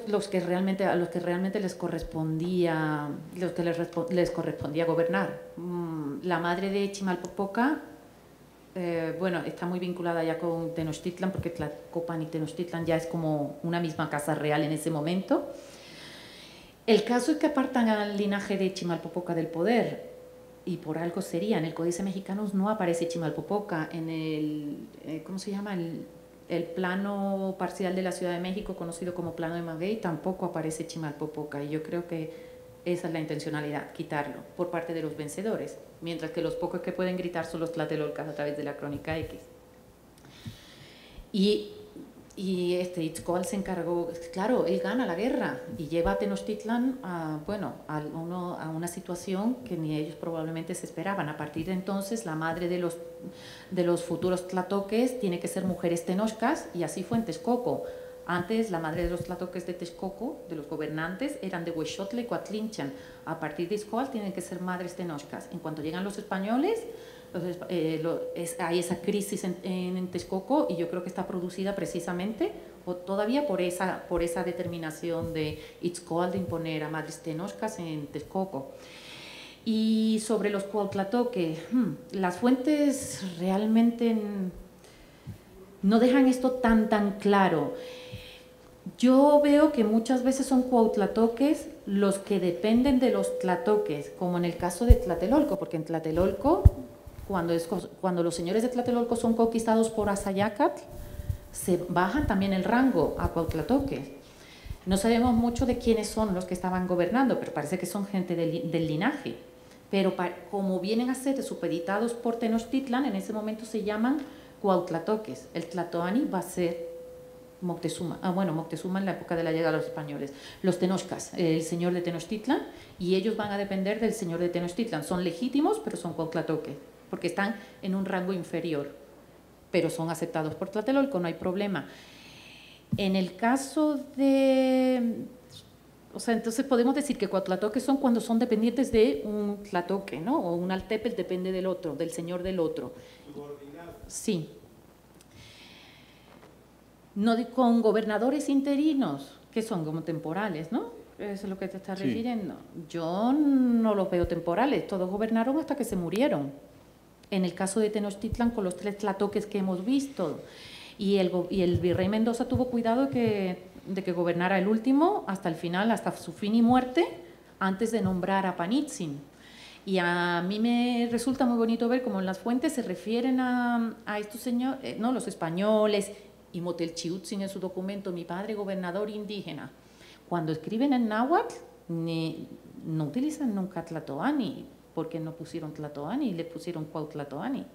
los que realmente les correspondía, gobernar. La madre de Chimalpopoca, está muy vinculada ya con Tenochtitlan, porque Tlacopan y Tenochtitlan ya es como una misma casa real en ese momento. El caso es que apartan al linaje de Chimalpopoca del poder, y por algo sería. En el Códice Mexicano no aparece Chimalpopoca, en el, ¿cómo se llama? El plano parcial de la Ciudad de México, conocido como plano de Maguey, tampoco aparece Chimalpopoca, y yo creo que esa es la intencionalidad, quitarlo por parte de los vencedores, mientras que los pocos que pueden gritar son los tlatelolcas a través de la Crónica X. Y este Itzcoatl se encargó, claro, él gana la guerra y lleva a Tenochtitlan a una situación que ni ellos probablemente se esperaban. A partir de entonces, la madre de los futuros tlatoques tiene que ser mujeres tenochcas, y así fue en Texcoco. Antes, la madre de los tlatoques de Texcoco, de los gobernantes, eran de Huixotla y Coatlinchan. A partir de Itzcoatl tienen que ser madres tenochcas. En cuanto llegan los españoles, hay esa crisis en Texcoco, y yo creo que está producida precisamente todavía por esa determinación de Itzcoatl de imponer a madres tenochcas en Texcoco. Y sobre los Cuauhtlatoque, las fuentes realmente no dejan esto tan claro. Yo veo que muchas veces son cuauhtlatoques los que dependen de los tlatoques, como en el caso de Tlatelolco, porque en Tlatelolco, cuando los señores de Tlatelolco son conquistados por Axayácatl, se bajan también el rango a cuauhtlatoques. No sabemos mucho de quiénes son los que estaban gobernando, pero parece que son gente del linaje, pero como vienen a ser supeditados por Tenochtitlan, en ese momento se llaman cuautlatoques. El tlatoani va a ser Moctezuma, Moctezuma en la época de la llegada de los españoles, los tenochcas, el señor de Tenochtitlan, y ellos van a depender del señor de Tenochtitlan. Son legítimos, pero son cuautlatoques, porque están en un rango inferior, pero son aceptados por Tlatelolco, no hay problema. En el caso de… O sea, entonces podemos decir que cuautlatoques son cuando son dependientes de un tlatoque, ¿no? O un altépetl depende del otro, del señor del otro. Subordinado. Sí. No, con gobernadores interinos, que son como temporales, ¿no? Eso es lo que te estás refiriendo. Yo no los veo temporales, todos gobernaron hasta que se murieron. En el caso de Tenochtitlan, con los tres tlatoques que hemos visto, y el virrey Mendoza tuvo cuidado de que gobernara el último hasta el final, hasta su fin y muerte, antes de nombrar a Panitzin. Y a mí me resulta muy bonito ver cómo en las fuentes se refieren a estos señores, ¿no? Los españoles, y Motelchiuhtzin en su documento, mi padre gobernador indígena. Cuando escriben en náhuatl, no utilizan nunca tlatoani, porque no pusieron tlatoani, le pusieron cuautlatoani.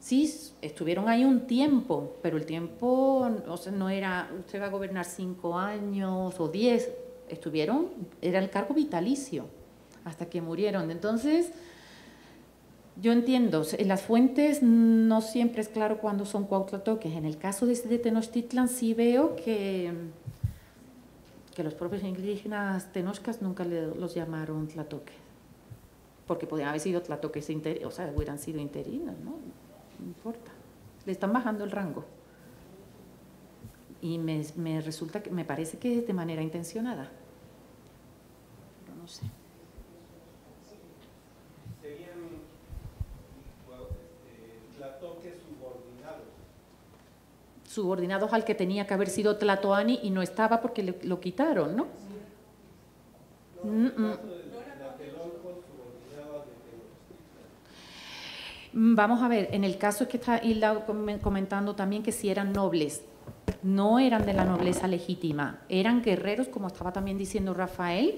Sí, estuvieron ahí un tiempo, pero el tiempo, o sea, no era, usted va a gobernar 5 años o 10, estuvieron, era el cargo vitalicio, hasta que murieron. Entonces, yo entiendo, en las fuentes no siempre es claro cuándo son cuautlatoques. En el caso de Tenochtitlan sí veo que los propios indígenas tenochcas nunca los llamaron tlatoque, porque podrían haber sido tlatoques interinos, o sea, hubieran sido interinos, ¿no? No importa, le están bajando el rango. Y me parece que es de manera intencionada. Pero no sé. Serían tlatoques subordinados. Subordinados al que tenía que haber sido tlatoani y no estaba porque lo quitaron, ¿no? Sí. Vamos a ver, en el caso que está Hilda comentando también, que si eran nobles, no eran de la nobleza legítima, eran guerreros, como estaba también diciendo Rafael,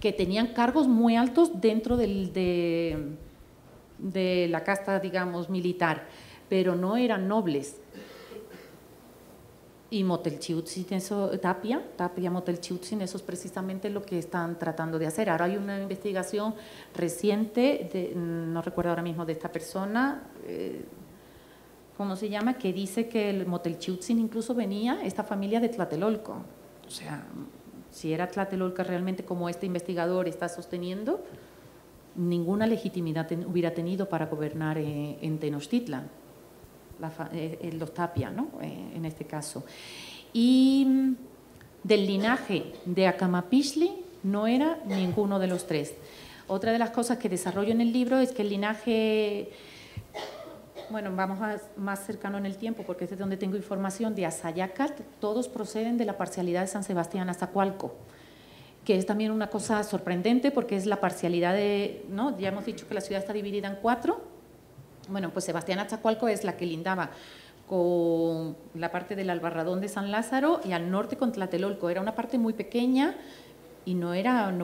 que tenían cargos muy altos dentro de la casta, digamos, militar, pero no eran nobles. Y Motelchiuhtzin, eso, Tapia Motelchiuhtzin, eso es precisamente lo que están tratando de hacer. Ahora hay una investigación reciente, no recuerdo ahora mismo de esta persona, ¿cómo se llama?, que dice que el Motelchiuhtzin incluso venía, esta familia, de Tlatelolco. O sea, si era Tlatelolco realmente, como este investigador está sosteniendo, ninguna legitimidad hubiera tenido para gobernar en Tenochtitlan. Los Tapia, ¿no?, en este caso. Y del linaje de Acamapichtli no era ninguno de los tres. Otra de las cosas que desarrollo en el libro es que el linaje, bueno, vamos a más cercano en el tiempo, porque es de donde tengo información, de Axayácatl, todos proceden de la parcialidad de San Sebastián Azcapotzalco, que es también una cosa sorprendente, porque es la parcialidad de, ¿no?, ya hemos dicho que la ciudad está dividida en 4. Bueno, pues Sebastián Azcapotzalco es la que lindaba con la parte del Albarradón de San Lázaro y al norte con Tlatelolco. Era una parte muy pequeña y no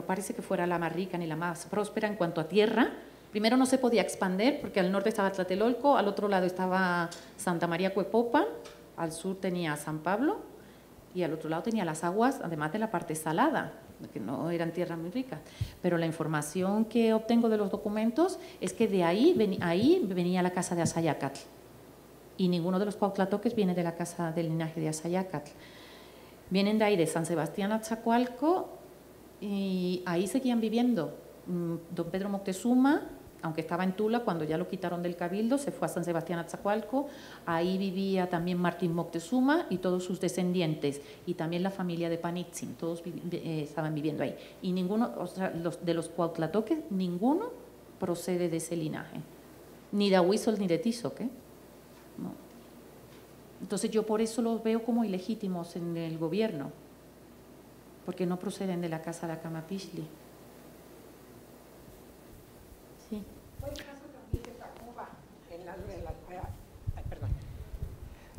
parece que fuera la más rica ni la más próspera en cuanto a tierra. Primero no se podía expandir porque al norte estaba Tlatelolco, al otro lado estaba Santa María Cuepopan, al sur tenía San Pablo y al otro lado tenía las aguas, además de la parte salada, que no eran tierras muy ricas, pero la información que obtengo de los documentos es que de ahí venía la casa de Axayácatl, y ninguno de los cuautlatoques viene de la casa del linaje de Axayácatl. Vienen de ahí, de San Sebastián Azcapotzalco, y ahí seguían viviendo. Don Pedro Moctezuma, aunque estaba en Tula, cuando ya lo quitaron del cabildo, se fue a San Sebastián Azcapotzalco. Ahí vivía también Martín Moctezuma y todos sus descendientes, y también la familia de Panitzin, todos estaban viviendo ahí. Y ninguno, o sea, de los cuautlatoques, ninguno procede de ese linaje, ni de Ahuizotl ni de Tizoc, ¿eh? No. Entonces yo por eso los veo como ilegítimos en el gobierno, porque no proceden de la casa de Acamapichtli. Sí.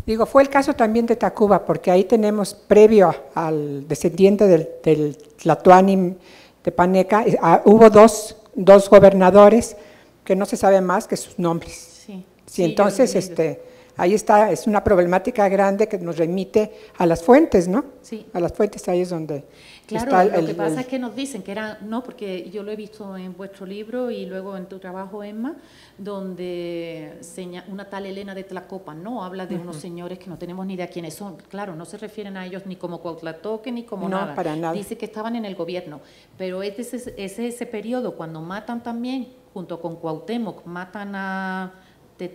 Digo, fue el caso también de Tacuba, porque ahí tenemos, previo al descendiente del Tlatoani de Paneca, hubo dos dos gobernadores que no se sabe más que sus nombres. Sí, sí, entonces ahí está, es una problemática grande que nos remite a las fuentes, ¿no? Sí. A las fuentes, ahí es donde… Claro, está lo que pasa es que nos dicen que era… No, porque yo lo he visto en vuestro libro y luego en tu trabajo, Emma, donde una tal Elena de Tlacopan, ¿no? Habla de unos señores que no tenemos ni idea quiénes son. Claro, no se refieren a ellos ni como Cuauhtlatoque ni como nada. No, para nada. Dice que estaban en el gobierno, pero es ese periodo cuando matan también, junto con Cuauhtémoc, matan a… ¿no?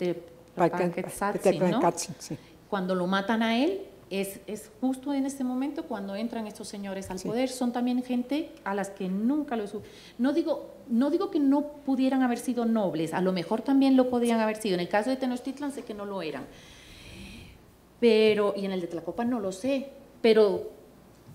Sí. Cuando lo matan a él, es justo en ese momento cuando entran estos señores al poder. Son también gente a las que nunca lo… No digo que no pudieran haber sido nobles, a lo mejor también lo podían haber sido. En el caso de Tenochtitlan sé que no lo eran, pero y en el de Tlacopan no lo sé, pero…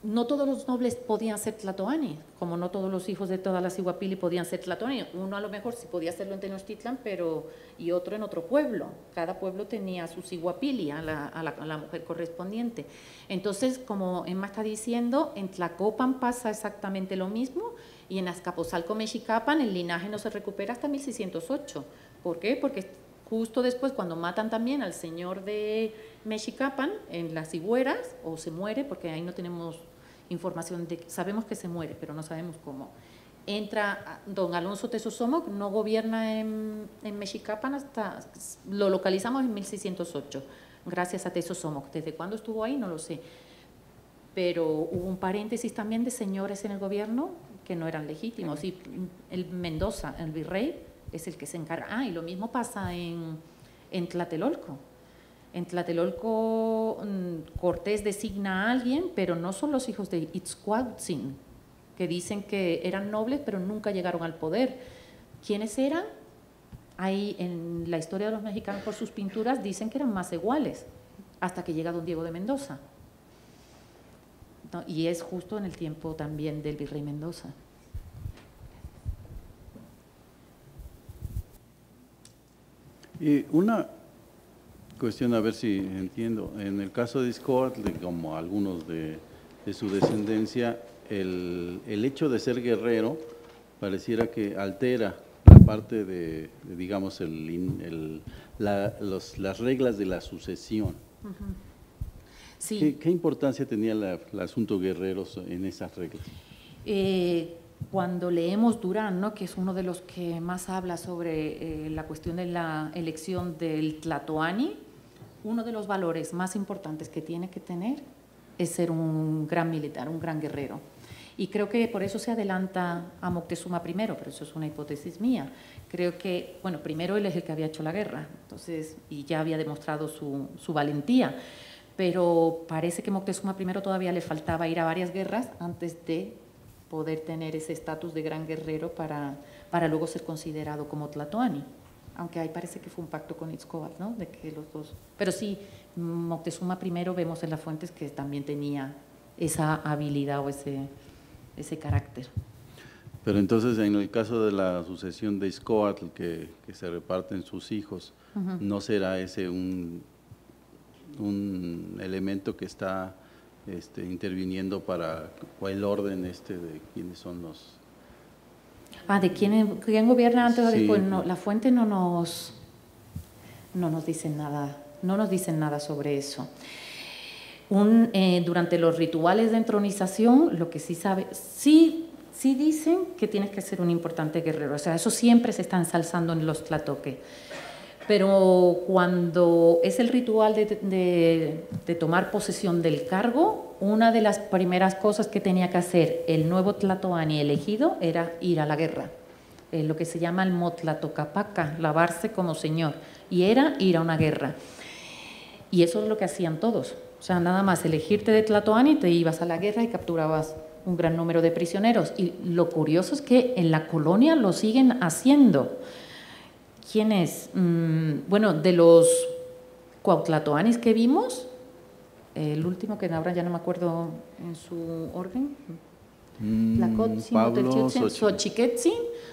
No todos los nobles podían ser tlatoani, como no todos los hijos de todas las iguapili podían ser tlatoani. Uno a lo mejor sí podía hacerlo en Tenochtitlan, pero y otro en otro pueblo. Cada pueblo tenía sus iguapili, a la mujer correspondiente. Entonces, como Emma está diciendo, en Tlacopan pasa exactamente lo mismo y en Azcapotzalco, Mexicapan, el linaje no se recupera hasta 1608. ¿Por qué? Porque justo después, cuando matan también al señor de Mexicapan en las Higueras, o se muere, porque ahí no tenemos información de… Sabemos que se muere, pero no sabemos cómo. Entra don Alonso Tezozomoc, no gobierna en Mexicapan hasta… Lo localizamos en 1608, gracias a Tezozomoc. ¿Desde cuándo estuvo ahí? No lo sé. Pero hubo un paréntesis también de señores en el gobierno que no eran legítimos. Y el Mendoza, el virrey, es el que se encarga. Ah, y lo mismo pasa en Tlatelolco. En Tlatelolco, Cortés designa a alguien, pero no son los hijos de Itzcoatl, que dicen que eran nobles, pero nunca llegaron al poder. ¿Quiénes eran? Ahí, en la historia de los mexicanos, por sus pinturas, dicen que eran más iguales, hasta que llega don Diego de Mendoza. No, y es justo en el tiempo también del virrey Mendoza. Y una cuestión, a ver si entiendo, en el caso de Itzcoatl, como algunos de su descendencia, el hecho de ser guerrero pareciera que altera la parte de, digamos, las reglas de la sucesión. Sí. ¿Qué importancia tenía el asunto guerreros en esas reglas? Cuando leemos Durán, ¿no?, que es uno de los que más habla sobre la cuestión de la elección del tlatoani, uno de los valores más importantes que tiene que tener es ser un gran militar, un gran guerrero. Y creo que por eso se adelanta a Moctezuma primero, pero eso es una hipótesis mía. Creo que, bueno, primero él es el que había hecho la guerra, entonces, y ya había demostrado su valentía, pero parece que Moctezuma primero todavía le faltaba ir a varias guerras antes de poder tener ese estatus de gran guerrero para luego ser considerado como tlatoani, aunque ahí parece que fue un pacto con Itzcoatl, ¿no?, de que los dos… Pero sí, Moctezuma primero vemos en las fuentes que también tenía esa habilidad o ese carácter. Pero entonces, en el caso de la sucesión de Itzcoatl, que se reparten sus hijos, ¿no será ese un elemento que está… interviniendo para el orden de quiénes son los… Ah, de quién gobierna antes o después. No, la fuente no nos dicen nada, no nos dicen nada sobre eso. Durante los rituales de entronización, lo que sí sabe… Sí dicen que tienes que ser un importante guerrero, o sea, eso siempre se está ensalzando en los tlatoques. Pero cuando es el ritual de tomar posesión del cargo, una de las primeras cosas que tenía que hacer el nuevo tlatoani elegido era ir a la guerra, lo que se llama el motlatocapaca, lavarse como señor, y era ir a una guerra. Y eso es lo que hacían todos, o sea, nada más elegirte de tlatoani, te ibas a la guerra y capturabas un gran número de prisioneros. Y lo curioso es que en la colonia lo siguen haciendo. ¿Quiénes? Bueno, de los cuauhtlatoanis que vimos, el último que ahora ya no me acuerdo en su orden,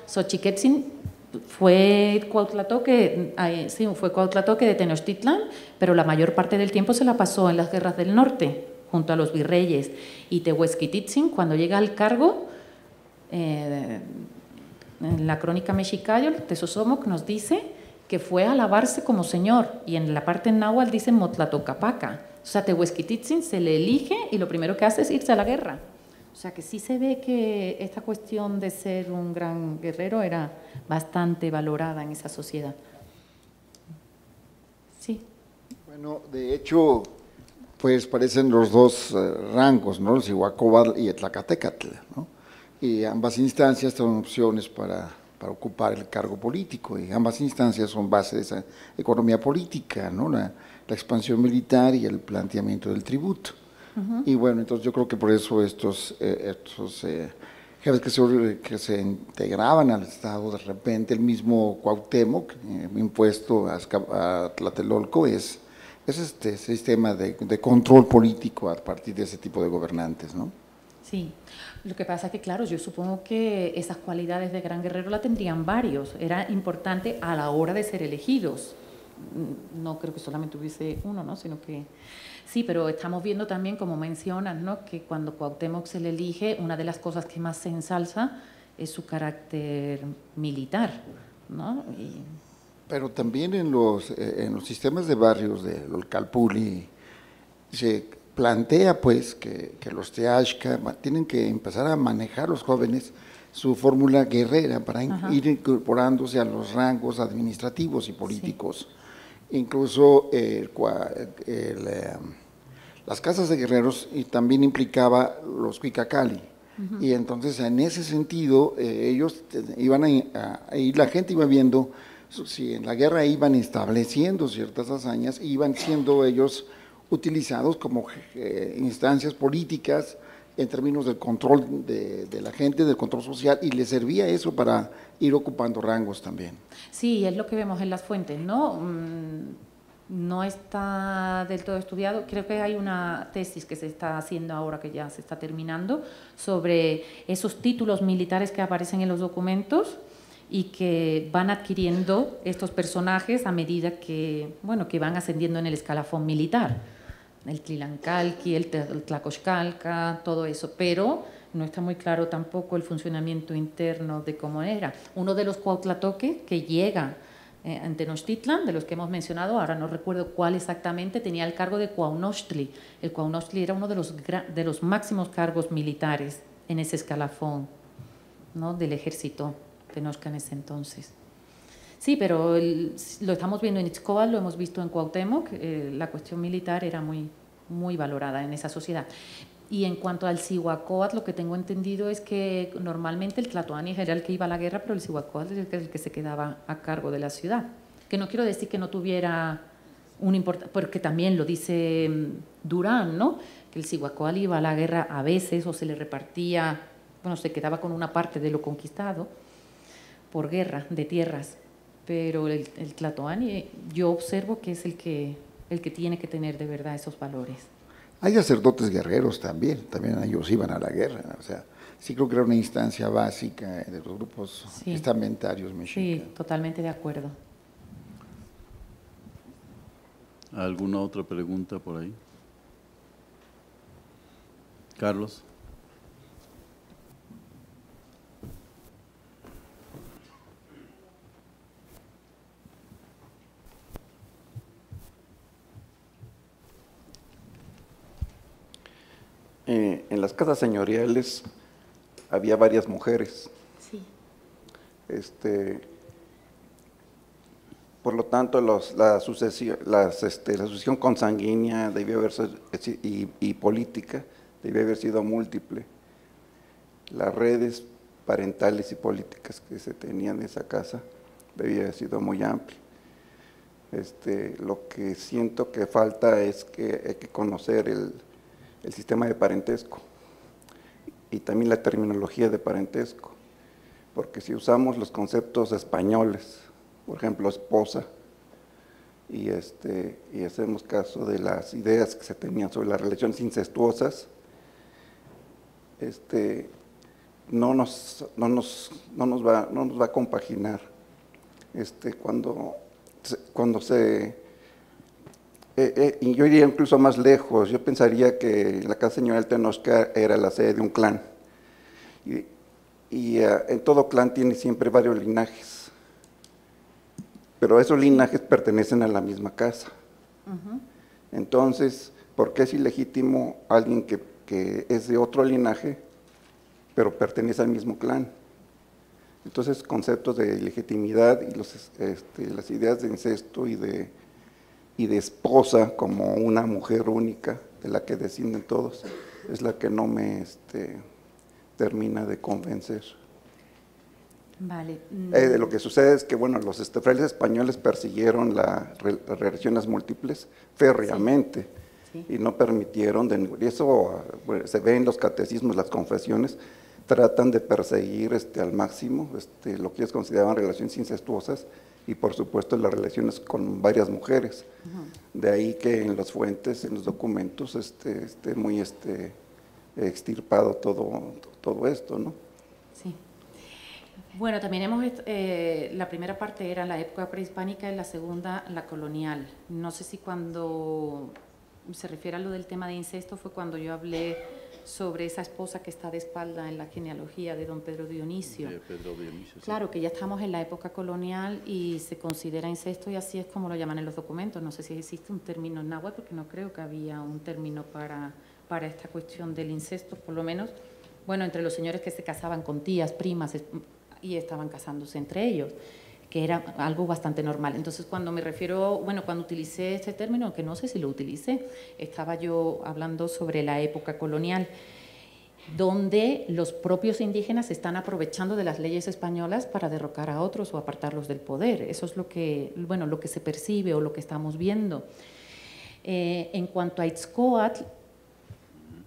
Xochiquetzin fue cuauhtlatoque, sí, fue cuauhtlatoque de Tenochtitlan, pero la mayor parte del tiempo se la pasó en las guerras del norte, junto a los virreyes. Y Tehuetzquititzin, cuando llega al cargo, en la crónica mexicana, Tezozomoc nos dice que fue a alabarse como señor, y en la parte náhuatl dice Motlatocapaca. O sea, Tehuetzquititzin se le elige y lo primero que hace es irse a la guerra. O sea, que sí se ve que esta cuestión de ser un gran guerrero era bastante valorada en esa sociedad. Sí. Bueno, de hecho, pues parecen los dos rangos, ¿no? El Cihuacóatl y el Tlacatecatl, ¿no? Y ambas instancias son opciones para ocupar el cargo político, y ambas instancias son base de esa economía política, ¿no? La expansión militar y el planteamiento del tributo. Uh-huh. Y bueno, entonces yo creo que por eso estos jefes que se integraban al Estado, de repente el mismo Cuauhtémoc, impuesto a Tlatelolco, es este sistema de control político a partir de ese tipo de gobernantes, ¿no? Sí, lo que pasa es que, claro, yo supongo que esas cualidades de gran guerrero la tendrían varios, era importante a la hora de ser elegidos. No creo que solamente hubiese uno, ¿no? Sino que… Sí, pero estamos viendo también, como mencionas, ¿no?, que cuando Cuauhtémoc se le elige, una de las cosas que más se ensalza es su carácter militar, ¿no? Y… Pero también en los sistemas de barrios del Olcalpuli se plantea, pues, que los Teaxca tienen que empezar a manejar los jóvenes su fórmula guerrera para ir incorporándose a los rangos administrativos y políticos. Sí. Incluso las casas de guerreros y también implicaba los cuicacali, y entonces en ese sentido ellos iban y la gente iba viendo si en la guerra iban estableciendo ciertas hazañas, iban siendo ellos utilizados como instancias políticas en términos del control de la gente, del control social, y le servía eso para ir ocupando rangos también. Sí, es lo que vemos en las fuentes, ¿no? No está del todo estudiado, creo que hay una tesis que se está haciendo ahora, que ya se está terminando, sobre esos títulos militares que aparecen en los documentos y que van adquiriendo estos personajes a medida que, bueno, que van ascendiendo en el escalafón militar. El Tlilancalqui, el Tlacoxcalca, todo eso, pero no está muy claro tampoco el funcionamiento interno de cómo era. Uno de los Cuauhtlatoques que llega en Tenochtitlan, de los que hemos mencionado, ahora no recuerdo cuál exactamente, tenía el cargo de Cuauhnochtli. El Cuauhnochtli era uno de los máximos cargos militares en ese escalafón, ¿no?, del ejército tenochca en ese entonces. Sí, pero lo estamos viendo en Itzcoatl, lo hemos visto en Cuauhtémoc, la cuestión militar era muy, muy valorada en esa sociedad. Y en cuanto al Cihuacóatl, lo que tengo entendido es que normalmente el Tlatoani era el que iba a la guerra, pero el Cihuacóatl es el que se quedaba a cargo de la ciudad. Que no quiero decir que no tuviera un importante, porque también lo dice Durán, ¿no?, que el Cihuacóatl iba a la guerra a veces, o se le repartía, bueno, se quedaba con una parte de lo conquistado por guerra de tierras. Pero el Tlatoani, yo observo que es el que tiene que tener de verdad esos valores. Hay sacerdotes guerreros también ellos iban a la guerra, o sea, sí creo que era una instancia básica de los grupos testamentarios mexicanos. Sí, totalmente de acuerdo. ¿Alguna otra pregunta por ahí? Carlos. En las casas señoriales había varias mujeres. Sí. Por lo tanto, la sucesión consanguínea debió haberse, y política debió haber sido múltiple. Las redes parentales y políticas que se tenían en esa casa debía haber sido muy amplia. Lo que siento que falta es que hay que conocer el sistema de parentesco y también la terminología de parentesco, porque si usamos los conceptos españoles, por ejemplo, esposa, y hacemos caso de las ideas que se tenían sobre las relaciones incestuosas, no nos va a compaginar. Y yo iría incluso más lejos, yo pensaría que la casa señorial Tenochca era la sede de un clan, y, y en todo clan tiene siempre varios linajes, pero esos linajes pertenecen a la misma casa. Uh-huh. Entonces, ¿por qué es ilegítimo alguien que es de otro linaje, pero pertenece al mismo clan? Entonces, conceptos de ilegitimidad y las ideas de incesto y de esposa como una mujer única de la que descienden todos, es la que no me termina de convencer. Vale. Lo que sucede es que, bueno, los frailes españoles persiguieron las relaciones múltiples férreamente, sí. Sí. Y no permitieron, y eso se ve en los catecismos, las confesiones, tratan de perseguir al máximo lo que ellos consideraban relaciones incestuosas y, por supuesto, las relaciones con varias mujeres. Uh-huh. De ahí que en las fuentes, en los documentos, muy extirpado todo esto, ¿no? Sí. Bueno, también la primera parte era la época prehispánica y la segunda, la colonial. No sé si cuando se refiere a lo del tema de incesto fue cuando yo hablé sobre esa esposa que está de espalda en la genealogía de don Pedro Dionisio. De Pedro Dionisio, sí. Claro, que ya estamos en la época colonial y se considera incesto y así es como lo llaman en los documentos. No sé si existe un término en náhuatl, porque no creo que había un término para esta cuestión del incesto, por lo menos, bueno, entre los señores que se casaban con tías, primas, y estaban casándose entre ellos, que era algo bastante normal. Entonces, cuando me refiero, bueno, cuando utilicé este término, que no sé si lo utilicé, estaba yo hablando sobre la época colonial, donde los propios indígenas están aprovechando de las leyes españolas para derrocar a otros o apartarlos del poder. Eso es lo que se percibe o lo que estamos viendo. En cuanto a Itzcoatl,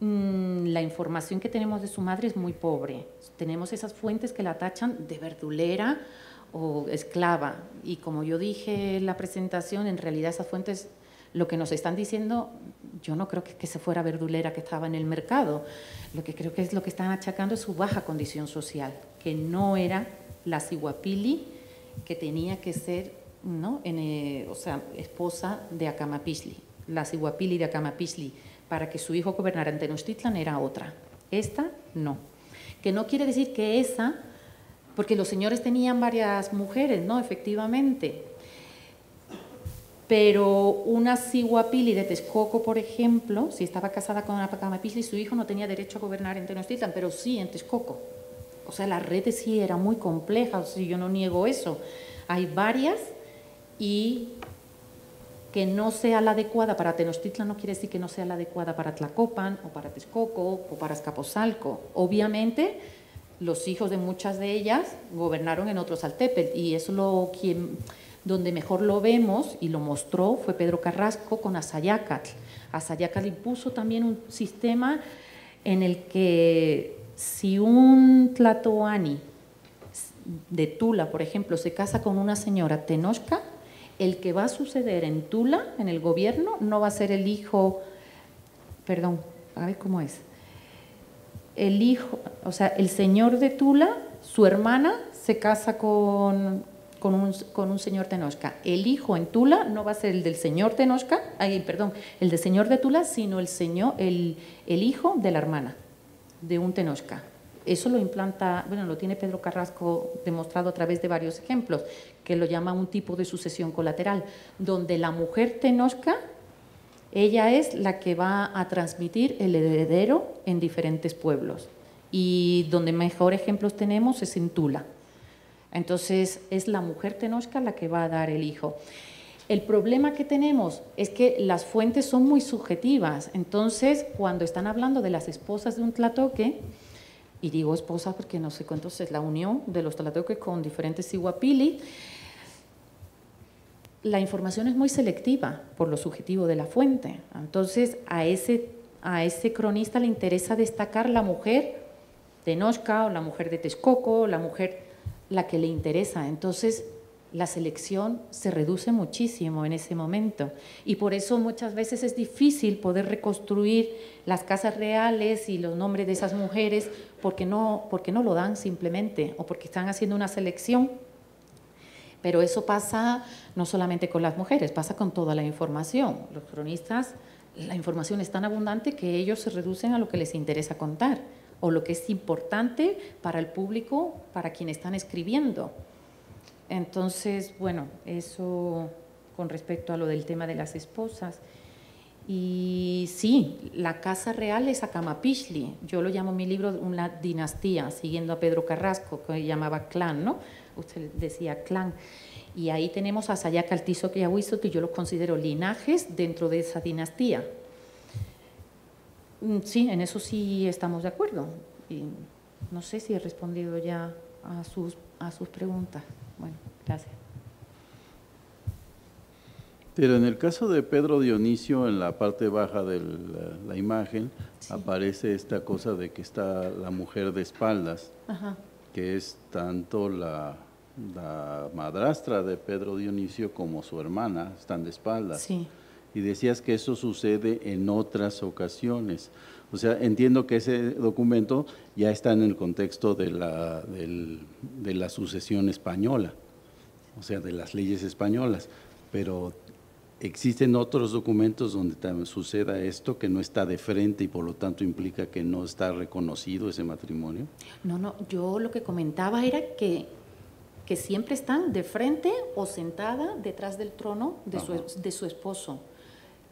la información que tenemos de su madre es muy pobre. Tenemos esas fuentes que la tachan de verdulera o esclava. Y como yo dije en la presentación, en realidad esas fuentes, lo que nos están diciendo, yo no creo que se fuera verdulera que estaba en el mercado. Lo que creo que es lo que están achacando es su baja condición social, que no era la ciguapili que tenía que ser, ¿no? Esposa de Acamapichtli. La ciguapili de Acamapichtli, para que su hijo gobernara en Tenochtitlan, era otra. Esta, no. Que no quiere decir que esa, porque los señores tenían varias mujeres, ¿no? Efectivamente. Pero una ciguapili de Texcoco, por ejemplo, si estaba casada con una Acamapichtli, su hijo no tenía derecho a gobernar en Tenochtitlan, pero sí en Texcoco. O sea, la red sí era muy compleja, o sea, yo no niego eso. Hay varias y que no sea la adecuada para Tenochtitlan no quiere decir que no sea la adecuada para Tlacopan o para Texcoco o para Azcapotzalco. Obviamente, los hijos de muchas de ellas gobernaron en otros altépetl y es donde mejor lo vemos y lo mostró fue Pedro Carrasco con Axayácatl. Axayácatl impuso también un sistema en el que si un tlatoani de Tula, por ejemplo, se casa con una señora tenochca, el que va a suceder en Tula, en el gobierno, no va a ser el hijo, perdón, a ver cómo es, el hijo, o sea, el señor de Tula, su hermana se casa con un señor tenochca. El hijo en Tula no va a ser el del señor tenochca, el del señor de Tula, sino el hijo de la hermana de un tenochca. Eso lo implanta, bueno, lo tiene Pedro Carrasco demostrado a través de varios ejemplos, que lo llama un tipo de sucesión colateral, donde la mujer tenochca, ella es la que va a transmitir el heredero en diferentes pueblos. Y donde mejor ejemplos tenemos es en Tula. Entonces, es la mujer tenochca la que va a dar el hijo. El problema que tenemos es que las fuentes son muy subjetivas. Entonces, cuando están hablando de las esposas de un tlatoque, y digo esposa porque no sé cuántos es la unión de los tlatoques con diferentes ciguapili, la información es muy selectiva por lo subjetivo de la fuente. Entonces, a ese cronista le interesa destacar la mujer tenochca o la mujer de Texcoco, la mujer la que le interesa. Entonces, la selección se reduce muchísimo en ese momento y por eso muchas veces es difícil poder reconstruir las casas reales y los nombres de esas mujeres porque no lo dan simplemente o porque están haciendo una selección. Pero eso pasa no solamente con las mujeres, pasa con toda la información. Los cronistas, la información es tan abundante que ellos se reducen a lo que les interesa contar. o lo que es importante para el público, para quienes están escribiendo. Entonces, bueno, eso con respecto a lo del tema de las esposas. Y sí, la casa real es Acamapichtli. Yo lo llamo en mi libro una dinastía, siguiendo a Pedro Carrasco, que llamaba clan, ¿no? Usted decía clan. Y ahí tenemos a Axayácatl, Tizoc y Ahuizotl, que yo los considero linajes dentro de esa dinastía. Sí, en eso sí estamos de acuerdo. Y no sé si he respondido ya a sus preguntas. Bueno, gracias. Pero en el caso de Pedro Dionisio, en la parte baja de la imagen, sí, aparece esta cosa de que está la mujer de espaldas, ajá, que es tanto la madrastra de Pedro Dionisio como su hermana, están de espaldas. Sí. Y decías que eso sucede en otras ocasiones. O sea, entiendo que ese documento ya está en el contexto de la sucesión española, o sea, de las leyes españolas, pero… ¿existen otros documentos donde también suceda esto, que no está de frente y por lo tanto implica que no está reconocido ese matrimonio? No, no, yo lo que comentaba era que siempre están de frente o sentada detrás del trono de su esposo.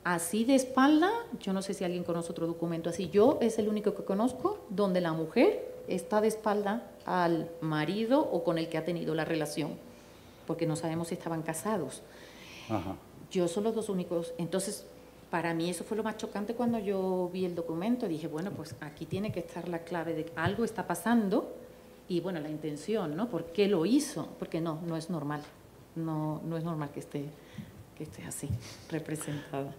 Así de espalda, yo no sé si alguien conoce otro documento así, yo es el único que conozco donde la mujer está de espalda al marido o con el que ha tenido la relación, porque no sabemos si estaban casados. Ajá. Yo son los dos únicos. Entonces, para mí eso fue lo más chocante cuando yo vi el documento. Dije, bueno, pues aquí tiene que estar la clave de que algo está pasando y, bueno, la intención, ¿no? ¿Por qué lo hizo? Porque no es normal. No es normal que esté así, representada.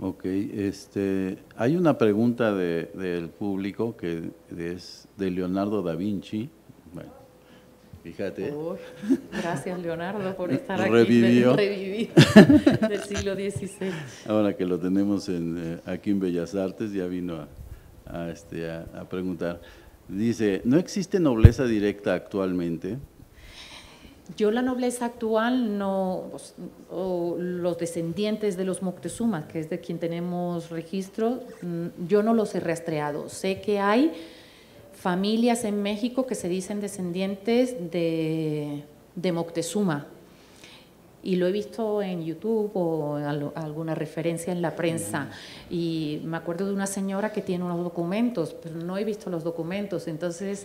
Ok. Hay una pregunta del público que es de Leonardo da Vinci. Bueno. Fíjate. Oh, gracias, Leonardo, por estar aquí. Revivió del siglo XVI. Ahora que lo tenemos aquí en Bellas Artes, ya vino a preguntar. Dice, ¿no existe nobleza directa actualmente? Yo la nobleza actual no… o los descendientes de los Moctezumas, que es de quien tenemos registro, yo no los he rastreado. Sé que hay… familias en México que se dicen descendientes de Moctezuma, y lo he visto en YouTube o en alguna referencia en la prensa, y me acuerdo de una señora que tiene unos documentos, pero no he visto los documentos. Entonces,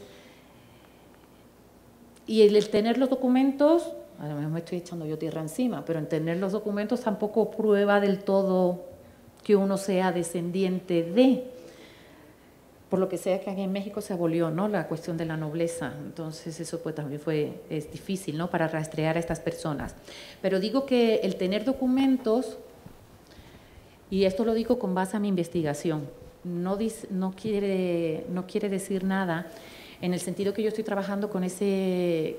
y el tener los documentos, a lo mejor me estoy echando yo tierra encima, pero en tener los documentos tampoco prueba del todo que uno sea descendiente de… por lo que sea que aquí en México se abolió, ¿no?, la cuestión de la nobleza. Entonces eso pues también es difícil, ¿no?, para rastrear a estas personas. Pero digo que el tener documentos, y esto lo digo con base a mi investigación, no quiere decir nada, en el sentido que yo estoy trabajando con ese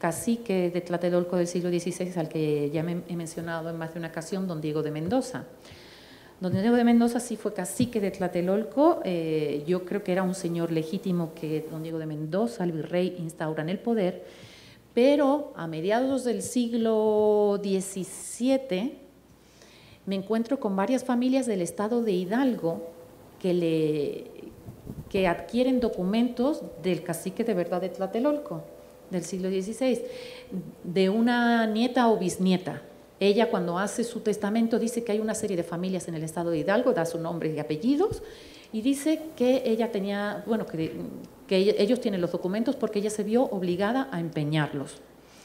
cacique de Tlatelolco del siglo XVI, al que ya me he mencionado en más de una ocasión, don Diego de Mendoza. Don Diego de Mendoza sí fue cacique de Tlatelolco. Yo creo que era un señor legítimo que don Diego de Mendoza, el virrey, instaura en el poder, pero a mediados del siglo XVII me encuentro con varias familias del estado de Hidalgo que adquieren documentos del cacique de verdad de Tlatelolco del siglo XVI, de una nieta o bisnieta. Ella, cuando hace su testamento, dice que hay una serie de familias en el estado de Hidalgo, da su nombre y apellidos, y dice que ella tenía, bueno, que ellos tienen los documentos porque ella se vio obligada a empeñarlos,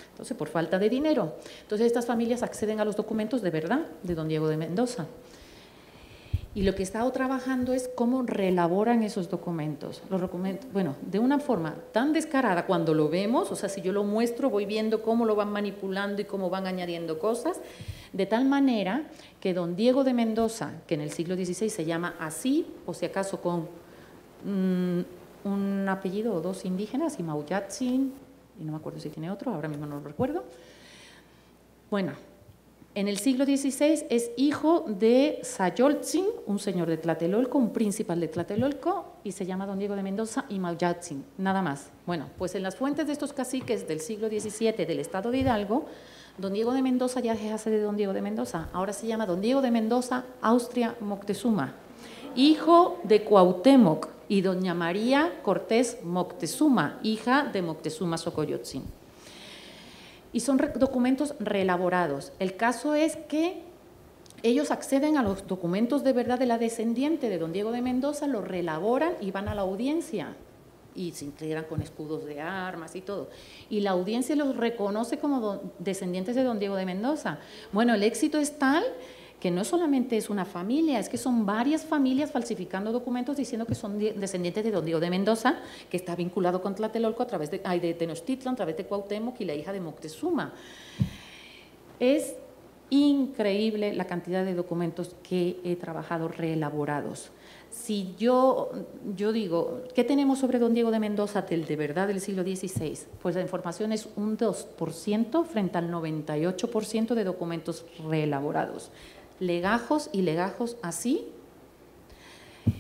entonces por falta de dinero. Entonces estas familias acceden a los documentos de verdad de don Diego de Mendoza. Y lo que he estado trabajando es cómo reelaboran esos documentos. Los documentos, bueno, de una forma tan descarada cuando lo vemos, o sea, si yo lo muestro, voy viendo cómo lo van manipulando y cómo van añadiendo cosas, de tal manera que don Diego de Mendoza, que en el siglo XVI se llama así, o si acaso con un apellido o dos indígenas, y Mauyatzin, y no me acuerdo si tiene otro, ahora mismo no lo recuerdo. Bueno… en el siglo XVI es hijo de Sayoltzin, un señor de Tlatelolco, un principal de Tlatelolco, y se llama don Diego de Mendoza y Mauyatzin, nada más. Bueno, pues en las fuentes de estos caciques del siglo XVII del estado de Hidalgo, don Diego de Mendoza ya se hace de don Diego de Mendoza, ahora se llama don Diego de Mendoza Austria Moctezuma, hijo de Cuauhtémoc, y doña María Cortés Moctezuma, hija de Moctezuma Xocoyotzin. Y son documentos reelaborados. El caso es que ellos acceden a los documentos de verdad de la descendiente de don Diego de Mendoza, los reelaboran y van a la audiencia y se integran con escudos de armas y todo. Y la audiencia los reconoce como descendientes de don Diego de Mendoza. Bueno, el éxito es tal que no solamente es una familia, es que son varias familias falsificando documentos diciendo que son descendientes de don Diego de Mendoza, que está vinculado con Tlatelolco a través de Tenochtitlan, a través de Cuauhtémoc y la hija de Moctezuma. Es increíble la cantidad de documentos que he trabajado reelaborados. Si yo digo, ¿qué tenemos sobre don Diego de Mendoza de verdad del siglo XVI? Pues la información es un 2% frente al 98% de documentos reelaborados. Legajos y legajos así,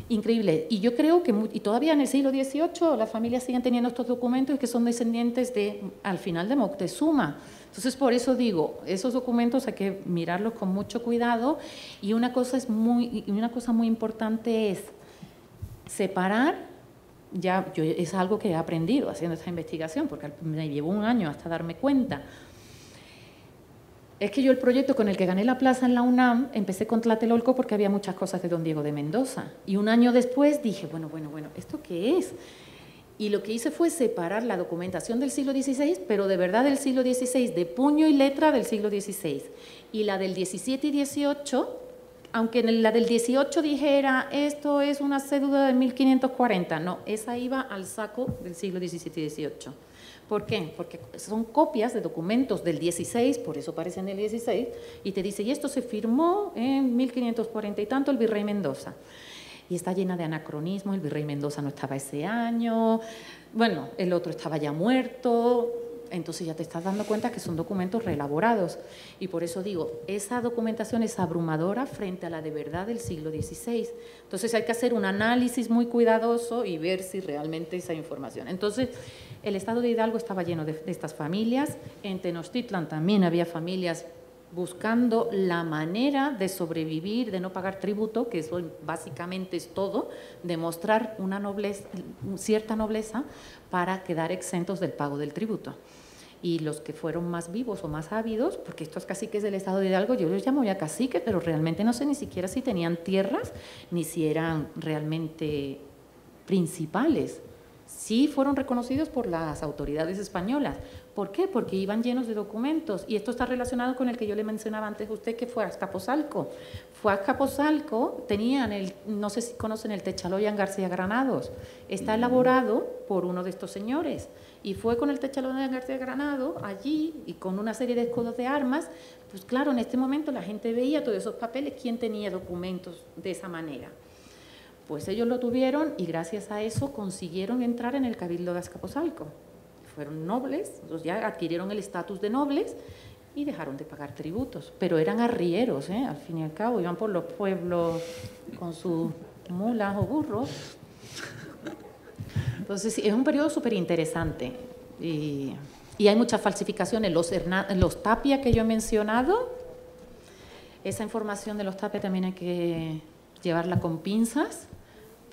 increíble. Y yo creo que todavía en el siglo XVIII las familias siguen teniendo estos documentos que son descendientes al final de Moctezuma. Entonces, por eso digo, esos documentos hay que mirarlos con mucho cuidado y una cosa muy importante es separar. Ya es algo que he aprendido haciendo esta investigación porque me llevó un año hasta darme cuenta. Es que yo el proyecto con el que gané la plaza en la UNAM, empecé con Tlatelolco porque había muchas cosas de don Diego de Mendoza. Y un año después dije, bueno, ¿esto qué es? Y lo que hice fue separar la documentación del siglo XVI, pero de verdad del siglo XVI, de puño y letra del siglo XVI. Y la del XVII y XVIII, aunque en la del XVIII dijera, esto es una cédula de 1540, no, esa iba al saco del siglo XVII y XVIII. ¿Por qué? Porque son copias de documentos del 16, por eso aparecen en el 16, y te dice, y esto se firmó en 1540 y tanto el virrey Mendoza. Y está llena de anacronismos, el virrey Mendoza no estaba ese año, bueno, el otro estaba ya muerto, entonces ya te estás dando cuenta que son documentos reelaborados. Y por eso digo, esa documentación es abrumadora frente a la de verdad del siglo XVI. Entonces hay que hacer un análisis muy cuidadoso y ver si realmente esa información. Entonces, el estado de Hidalgo estaba lleno de estas familias. En Tenochtitlan también había familias buscando la manera de sobrevivir, de no pagar tributo, que eso básicamente es todo, de mostrar una nobleza, cierta nobleza para quedar exentos del pago del tributo. Y los que fueron más vivos o más ávidos, porque estos caciques del estado de Hidalgo, yo los llamo ya caciques, pero realmente no sé ni siquiera si tenían tierras, ni si eran realmente principales. Sí fueron reconocidos por las autoridades españolas. ¿Por qué? Porque iban llenos de documentos. Y esto está relacionado con el que yo le mencionaba antes a usted, que fue a Azcapotzalco. Fue a Azcapotzalco, tenían no sé si conocen el Techaloyan García Granados. Está elaborado por uno de estos señores. Y fue con el Techaloyan García Granados allí y con una serie de escudos de armas. Pues claro, en este momento la gente veía todos esos papeles. ¿Quién tenía documentos de esa manera? Pues ellos lo tuvieron y gracias a eso consiguieron entrar en el Cabildo de Azcapotzalco. Fueron nobles, entonces ya adquirieron el estatus de nobles y dejaron de pagar tributos. Pero eran arrieros, al fin y al cabo, iban por los pueblos con sus mulas o burros. Entonces, es un periodo súper interesante y hay muchas falsificaciones. Los Tapia que yo he mencionado, esa información de los Tapia también hay que llevarla con pinzas,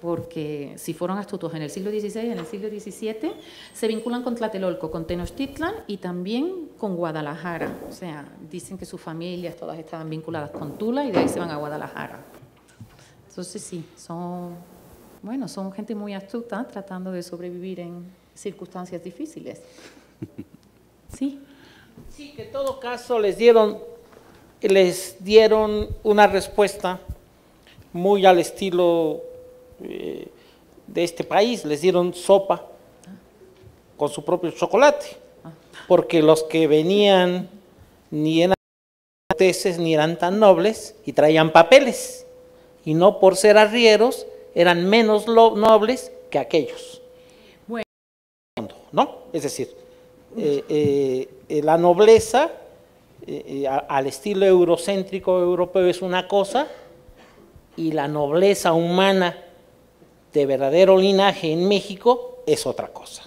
porque si fueron astutos en el siglo XVI, en el siglo XVII, se vinculan con Tlatelolco, con Tenochtitlan y también con Guadalajara. O sea, dicen que sus familias todas estaban vinculadas con Tula y de ahí se van a Guadalajara. Entonces sí, son gente muy astuta tratando de sobrevivir en circunstancias difíciles. Sí. Sí, que en todo caso les dieron una respuesta muy al estilo de este país, les dieron sopa con su propio chocolate, porque los que venían ni eran corteses ni eran tan nobles y traían papeles, y no por ser arrieros eran menos nobles que aquellos. Bueno, ¿no? Es decir, la nobleza al estilo eurocéntrico europeo es una cosa, y la nobleza humana de verdadero linaje en México es otra cosa.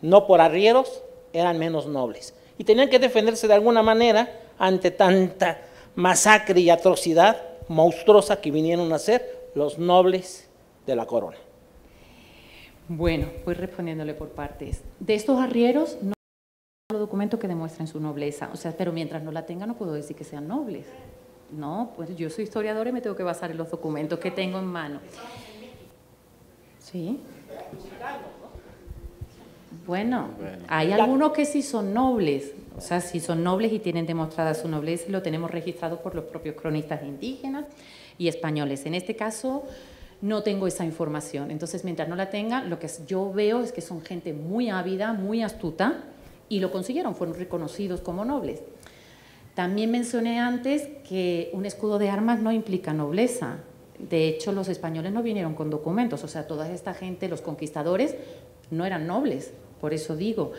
No por arrieros, eran menos nobles. Y tenían que defenderse de alguna manera ante tanta masacre y atrocidad monstruosa que vinieron a hacer los nobles de la corona. Bueno, voy respondiéndole por partes. De estos arrieros no hay documentos que demuestren su nobleza, o sea, pero mientras no la tenga no puedo decir que sean nobles. No, pues yo soy historiadora y me tengo que basar en los documentos que tengo en mano. Sí. Bueno, hay algunos que sí son nobles, o sea, sí son nobles y tienen demostrada su nobleza y lo tenemos registrado por los propios cronistas indígenas y españoles. En este caso no tengo esa información, entonces mientras no la tenga, lo que yo veo es que son gente muy ávida, muy astuta y lo consiguieron, fueron reconocidos como nobles. También mencioné antes que un escudo de armas no implica nobleza. De hecho, los españoles no vinieron con documentos, o sea, toda esta gente, los conquistadores, no eran nobles. Por eso digo,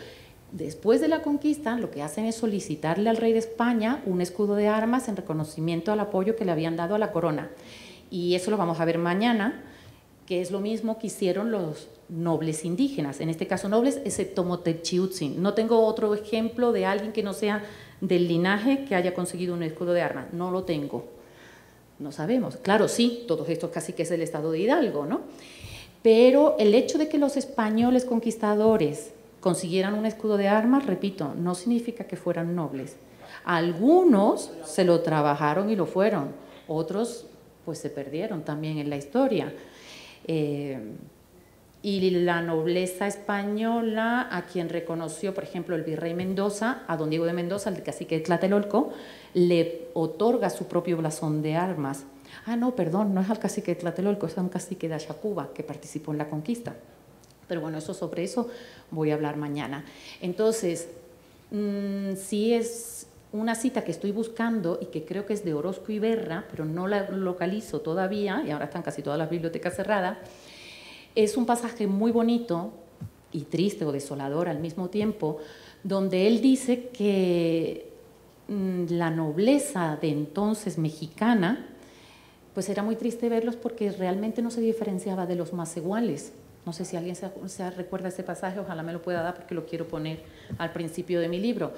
después de la conquista, lo que hacen es solicitarle al rey de España un escudo de armas en reconocimiento al apoyo que le habían dado a la corona. Y eso lo vamos a ver mañana, que es lo mismo que hicieron los nobles indígenas, en este caso nobles, excepto Motelchiuhtzin. No tengo otro ejemplo de alguien que no sea del linaje que haya conseguido un escudo de armas, no lo tengo, no sabemos. Claro, sí, todos estos casi que es el estado de Hidalgo, ¿no? Pero el hecho de que los españoles conquistadores consiguieran un escudo de armas, repito, no significa que fueran nobles. Algunos se lo trabajaron y lo fueron, otros pues se perdieron también en la historia. Y la nobleza española, a quien reconoció, por ejemplo, el virrey Mendoza, a don Diego de Mendoza, el cacique de Tlatelolco, le otorga su propio blasón de armas. Ah, no, perdón, no es al cacique de Tlatelolco, es a un cacique de Axayácatl que participó en la conquista. Pero bueno, eso, sobre eso voy a hablar mañana. Entonces, si es una cita que estoy buscando y que creo que es de Orozco y Berra, pero no la localizo todavía, y ahora están casi todas las bibliotecas cerradas. Es un pasaje muy bonito y triste o desolador al mismo tiempo, donde él dice que la nobleza de entonces mexicana, pues era muy triste verlos porque realmente no se diferenciaba de los más iguales. No sé si alguien se recuerda ese pasaje, ojalá me lo pueda dar porque lo quiero poner al principio de mi libro.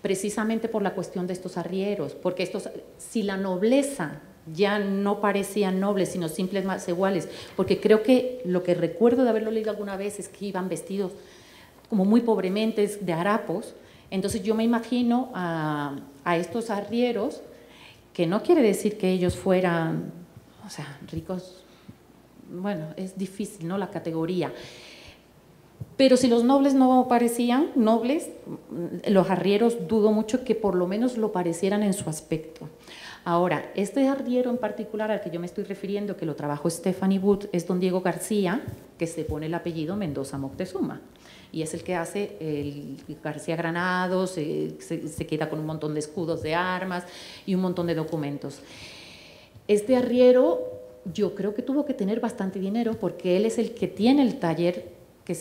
Precisamente por la cuestión de estos arrieros, porque estos, si la nobleza ya no parecían nobles, sino simples más iguales, porque creo que lo que recuerdo de haberlo leído alguna vez es que iban vestidos como muy pobremente, de harapos. Entonces yo me imagino a estos arrieros, que no quiere decir que ellos fueran, o sea, ricos, bueno, es difícil, ¿no?, la categoría. Pero si los nobles no parecían nobles, los arrieros dudo mucho que por lo menos lo parecieran en su aspecto. Ahora, este arriero en particular al que yo me estoy refiriendo, que lo trabajó Stephanie Wood, es don Diego García, que se pone el apellido Mendoza Moctezuma, y es el que hace el García Granado, se queda con un montón de escudos de armas y un montón de documentos. Este arriero yo creo que tuvo que tener bastante dinero porque él es el que tiene el taller, que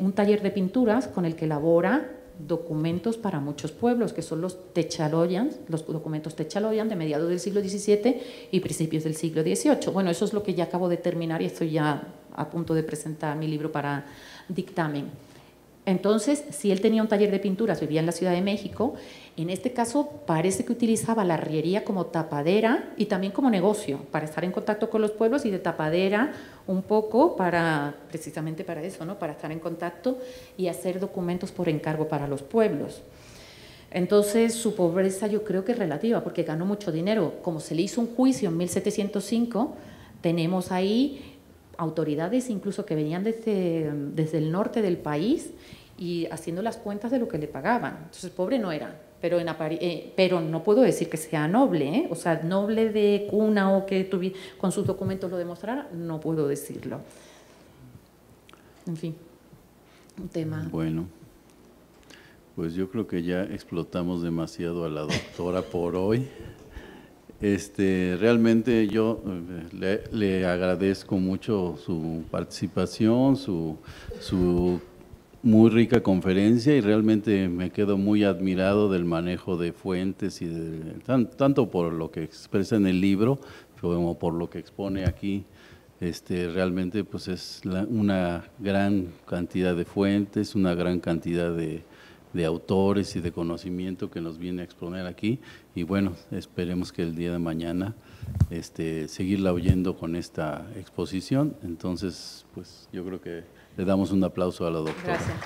un taller de pinturas con el que elabora documentos para muchos pueblos, que son los techaloyans, los documentos techaloyan de mediados del siglo XVII y principios del siglo XVIII. Bueno, eso es lo que ya acabo de terminar y estoy ya a punto de presentar mi libro para dictamen. Entonces, si él tenía un taller de pinturas, vivía en la Ciudad de México, en este caso parece que utilizaba la arriería como tapadera y también como negocio, para estar en contacto con los pueblos y de tapadera un poco para, precisamente para eso, ¿no?, para estar en contacto y hacer documentos por encargo para los pueblos. Entonces, su pobreza yo creo que es relativa, porque ganó mucho dinero. Como se le hizo un juicio en 1705, tenemos ahí autoridades incluso que venían desde el norte del país y haciendo las cuentas de lo que le pagaban. Entonces, pobre no era, pero no puedo decir que sea noble, ¿eh? O sea, noble de cuna o que con sus documentos lo demostrara, no puedo decirlo. En fin, un tema. Bueno, pues yo creo que ya explotamos demasiado a la doctora por hoy. Realmente yo le agradezco mucho su participación, su muy rica conferencia, y realmente me quedo muy admirado del manejo de fuentes, y tanto por lo que expresa en el libro como por lo que expone aquí. Realmente pues es una gran cantidad de fuentes, una gran cantidad de de autores y de conocimiento que nos viene a exponer aquí, y bueno, esperemos que el día de mañana seguirla oyendo con esta exposición. Entonces, pues yo creo que le damos un aplauso a la doctora. Gracias.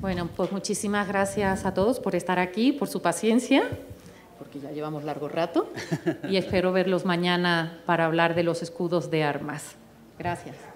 Bueno, pues muchísimas gracias a todos por estar aquí, por su paciencia, porque ya llevamos largo rato, y espero verlos mañana para hablar de los escudos de armas. Gracias.